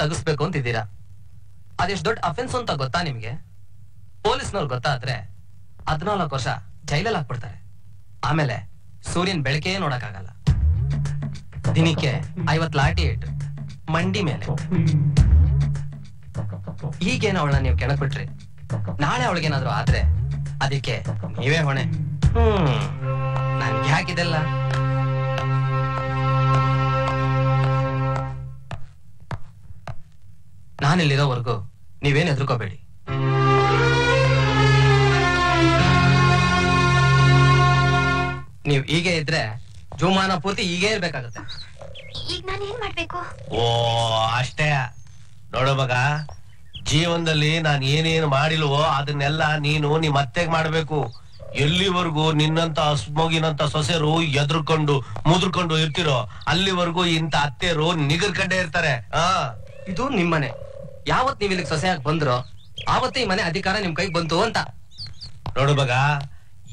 ತಗಸ್ಬೇಕು ಅಂತಿದ್ದೀರಾ. ಅದೆಷ್ಟು ದೊಡ್ಡ ಅಫೆನ್ಸ್ ಅಂತ ಗೊತ್ತಾ ನಿಮ್ಗೆ? ಪೊಲೀಸ್ನವ್ರು ಗೊತ್ತಾದ್ರೆ 14 ವರ್ಷ ಜೈಲಲ್ಲಿ ಹಾಕ್ಬಿಡ್ತಾರೆ. ಆಮೇಲೆ ಸೂರ್ಯನ್ ಬೆಳಕೇ ನೋಡಕ್ಕಾಗಲ್ಲ. ದಿನಕ್ಕೆ 50 ಲಾಟಿ ಏಟ್ ಮಂಡಿ ಮೇಲೆ. ಈಗೇನೋ ಅವಳನ್ನ ನೀವು ಕೆಣಕ್ಬಿಟ್ರಿ, ನಾಳೆ ಅವಳಿಗೇನಾದ್ರು ಆದ್ರೆ ಅದಕ್ಕೆ ನೀವೇ ಹೊಣೆ. ನನ್ಗೆ ಯಾಕಿದೆಲ್ಲ? ನಾನಿಲ್ಲಿರೋವರೆಗೂ ನೀವೇನು ಹೆದರ್ಕೋಬೇಡಿ. ನೀವು ಹೀಗೆ ಇದ್ರೆ ಜೀವಮಾನ ಪೂರ್ತಿ ಹೀಗೆ ಇರ್ಬೇಕಾಗತ್ತೆ. ಈಗ ನಾನು ಏನು ಮಾಡಬೇಕು? ಓ ಅಷ್ಟೇ ನೋಡು ಮಗ, ಜೀವನದಲ್ಲಿ ನಾನು ಏನೇನು ಮಾಡಿಲ್ವೋ ಅದನ್ನೆಲ್ಲ ನೀನು ನಿಮ್ಮ ಅತ್ತೆಗೆ ಮಾಡಬೇಕು. ಎಲ್ಲಿವರೆಗೂ ನಿನ್ನಂತ ಅಸ್ಮೋಗಿನಂತ ಸೊಸೆರು ಎದುರ್ಕೊಂಡು ಮುದುರ್ಕೊಂಡು ಇರ್ತಿರೋ ಅಲ್ಲಿವರೆಗೂ ಇಂತ ಅತ್ತೆರು ನಿಗರ್ ಕಡ್ಡೆ ಇರ್ತಾರೆ. ಇದು ನಿಮ್ಮನೆ, ಯಾವತ್ ನೀವ್ ಇಲ್ಲಿಗೆ ಸೊಸೆಯಾಗಿ ಬಂದ್ರೋ ಆವತ್ತೇ ಈ ಮನೆ ಅಧಿಕಾರ ನಿಮ್ ಕೈಗೆ ಬಂತು ಅಂತ ನೋಡು ಮಗ.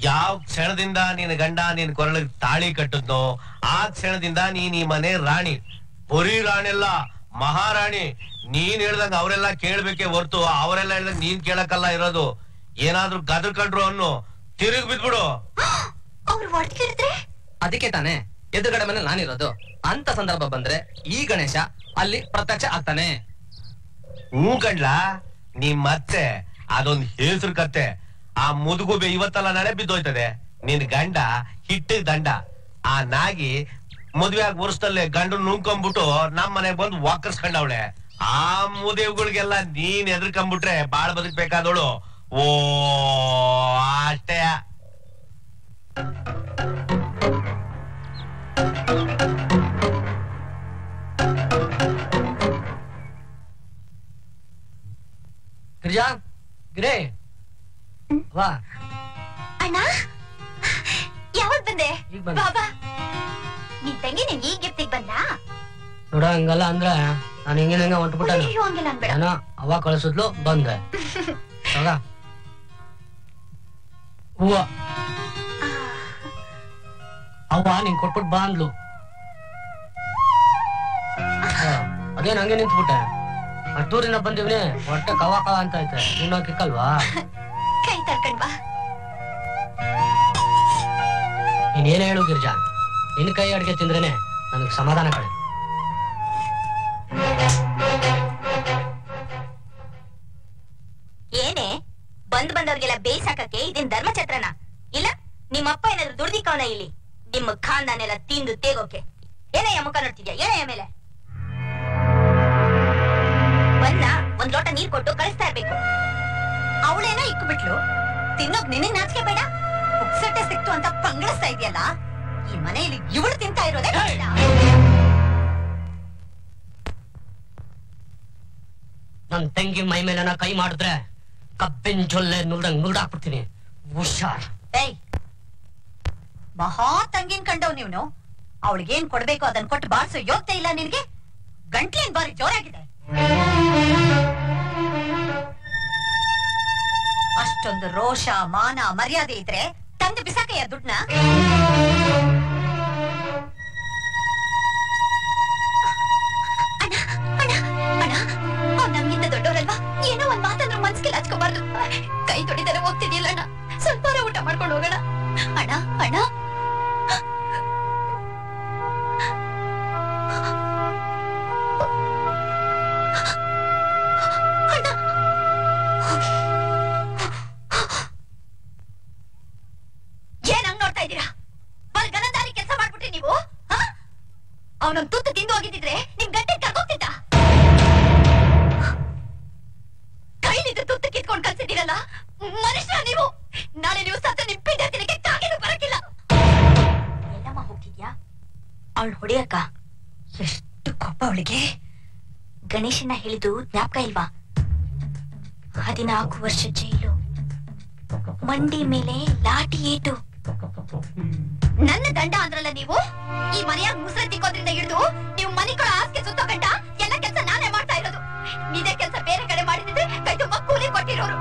ಯಾವ ಕ್ಷಣದಿಂದ ನಿನ್ನ ಗಂಡ ನಿನ್ ಕೊರಳಿಗೆ ತಾಳಿ ಕಟ್ಟದ್ನೋ ಆ ಕ್ಷಣದಿಂದ ನೀನ್ ಈ ಮನೆ ರಾಣಿ, ಪುರಿ ರಾಣಿಲ್ಲ ಮಹಾರಾಣಿ. ನೀನ್ ಹೇಳ್ದಂಗ ಅವರೆಲ್ಲ ಕೇಳ್ಬೇಕೆ ಹೊರ್ತು ಅವರೆಲ್ಲ ಹೇಳ್ದಂಗ ನೀನ್ ಕೇಳಕ್ಕಲ್ಲ ಇರೋದು. ಏನಾದ್ರು ಗದರ್ಕೊಂಡ್ರು ಅನ್ನು ತಿರುಗಿ ಬಿದ್ಬಿಡು. ಅದಕ್ಕೆ ತಾನೆ ಎದುರುಗಡೆ ಮನೆ ನಾನಿರೋದು. ಅಂತ ಸಂದರ್ಭ ಬಂದ್ರೆ ಈ ಗಣೇಶ ಅಲ್ಲಿ ಪ್ರತ್ಯಕ್ಷ ಆಗ್ತಾನೆ. ಹೂ ಕಣ್ಲಾ ನಿಮ್ ಮತ್ತೆ ಅದೊಂದ್ ಹೆಸರು ಕತ್ತೆ. ಆ ಮುದುಗುಬೆ ಇವತ್ತಲ್ಲ ನಾಳೆ ಬಿದ್ದೋಯ್ತದೆ. ನಿನ್ ಗಂಡ ಹಿಟ್ಟ ದಂಡ, ಆ ನಾಗಿ ಮದ್ವೆ ಆಗಿ ವರ್ಷದಲ್ಲೇ ಗಂಡು ನುಂಕೊಂಡ್ಬಿಟ್ಟು ನಮ್ ಮನೆಗ್ ಬಂದು ವಾಕರ್ಸ್ಕೊಂಡವಳೆ. ಆ ಮುದೇವ್ಗಳಿಗೆಲ್ಲ ನೀನ್ ಎದ್ರಕೊಂಡ್ಬಿಟ್ರೆ ಬಾಳ್ ಬದುಕ್ಬೇಕಾದವಳು. ಓ ಅಷ್ಟೇ. ಗಿರಿಜಾ ಗಿರೇ ವಾ ಅಣ್ಣ, ಯಾವಾಗ ಬಂದೆ? ಬಾಬಾ ನಿನ್ ತಂಗಿ ನೀನ್ ಈಗ ಗಿಫ್ಟಿಗೆ ಬಂದ ನೋಡ. ಹಂಗಲ್ಲ ಅಂದ್ರ ನಾನು ಹಿಂಗಿನಂಗ ಹೊಂಟ್ಬಿಟ್ಟ. ಅವ ಕಳಿಸಿದ್ಲು ಬಂದೆ. ಹೂವ ಅವ್ವ ನೀನ್ ಕೊಟ್ಬಿಟ್ಟು ಬಾ ಅಂದ್ಲು. ಅದೇ ನಂಗೆ ನಿಂತ್ಬಿಟ್ಟೆ. ಅಷ್ಟೂರಿನ ಬಂದಿವ್ನಿ ಹೊಟ್ಟೆ ಕವ ಕವ ಅಂತ ಐತೆ. ನೀನು ಕಿಕ್ಕಲ್ವಾ? ಕೈ ತರ್ಕೊಂಡ್ ಬಾ. ನೀನೇನ ಹೇಳು ಗಿರ್ಜಾ, ನಿನ್ ಕೈ ಅಡ್ಗೆ ತಿಂದ್ರೇನೆ ನನಗ್ ಸಮಾಧಾನ ಕಡೆ. ಏನೇ ಬಂದ್ ಬಂದವ್ರಿಗೆಲ್ಲ ಬೇಯಿಸಾಕಕ್ಕೆ ಇದೇನ್ ಧರ್ಮಛತ್ರನ? ಇಲ್ಲ ನಿಮ್ಮಪ್ಪ ಏನಾದ್ರು ದುಡ್ದಿಕ್ಕವನ ಇಲ್ಲಿ ನಿಮ್ಮ ಖಾನ್ದಾನೆಲ್ಲ ತಿಂದು ತೇಗೋಕೆ? ಏನಯ್ಯ ಮುಖ ನೋಡ್ತಿದ್ಯಾ? ಏನಯ್ಯ ಮೇಲೆ ಬನ್ನ ಒಂದ್ ಲೋಟ ನೀರ್ ಕೊಟ್ಟು ಕಳಿಸ್ತಾ ಇರ್ಬೇಕು. ಅವಳೇನೋ ಇಕ್ಕು ಬಿಟ್ಲು. ತಿನ್ನೋಕ್ ನಿನಗ್ ನಾಚಿಕೆ ಬೇಡ? ಉಪ್ಸಟ್ಟೆ ಸಿಕ್ತು ಅಂತ ಪಂಗಡಿಸ್ತಾ ಇದೆಯಲ್ಲ. ಈ ಮನೆಯಲ್ಲಿ ಇವಳು ತಿಂತಾ ಇರೋದೇ ನನ್ ತಂಗಿ ಮೈ ಮೇಲೆನ ಕೈ ಮಾಡಿದ್ರೆ ಕಬ್ಬಿನ ಜೊಲ್ಲೆ ನುಲ್ದಂಗ್ ನುಲ್ದಾಕ್ಬಿಡ್ತೀನಿ. ಹುಷಾರ್. ಮಹಾ ತಂಗಿನ್ ಕಂಡವ್ ನೀವ್ನು. ಅವಳಿಗೇನ್ ಕೊಡ್ಬೇಕು ಅದನ್ನ ಕೊಟ್ಟು ಬಾರಿಸೋ ಯೋಗ್ಯ ಇಲ್ಲ ನಿನ್ಗೆ. ಗಂಟ್ಲಿನ ಬಾರಿ ಜೋರಾಗಿದೆ. ಅಷ್ಟೊಂದು ರೋಷ ಮಾನ ಮರ್ಯಾದೆ ಇದ್ರೆ ತಂದು ಬಿಸಾಕಯ್ಯ ದುಡ್ನ. ನಮ್ಗಿಂತ ದೊಡ್ಡವರಲ್ವಾ? ಏನೋ ಒಂದ್ ಮಾತಂದ್ರೆ ಮನ್ಸಿಗೆಲ್ಲ ಹಚ್ಕೋಬಾರ್ದು. ಕೈ ತೊಡಿದರೆ ಹೋಗ್ತಿದ್ದಿಲ್ಲ ಅಣ್ಣ, ಸ್ವಲ್ಪ ಊಟ ಮಾಡ್ಕೊಂಡು ಹೋಗೋಣ. ಅಣ್ಣ ಅಣ್ಣ ಏನಂಗ್ ನೋಡ್ತಾ ಇದ್ದೀರಾ? ಬಲ್ ಗನದಾರಿ ಕೆಲಸ ಮಾಡ್ಬಿಟ್ರಿ ನೀವು. ಅವನೊಂದು ತುತ್ತು ತಿಂದು ಹೋಗಿದ್ದಿದ್ರೆ ನಿಮ್ ಗಂಟೆ ಕರ್ಕೋಗ್ತಿದ್ದ. ಕೈಲಿದ್ದು ತುತ್ತು ಕಿತ್ಕೊಂಡು ಕಲ್ಸಿದ್ದೀರಲ್ಲ ಮನುಷ್ಯ ನೀವು. ನಾಳೆ ನೀವು ಸತ್ತ ನಿಮ್ ಪಿಂಡೆ ತಿನ್ನಕ್ಕೆ ಕಾಗೆನೂ ಬರಕಿಲ್ಲ. ಎಲ್ಲಮ್ಮ ಹೋಗ್ತಿದ್ಯಾ? ಅವಳು ಹೊಡೆಯಕ್ಕ ಎಷ್ಟು ಕೋಪ ಅವಳಿಗೆ. ಗಣೇಶನ್ನ ಹೇಳಿದ್ದು ಜ್ಞಾಪಕ ಇಲ್ವಾ? 14 ವರ್ಷ ಜೈಲು, ಮಂಡಿ ಮೇಲೆ ಲಾಠಿ ಏಟು. ನನ್ನ ದಂಡ ಅಂದ್ರಲ್ಲ ನೀವು. ಈ ಮನೆಯಾಗ ಮುಸ್ರೆ ತಿಕ್ಕೋದ್ರಿಂದ ಹಿಡಿದು ನೀವು ಮನೆಗಳ ಆಸ್ಕೆ ಸುತ್ತ ಗಂಟ ಎಲ್ಲ ಕೆಲಸ ನಾನೇ ಮಾಡ್ತಾ ಇರೋದು. ನಿದೇ ಕೆಲಸ ಬೇರೆ ಕಡೆ ಮಾಡಿದ್ರೆ ಕೈ ತುಂಬಾ ಕೂಲಿ ಕೊಟ್ಟಿರೋರು.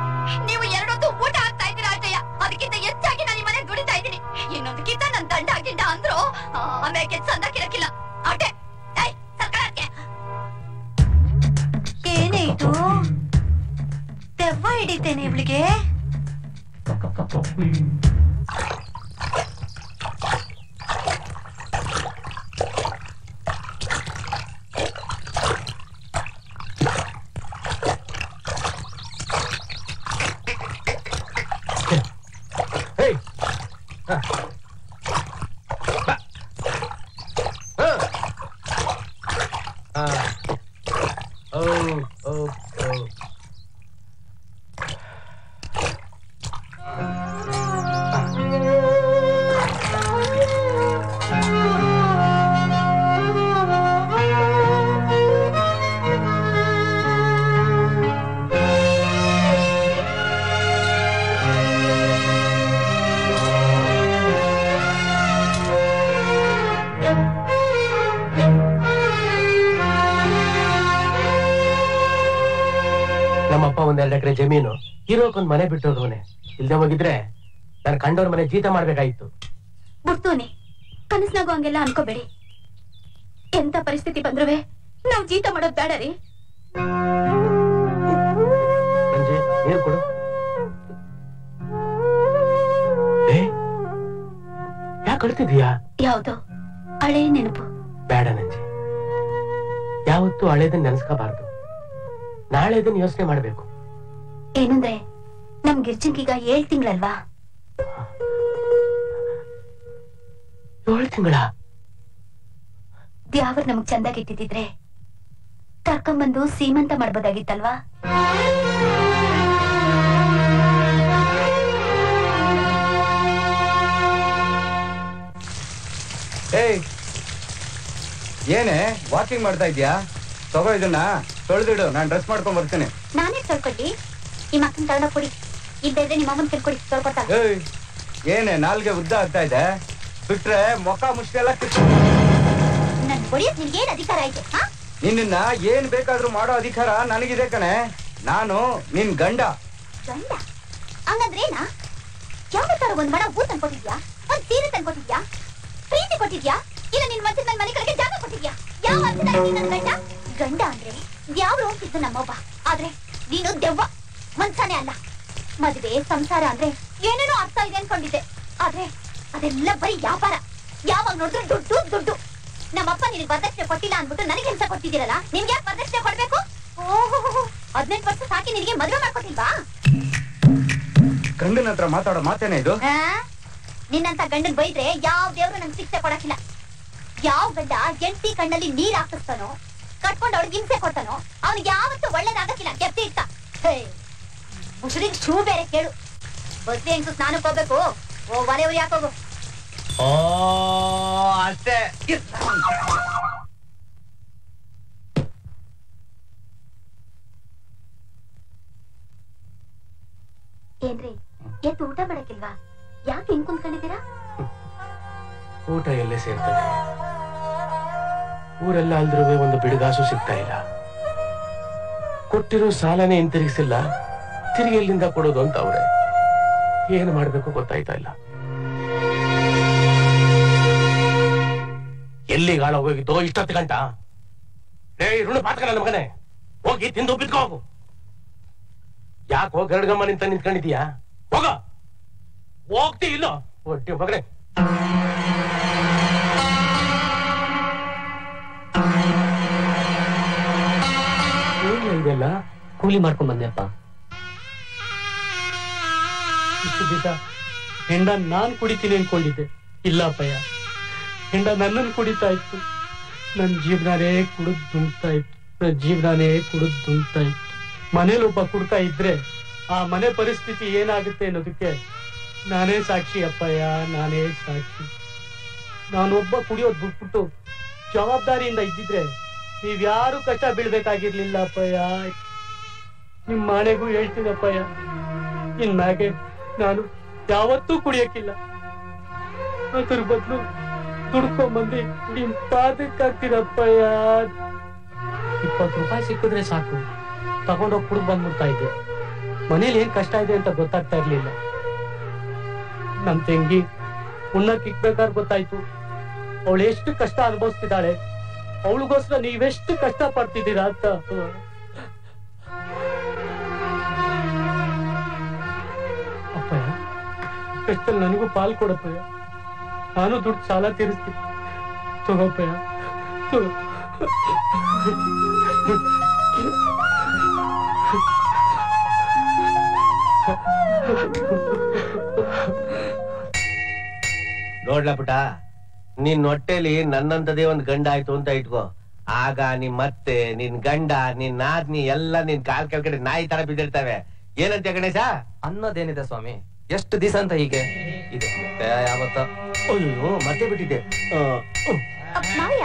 ನೀವು ಎರಡೊಂದು ಊಟ ಆಗ್ತಾ ಇದ್ದೀರಾ ಅಜಯ್ಯ. ಅದಕ್ಕಿಂತ ಹೆಚ್ಚಾಗಿ ನಾನು ಈ ಮನೆಗೆ ದುಡಿತಾ ಇದ್ದೀನಿ. ಇನ್ನೊಂದಕ್ಕಿಂತ ನನ್ ದಂಡ ಗಿಂಡ ಅಂದ್ರು ಆಮೇಲೆ ಕೆಲಸ ಅಂದಾಕಿರಕ್ಕಿಲ್ಲ. ಆಟೆ ಸರ್ಕಾರಕ್ಕೆ ಏನೇ ಇದು ದೆವ್ವ ಹಿಡಿತೇನೆ ಇವಳಿಗೆ. नमप एकर जमीन हीरोक मने बिटोदे इल्दे होगिद्रे नान कंडोर मने जीत माडबेकागित्तु बुर्तूने कनसनागो हंगेल्ल अनकोबेडि एंत परिस्थिति बंद्रुवे नावु जीत माडोदु बेड री अंजे नीरु कोडु ए याक अळ्तिदीया यावुदो हळे नेनपु बेड नंजे यावत्तू हळेदन्न नेनस्कोबारदु नाळे दिन योचने माडबेकु ಏನಂದ್ರೆ ನಮ್ ಗಿರ್ಜನ್ಗೀಗ 7 ತಿಂಗಳಲ್ವಾ 7 ತಿಂಗಳ ದ್ಯಾವರ್ ನಮಗೆ ಚಂದಾಗಿ ಇಟ್ಟಿದ್ರೆ ಕರ್ಕೊಂಡ್ ಬಂದು ಸೀಮಂತ ಮಾಡಬಹುದಾಗಿತ್ತಲ್ವಾ ಏಯ್ ಏನೇ ವಾಕಿಂಗ್ ಮಾಡ್ತಾ ಇದ್ದೀಯಾ ತಗೋ ಇದನ್ನ ತೊಳೆದಿಡು ನಾನು ಡ್ರೆಸ್ ಮಾಡ್ಕೊಂಡು ಬರ್ತೀನಿ ನಾನೇ ತೊಳ್ಕೊಳ್ಳಿ नाल्गे उद्द आगता है बिट्रे मोख मुष्टेल अधिकार ननगिदे कणे नानु निन्न गंड अंद्रे मनसाने अल्ल मदुवे संसार अंद्रे एनेनो अर्थ इदे अंद्ಕೊಂಡಿದ್ದೆ ಆದ್ರೆ ಅದೆಲ್ಲ ಬರಿ ವ್ಯಾಪಾರ ಯಾವಾಗ ನೋಡಿದ್ರು ದುಡ್ಡು ದುಡ್ಡು ನಮ್ಮಪ್ಪ ನಿಮಗೆ ವರದಕ್ಷಿಣೆ ಕೊಟ್ಟಿಲ್ಲ ಅಂದ್ಬಿಟ್ಟು ನನಗೆ ಕೆಲಸ ಕೊಡ್ತಿದ್ದೀರಲ್ಲ ನಿಮಗೆ ಯಾಕೆ ವರದಕ್ಷಿಣೆ ಕೊಡಬೇಕು ಓಹೋ 18 ವರ್ಷ ಸಾಕಿ ನಿಮಗೆ ಮದುವೆ ಮಾಡ್ಕೊತಿಲ್ವಾ ಗಂಡನತ್ರ ಮಾತಾಡೋ ಮಾತೇನೇ ಇದು ನಿನ್ನಂತ ಗಂಡನ ಬೈದ್ರೆ ಯಾವ ದೇವರು ನನಗೆ ಶಿಕ್ಷೆ ಕೊಡಕ್ಕಿಲ್ಲ ಯಾವ ಗಂಡ ಜಂಟಿ ಕಣ್ಣಲ್ಲಿ ನೀರು ಹಾಕಿಸ್ತಾನೋ ಕಟ್ಕೊಂಡು ಅವರಿಗೆ ಹಿಂಸೆ ಕೊಡ್ತಾನೋ ಅವನಿಗೆ ಯಾವತ್ತೂ ಒಳ್ಳೆದಾಗಕ್ಕಿಲ್ಲ ಗೆದ್ದೆ ಇರ್ತ ಹೇ शू बेरे के बदली स्नान मने अस्ते ऊट बड़किल्वा हिंग कुंदीरा ऊट एल्ले सेर्तने ऊरेल्ल अल्द्रुवे ओंदु बिडगासु सिग्ता इल्ल कोट्टिरो सालने इंतिरिगिसल्ल तिरिगेल्लिंदा कोडोदु अंत अवरे ಏನು ಮಾಡಬೇಕು ಗೊತ್ತಾಯ್ತಾ ಇಲ್ಲ ಎಲ್ಲಿ ಗಾಳ ಹೋಗಿತ್ತು ಇಷ್ಟೊತ್ತು ಗಂಟ ಏಯ್ ಋಣ ಪಾತಕನ ಮಗನೇ ಹೋಗಿ ತಿಂದು ಬಿಟ್ಕೋ ಹೋಗು ಯಾಕ ಹೋಗಿ ಗರಡಗಮ್ಮ ನಿಂತ ನಿಂತ್ಕೊಂಡಿದ್ದೀಯಾ ಹೋಗ ಹೋಗ್ತಿ ಇಲ್ಲ ಒಟ್ಟಿ ಮಗನೇ ಏನು ಇದೆಲ್ಲ ಕೂಲಿ ಮಾಡ್ಕೊಂಡು ಬಂದೆಪ್ಪ ಹೆಂಡ ನಾನು ಕುಡಿತೀನಿ ಅನ್ಕೊಂಡಿದ್ದೆ ಇಲ್ಲಪ್ಪಯ್ಯ ಹೆಂಡ ನನ್ನನ್ನು ಕುಡಿತಾ ಇತ್ತು ನನ್ನ ಜೀವನನೇ ಕುಡಿದು ದುಂಬ್ತಾ ಇತ್ತು ನನ್ನ ಜೀವನನೇ ಕುಡಿದು ದುಂಬ್ತಾ ಇತ್ತು ಮನೇಲಿ ಒಬ್ಬ ಕುಡ್ತಾ ಇದ್ರೆ ಆ ಮನೆ ಪರಿಸ್ಥಿತಿ ಏನಾಗುತ್ತೆ ಅನ್ನೋದಕ್ಕೆ ನಾನೇ ಸಾಕ್ಷಿ ಅಪ್ಪಯ್ಯ ನಾನೇ ಸಾಕ್ಷಿ ನಾನೊಬ್ಬ ಕುಡಿಯೋದು ಬಿಟ್ಬಿಟ್ಟು ಜವಾಬ್ದಾರಿಯಿಂದ ಇದ್ದಿದ್ರೆ ನೀವ್ಯಾರು ಕಷ್ಟ ಬೀಳ್ಬೇಕಾಗಿರ್ಲಿಲ್ಲ ಅಪ್ಪಯ್ಯ ನಿಮ್ಮ ಮನೆಗೂ ಹೇಳ್ತೀನಪ್ಪಯ್ಯ ಇನ್ನಾಗೆ ನಾನು ಯಾವತ್ತೂ ಕುಡಿಯಕ್ಕಿಲ್ಲ ಅದರ ಬದಲು ದುಡ್ಕೊಂಬಂದು ನಿಮ್ಮ ಪಾದಕ್ಕಾಗ್ತೀರಪ್ಪಯ್ಯ 20 ರೂಪಾಯಿ ಸಿಕ್ಕಿದ್ರೆ ಸಾಕು ತಗೊಂಡೋಗಿ ಕುಡಿದು ಬಂದ್ಬಿಡ್ತಾ ಇದ್ದೆ ಮನೇಲಿ ಏನು ಕಷ್ಟ ಇದೆ ಅಂತ ಗೊತ್ತಾಗ್ತಾ ಇರಲಿಲ್ಲ ನಮ್ಮ ತಂಗಿ ಉಣ್ಣಕ್ಕೆ ಇಕ್ಬೇಕಾದ್ರೆ ಗೊತ್ತಾಯ್ತು ಅವಳು ಎಷ್ಟು ಕಷ್ಟ ಅನುಭವಿಸ್ತಿದ್ದಾಳೆ ಅವಳಿಗೋಸ್ಕರ ನೀವೆಷ್ಟು ಕಷ್ಟ ಪಡ್ತಿದ್ದೀರಾ ಅಂತ कष्टल ननू पाल कोडप्पा नानू दुड्ड साल तीरिस्ती तगोप्पा नोडला पुटा निन्न होट्टेली नन्नंतदे ओंदु गंड आयितु अंत इट्को आग निन्न अत्ते निन्न गंड निन्न नादनी एल्ल निन्न काल केळगडे नायि ತರ ಬಿದ್ದಿರ್ತಾವೆ ಏನಂತೆ ಗಣೇಶ ಅನ್ನೋದೇನಿದೆ ಸ್ವಾಮಿ ಎಷ್ಟು ದಿವಸ ಅಂತ ಹೀಗೆ ಇದೆ ಮತ್ತೆ ಯಾವತ್ತ ಅಯ್ಯೋ ಮತ್ತೆ ಬಿಟ್ಟಿದೆ ಅಪ್ಪಯ್ಯ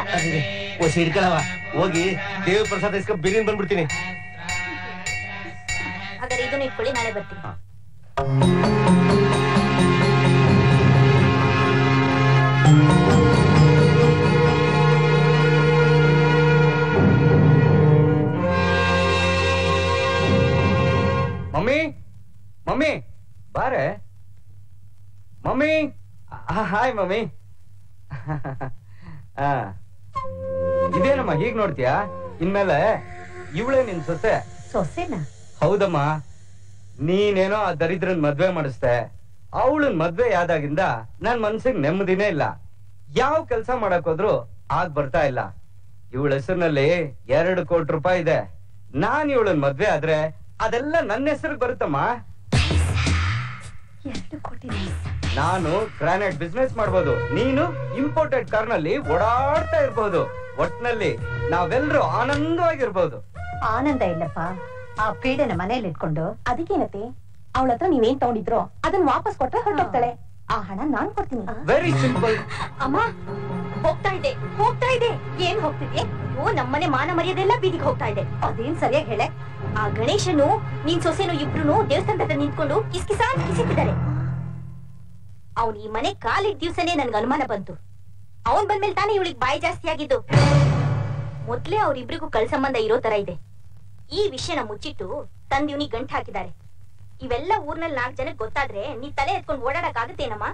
ಓ ಸಿಡ್ಕಲವ ಹೋಗಿ ದೇವ ಪ್ರಸಾದ ಇಸ್ಕೊಂಡು ಬಿರಿನ್ ಬಂದು ಬಿಡ್ತೀನಿ ಹಾಗಾದ್ರೆ ಇದನ್ನ ಇಟ್ಕೊಳ್ಳಿ ನಾಳೆ ಬರ್ತೀನಿ मम्मी मम्मी बाहर है मम्मी। हाय मम्मी। इदेनम्मा हीग नोड्तिया? इनमेले इवळे निन्न सोसे। सोसेना? हौदम्मा, नीनेनो आ दरिद्रन मद्वे मडिस्ते। अवळन मद्वे यादागिंद नन्न मनस्सिगे नेम्मदिने इल्ल। याव केलस माडक्के होद्रू आग बर्ता इल्ल। इवळ हेसरिनल्लि 2 ಕೋಟಿ ರೂಪಾಯಿ ಇದೆ। ನಾನು ಇವಳನ್ನ ಮದುವೆ ಆದ್ರೆ ಅದೆಲ್ಲ ನನ್ನ ಹೆಸರಿಗೆ ಬರುತ್ತಮ್ಮ। 2 ಕೋಟಿ ನಾನು ಗ್ರಾನೈಟ್ ಬಿಸಿನೆಸ್ ಮಾಡಬಹುದು, ನೀನು ಇಂಪೋರ್ಟೆಡ್ ಕಾರ್ ನಲ್ಲಿ ಓಡಾಡ್ತಾ ಇರಬಹುದು। ಒಟ್ಟಿನಲ್ಲಿ ನಾವೆಲ್ಲರೂ ಆನಂದವಾಗಿ ಇರಬಹುದು। ಆನಂದ ಇಲ್ಲಪ್ಪ, ಆ ಫ್ರೀಡನ ಮನೆಯಲ್ಲಿ ಇಟ್ಕೊಂಡು ಅದಕ್ಕೇನತೆ ಅವಳತ್ರ ನೀನು ಏನು ತಗೊಂಡಿದ್ರೋ ಅದನ್ನ ವಾಪಸ್ ಕೊಟ್ಟರೆ ಹೊರಟೋಗ್ತಾಳೆ। ಆ ಹಣ ನಾನು ಕೊಡ್ತೀನಿ। ವೆರಿ ಸಿಂಪಲ್ ಅಮ್ಮ। ಹೋಗ್ತಾ ಇದೆ ಹೋಗ್ತಾ ಇದೆ। ಏನು ಹೋಗ್ತಿದೆ? ಓ, ನಮ್ಮನೆ ಮಾನ ಮರ್ಯಾದೆಲ್ಲ ಬೀದಿಗೆ ಹೋಗ್ತಾ ಇದೆ। ಅದೇನ್ ಸರಿಯಾಗಿ ಹೇಳೆ? ಆ ಗಣೇಶನು ನೀನ್ ಸೊಸೆನು ಇಬ್ರು ದೇವಸ್ಥಾನದ ಹತ್ರ ನಿಂತ್ಕೊಂಡು ಕಿಸ್ಕಿಸಾನ್ ಕಿಸಿತಿದ್ದಾರೆ। ಅವನು ಈ ಮನೆ ಕಾಲಿಟ್ ದಿವಸನೇ ನನ್ಗೆ ಅನುಮಾನ ಬಂತು। ಅವನ್ ಬಂದ್ಮೇಲೆ ತಾನೇ ಇವಳಿಗೆ ಬಾಯಿ ಜಾಸ್ತಿ ಆಗಿದ್ದು। ಮೊದ್ಲೇ ಅವ್ರಿಬ್ರಿಗೂ ಕಳ್ ಸಂಬಂಧ ಇರೋ ತರ ಇದೆ। ಈ ವಿಷಯನ ಮುಚ್ಚಿಟ್ಟು ತಂದಿವ್ನಿ ಗಂಟು ಹಾಕಿದ್ದಾರೆ। ಇವೆಲ್ಲ ಊರ್ನಲ್ಲಿ 4 ಜನಕ್ಕೆ ಗೊತ್ತಾದ್ರೆ ನೀ ತಲೆ ಎತ್ಕೊಂಡು ಓಡಾಡಕ್ ಆಗುತ್ತೇನಮ್ಮ?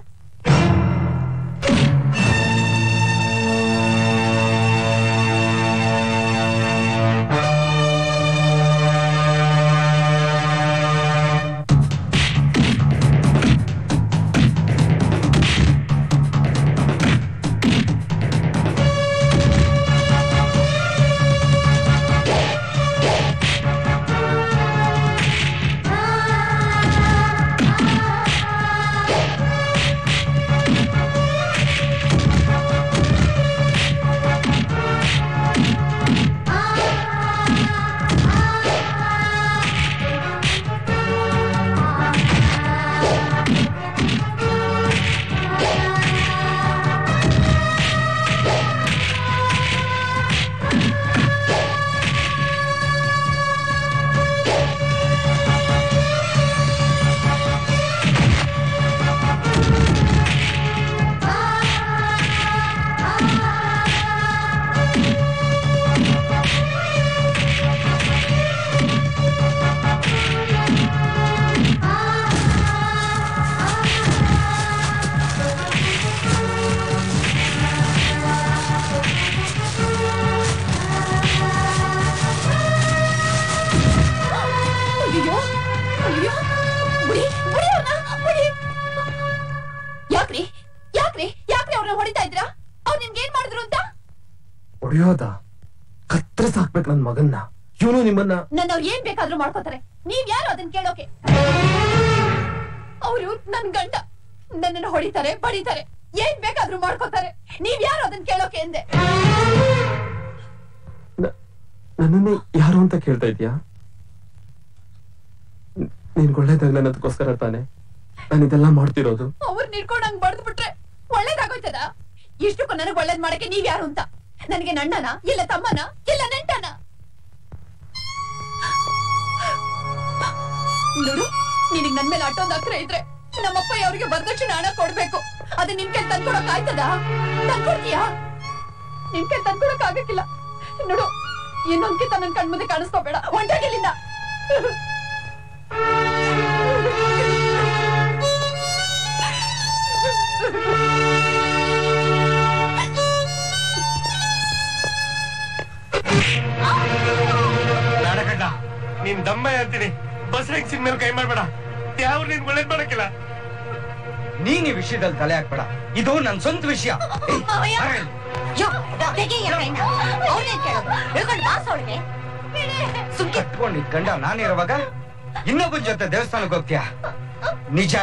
निज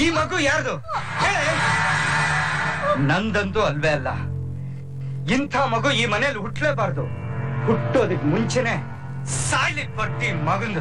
हेळु मगु यारदु नंदंतु अल्वे अल्ल। इंथ मगु ई मनेयल्लि हुट्टलेबारदु। हुट्टोदक्के मुंचेने सायलिक्के बर्ती मगंदु।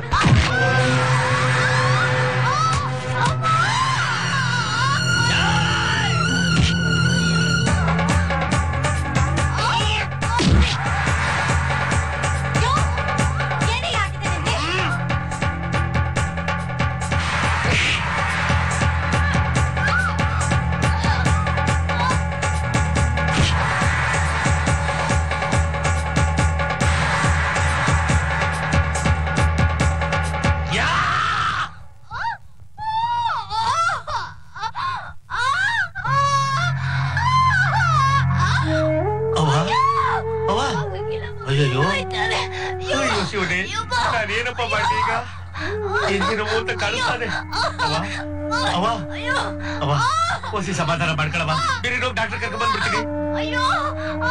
ಏನಪ್ಪ ಮಾಡಿ ಈಗ ಎಂಜಿನ ಮೂತ ಕಳುತ್ತದೆ ಅವ ಅವ ಓಸಿ ಸಮಾಧಾನ ಮಾಡ್ಕೊಳ್ಳವ ಬೇರೆ ಡಾಕ್ಟರ್ ಕರ್ಕೊಂಡು ಬಂದ್ಬಿಡ್ತೀನಿ ಅಯ್ಯೋ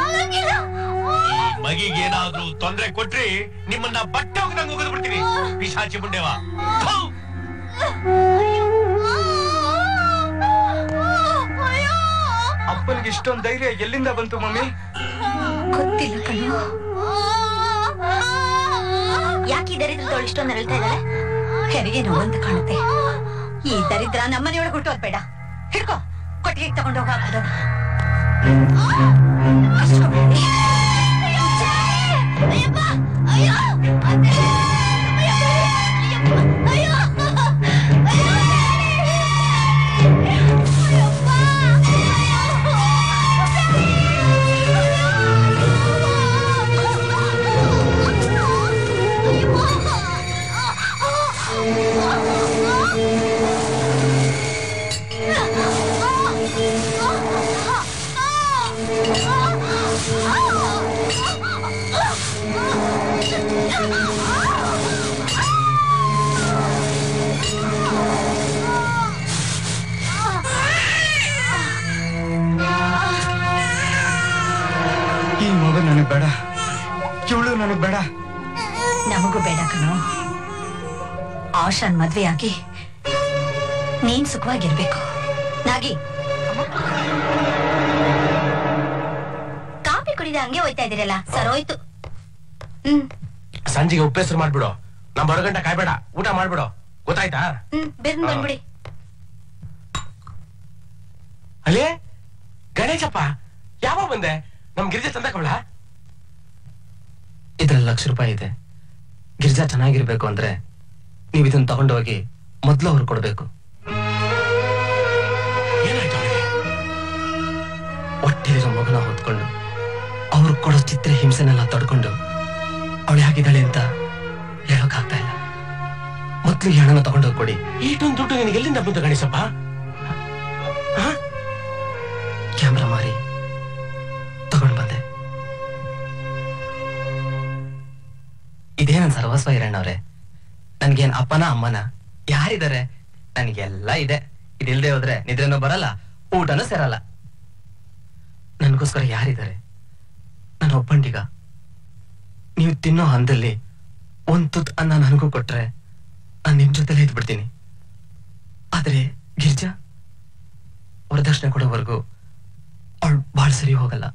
ಆಗಲಿಲ್ಲ ಮಗಿಗೆ ಏನಾದರೂ ತೊಂದರೆ ಕೊಟ್ರಿ ನಿಮ್ಮನ್ನ ಬಟ್ಟೆ ಹೋಗದಂಗ ಹೋಗದು ಬಿಡ್ತೀನಿ ಪಿಶಾಚಿ ಮುಂಡೆವಾ ಅಪ್ಪನಿಗೆ ಇಷ್ಟೊಂದು ಧೈರ್ಯ ಎಲ್ಲಿಂದ ಬಂತು ಮಮ್ಮಿ ಗೊತ್ತಿಲ್ಲ ಕಣೋ ಯಾಕೆ ದರಿದ್ರದವಳು ಇಷ್ಟೊಂದು ನರಳ್ತಾ ಇದ್ದಾಳೆ ಹೆರಿಗೆ ನೋವು ಅಂತ ಕಾಣುತ್ತೆ ಈ ದರಿದ್ರ ನಮ್ಮನೆಯೊಳಗೆ ಹುಟ್ಟೋದು ಬೇಡ ಹಿಡ್ಕೋ ಕೊಟ್ಟಿಗೆ ತಗೊಂಡು ಹೋಗ ನಮಗೂ ಬೇಡ ಕಣೋ ಆಶಾನ್ ಮದ್ವೆಯಾಗಿ ನೀನ್ ಸುಖವಾಗಿರ್ಬೇಕು ನಾಗಿ ಕಾಫಿ ಕುಡಿದ ಹಂಗೆ ಹೋಯ್ತಾ ಇದ್ದೀರಲ್ಲ ಸರೋಯ್ತು ಸಂಜೆಗೆ ಉಪ್ಪೇಸರು ಮಾಡ್ಬಿಡು ನಮ್ ಹೊರಗಂಟ ಕಾಯ್ಬೇಡ ಊಟ ಮಾಡ್ಬಿಡು ಗೊತ್ತಾಯ್ತಾ ಬೆರ್ನ್ ಬಂದ್ಬಿಡಿ ಅಲೇ ಗಣೇಶಪ್ಪ ಯಾವಾಗ ಬಂದೆ ನಮ್ ಗಿರಿಜೆ ತಂದಕೊಳ್ಳ ಇದ್ರಲ್ಲಿ ₹1,00,000 ಇದೆ ಗಿರ್ಜಾ ಚೆನ್ನಾಗಿರ್ಬೇಕು ಅಂದ್ರೆ ನೀವು ಇದನ್ನ ತಗೊಂಡೋಗಿ ಮೊದಲು ಅವ್ರು ಕೊಡ್ಬೇಕು ಏನಾಯ್ತು ಹೊಟ್ಟೆಲಿರೋ ಮಗನ ಹೊತ್ಕೊಂಡು ಅವ್ರು ಕೊಡೋ ಚಿತ್ರ ಹಿಂಸೆನೆಲ್ಲ ತಡ್ಕೊಂಡು ಅವಳು ಹೇಗಿದ್ದಾಳೆ ಅಂತ ಹೇಳೋಕಾಗ್ತಾ ಇಲ್ಲ ಮೊದಲು ಈ ಹಣನ ತಗೊಂಡೋಗಿ ಕೊಡಿ ಈಟೊಂದು ದುಡ್ಡು ನಿನಗೆ ಎಲ್ಲಿಂದ ಬಂತು ಗಣೇಶಪ್ಪ ಕ್ಯಾಮ್ರಾ ಮಾರಿ ತಗೊಂಡ್ ಬಂದೆ ಇದೇ ನನ್ ಸರ್ವಸ್ವ ಹಿರಣ್ಣವ್ರೆ ನನ್ಗೇನ್ ಅಪ್ಪನ ಅಮ್ಮನ ಯಾರಿದ್ದಾರೆ ನನ್ಗೆಲ್ಲ ಇದೆ ಇದಿಲ್ದೆ ಹೋದ್ರೆ ನಿದ್ರೆನೂ ಬರಲ್ಲ ಊಟನೂ ಸೇರಲ್ಲ ನನ್ಗೋಸ್ಕರ ಯಾರಿದ್ದಾರೆ ನನ್ನ ಒಬ್ಬಂಟಿಗ ನೀವು ತಿನ್ನೋ ಹಂದಲ್ಲಿ ಒಂದ್ ತುತ್ತು ಅನ್ನ ನನಗೂ ಕೊಟ್ರೆ ನಾನು ನಿಮ್ ಜೊತೆಲೇ ಇದ್ಬಿಡ್ತೀನಿ ಆದ್ರೆ ಗಿರ್ಜಾ ವರದಕ್ಷಿಣೆ ಕೊಡೋವರೆಗೂ ಅವಳು ಬಾಳ್ ಸರಿ ಹೋಗಲ್ಲ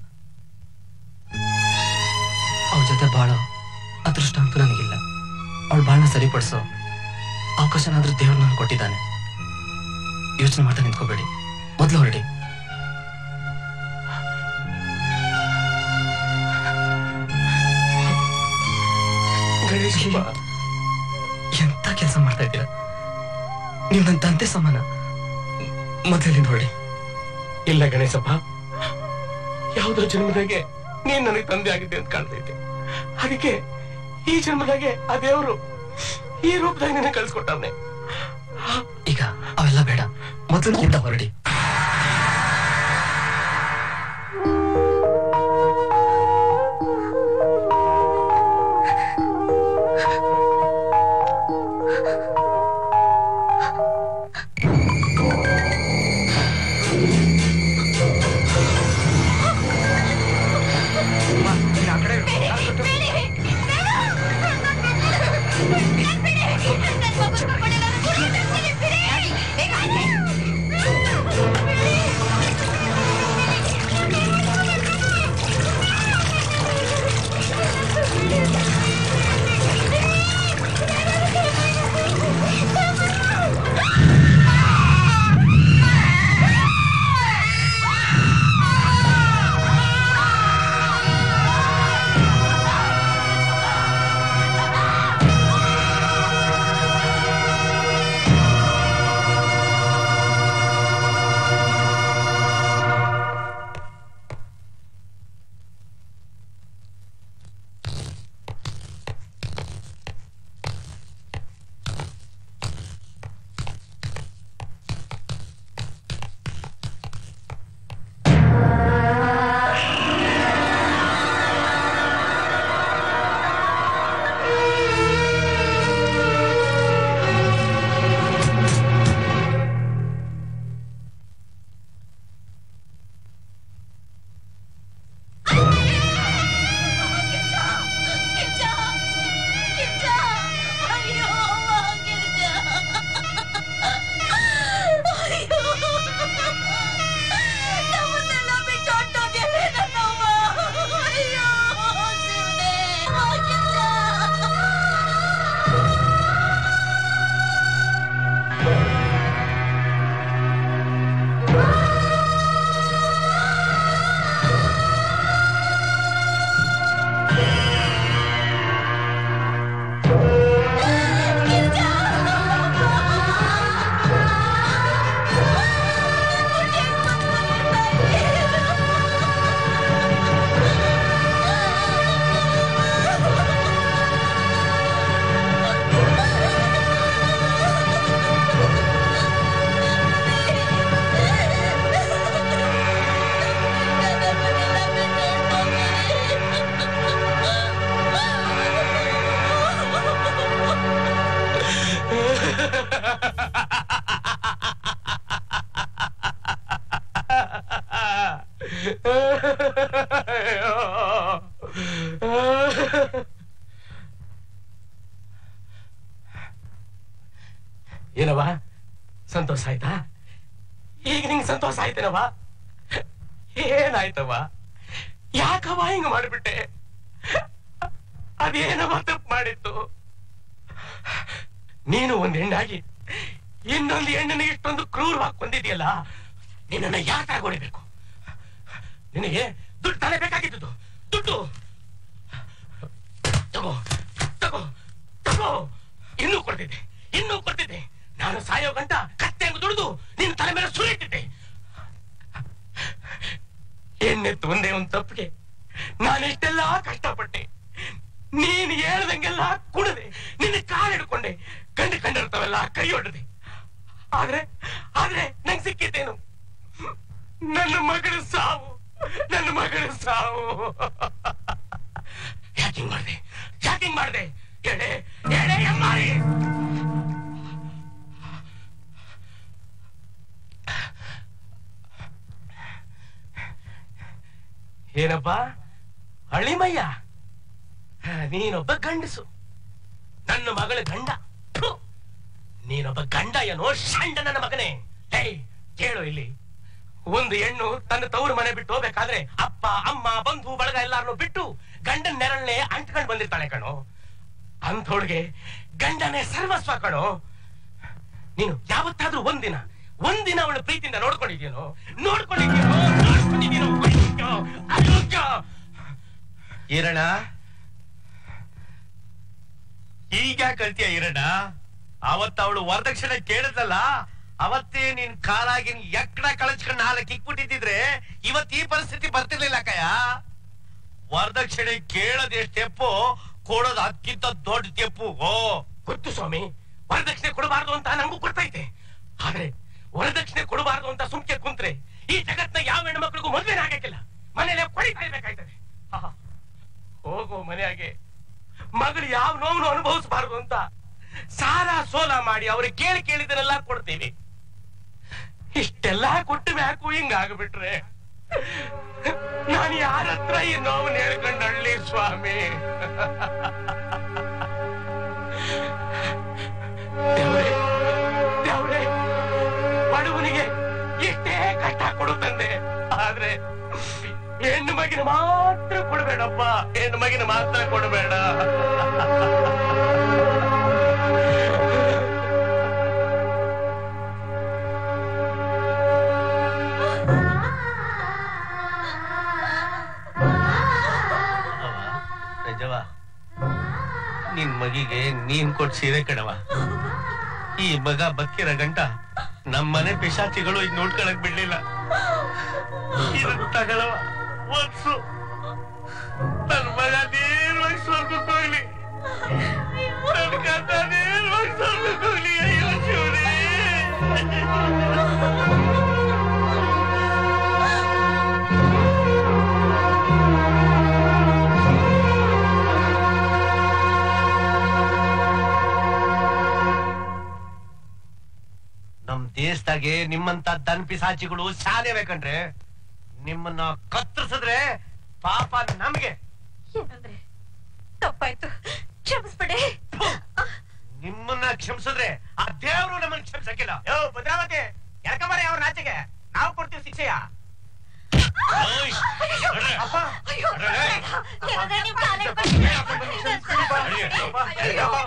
ಅವ್ರ ಜೊತೆ ಬಾಳೋ ಅದೃಷ್ಟ ಅಂತೂ ನನಗಿಲ್ಲ ಅವಳು ಬಾಳನ್ನ ಸರಿಪಡಿಸೋ ಅವಕಾಶನಾದ್ರೂ ದೇವ್ರು ನಾನು ಕೊಟ್ಟಿದ್ದಾನೆ ಯೋಚನೆ ಮಾಡ್ತಾ ನಿಂತ್ಕೋಬೇಡಿ ಮೊದಲು ಹೊರಡಿ ಎಂತ ಕೆಲಸ ಮಾಡ್ತಾ ಇದ್ದೀರಾ ನೀವು ನನ್ನ ತಂದೆ ಸಮಾನ ಮೊದಲಿಂದ ಹೊರಡಿ ಇಲ್ಲ ಗಣೇಶಪ್ಪ ಯಾವುದೋ ಜನ್ಮದಾಗೆ ನೀನ್ ನನಗೆ ತಂದೆ ಆಗಿದೆ ಅಂತ ಕಾಣ್ತಾ ಇದ್ದೆ ಅದಕ್ಕೆ ಈ ಜನ್ಮದಾಗೆ ಆ ದೇವರು ಈ ರೂಪದಾಗ ನಿನ್ನ ಕಳ್ಸಿಕೊಟ್ಟವನೇ ಈಗ ಅವೆಲ್ಲ ಬೇಡ ಮೊದಲಿಂದ ಹೊರಡಿ ಏನವ್ವ ಸಂತೋಷ ಆಯ್ತಾ? ಈಗ ನಿಂಗೆ ಸಂತೋಷ ಆಯ್ತೇನವ್ವ? ಏನಾಯ್ತವ್ವ? ಯಾಕವ್ವ ಹಿಂಗೆ ಮಾಡಿಬಿಟ್ಟೆ? ಅದೇನವ್ವ ತಪ್ಪು ಮಾಡಿತ್ತು? ನೀನು ಒಂದು ಹೆಣ್ಣಾಗಿ ಇನ್ನೊಂದು ಹೆಣ್ಣನ್ನು ಇಷ್ಟೊಂದು ಕ್ರೂರವಾಗಿ ಕೊಂದಿದೆಯಲ್ಲ, ನಿನ್ನನ್ನು ಯಾಕಾಗಿ ಹೊಡಿಬೇಕು? ನಿನಗೆ ದುಡ್ಡು ತಾನೇ ಬೇಕಾಗಿದ್ದು, ದುಡ್ಡು ತಗೋ ತಗೋ ತಗೋ, ಇನ್ನೂ ಕೊಡ್ತಿದ್ದೆ ಇನ್ನೂ ಕೊಡ್ತಿದ್ದೆ. ನಾನು ಸಾಯೋ ಗಂಟ ಕತ್ತೆ ದುಡಿದು ನಿನ್ನ ತಲೆ ಮೇಲೆ ಸುರಿಟ್ಟಿದ್ದೆ. ಎಣ್ಣೆತ್ತು ಒಂದೇ ಒಂದು ತಪ್ಪಿಗೆ ನಾನಿಷ್ಟೆಲ್ಲ ಕಷ್ಟಪಟ್ಟೆ, ನೀನು ಹೇಳ್ದಂಗೆಲ್ಲ ಕುಡದೆ, ನಿನ್ನ ಕಾಲು ಹಿಡ್ಕೊಂಡೆ, ಕಂಡು ಕಂಡಿರ್ತಾವೆಲ್ಲ ಕೈ ಹೊಡೆದೆ. ಆದ್ರೆ ಆದ್ರೆ ನಂಗೆ ಸಿಕ್ಕಿದ್ದೇನು? ನನ್ನ ಮಗಳ ಸಾವು, ನನ್ನ ಮಗಳ ಸಾವು. ಯಾಕಿಂಗ್ ಮಾಡಿದೆ ಯಾಕಿಂಗ್ ಮಾಡಿದೆ? ಎಡೆ ಎಡೆ ಎಮ್ಮಾರಿ, ಏನಪ್ಪ ಹಳಿಮಯ್ಯ, ನೀನೊಬ್ಬ ಗಂಡಸು, ನನ್ನ ಮಗಳ ಗಂಡ, ನೀನೊಬ್ಬ ಗಂಡ ಏನೋ ಷಂಡ ನನ್ನ ಮಗನೇ. ಕೇಳು ಇಲ್ಲಿ, ಒಂದು ಹೆಣ್ಣು ತನ್ನ ತವರು ಮನೆ ಬಿಟ್ಟು ಹೋಗ್ಬೇಕಾದ್ರೆ ಅಪ್ಪ ಅಮ್ಮ ಬಂಧು ಬಳಗ ಎಲ್ಲಾರನ್ನು ಬಿಟ್ಟು ಗಂಡನ ನೆರಳನ್ನೇ ಅಂಟ್ಕೊಂಡು ಬಂದಿರ್ತಾಳೆ ಕಣೋ. ಅಂಥೋಳ್ಗೆ ಗಂಡನೇ ಸರ್ವಸ್ವ ಕಣೋ. ನೀನು ಯಾವತ್ತಾದ್ರೂ ಒಂದಿನ ಅವಳ ಪ್ರೀತಿಯಿಂದ ನೋಡ್ಕೊಂಡಿದ್ಯೇನೋ? ಈರಣ್ಣ, ಈಗ ಕಳ್ತೀಯ ಈರಣ್ಣ? ಅವತ್ತ ಅವಳು ವರದಕ್ಷಿಣೆ ಕೇಳಿದಲ್ಲ, ಅವತ್ತೇ ನೀನ್ ಕಾಲಾಗಿ ಎಕ್ಕಡ ಕಳಚ್ಕೊಂಡು ನಾಲ್ಕು ಕಿಕ್ಬಿಟ್ಟಿದ್ರೆ ಇವತ್ತು ಈ ಪರಿಸ್ಥಿತಿ ಬರ್ತಿರ್ಲಿಲ್ಲ ಕಯ್ಯ. ವರದಕ್ಷಿಣೆ ಕೇಳೋದ್ ಎಷ್ಟ್ ತೆಪ್ಪು, ಕೊಡೋದು ಅದಕ್ಕಿಂತ ದೊಡ್ಡ ತೆಪ್ಪು. ಓ ಗೊತ್ತು ಸ್ವಾಮಿ, ವರದಕ್ಷಿಣೆ ಕೊಡಬಾರ್ದು ಅಂತ ನಂಗೂ ಗೊತ್ತೈತೆ. ಆದ್ರೆ ವರದಕ್ಷಿಣೆ ಕೊಡಬಾರ್ದು ಅಂತ ಸುಮ್ಕೆ ಕುಂತ್ರೆ ಈ ಜಗತ್ನ ಯಾವ ಹೆಣ್ಮಕ್ಳಿಗೂ ಮದುವೆನ ಆಗಕ್ಕಿಲ್ಲ, ಮನೇಲೆ ಕೊಡಿತಾ ಇರ್ಬೇಕಾಯ್ತದೆ. ಹೋಗೋ ಮನೆಯಾಗೆ ಮಗಳು ಯಾವ ನೋವನ್ನು ಅನುಭವಿಸಬಾರ್ದು ಅಂತ ಸಾಲ ಸೋಲ ಮಾಡಿ ಅವ್ರಿಗೆ ಕೇಳಿದನ್ನೆಲ್ಲ ಕೊಡ್ತೀವಿ. ಇಷ್ಟೆಲ್ಲಾ ಕೊಟ್ಟು ಮ್ಯಾಕು ಹಿಂಗ ಆಗ್ಬಿಟ್ರೆ ನಾನು ಯಾರ ಹತ್ರ ಈ ನೋವು ಹೇಳ್ಕೊಂಡು ಅಳ್ಳಿ ಸ್ವಾಮಿ? ದೇವ್ರೆ ದೇವ್ರೆ, ಬಡವನಿಗೆ ಎಷ್ಟೇ ಕಷ್ಟ ಕೊಡುತ್ತಂದೆ, ಆದ್ರೆ ಹೆಣ್ಣು ಮಗಿನ ಮಾತ್ರ ಕೊಡಬೇಡಪ್ಪ, ಹೆಣ್ಣು ಮಗಿನ ಮಾತ್ರ ಕೊಡಬೇಡ. ನಿನ್ ಮಗಿಗೆ ನೀನ್ ಕೊಟ್ಟು ಸೀರೆ ಕಣವ, ಈ ಮಗ ಬಕ್ಕಿರ ಗಂಟ ನಮ್ಮನೆ ಪಿಶಾಚಿಗಳು ಈಗ ನೋಡ್ಕೊಳಕ್ ಬಿಡ್ಲಿಲ್ಲ. ತಗಳವ ಒರ್ಸು, ನನ್ನ ಮಗ ನೇರವಾಗಿ ಸ್ವರ್ಗಕ್ಕೆ ಹೋಗ್ಲಿ, ನನ್ನ ಗಂಡ ನೇರವಾಗಿ ಸ್ವರ್ಗಕ್ಕೆ ಹೋಗ್ಲಿ. ಅಯ್ಯೋ ಶಿವನೇ. ನಮ್ ದೇಶದಾಗೆ ನಿಮ್ಮಂತ ದನ್ ಪಿಸಾಚಿಗಳು ಶಾಲೆ ಬೇಕಂದ್ರೆ ನಿಮ್ಮನ್ನ ಕತ್ತರಿಸಿದ್ರೆ ಪಾಪ ನಮ್ಗೆ. ತಪ್ಪಾಯ್ತು, ಕ್ಷಮಿಸ್ಬಿಡಿ. ನಿಮ್ಮನ್ನ ಕ್ಷಮಿಸಿದ್ರೆ ಆ ದೇವರು ನಮ್ಮನ್ನ ಕ್ಷಮಿಸಕ್ಕಿಲ್ಲ. ಭದ್ರಾವತಿ ಎರ್ಕಮರೆ ಅವ್ರ ನಾಚಿಗೆ ನಾವು ಕೊಡ್ತೀವಿ ಶಿಕ್ಷೆಯ. ಅಪ್ಪ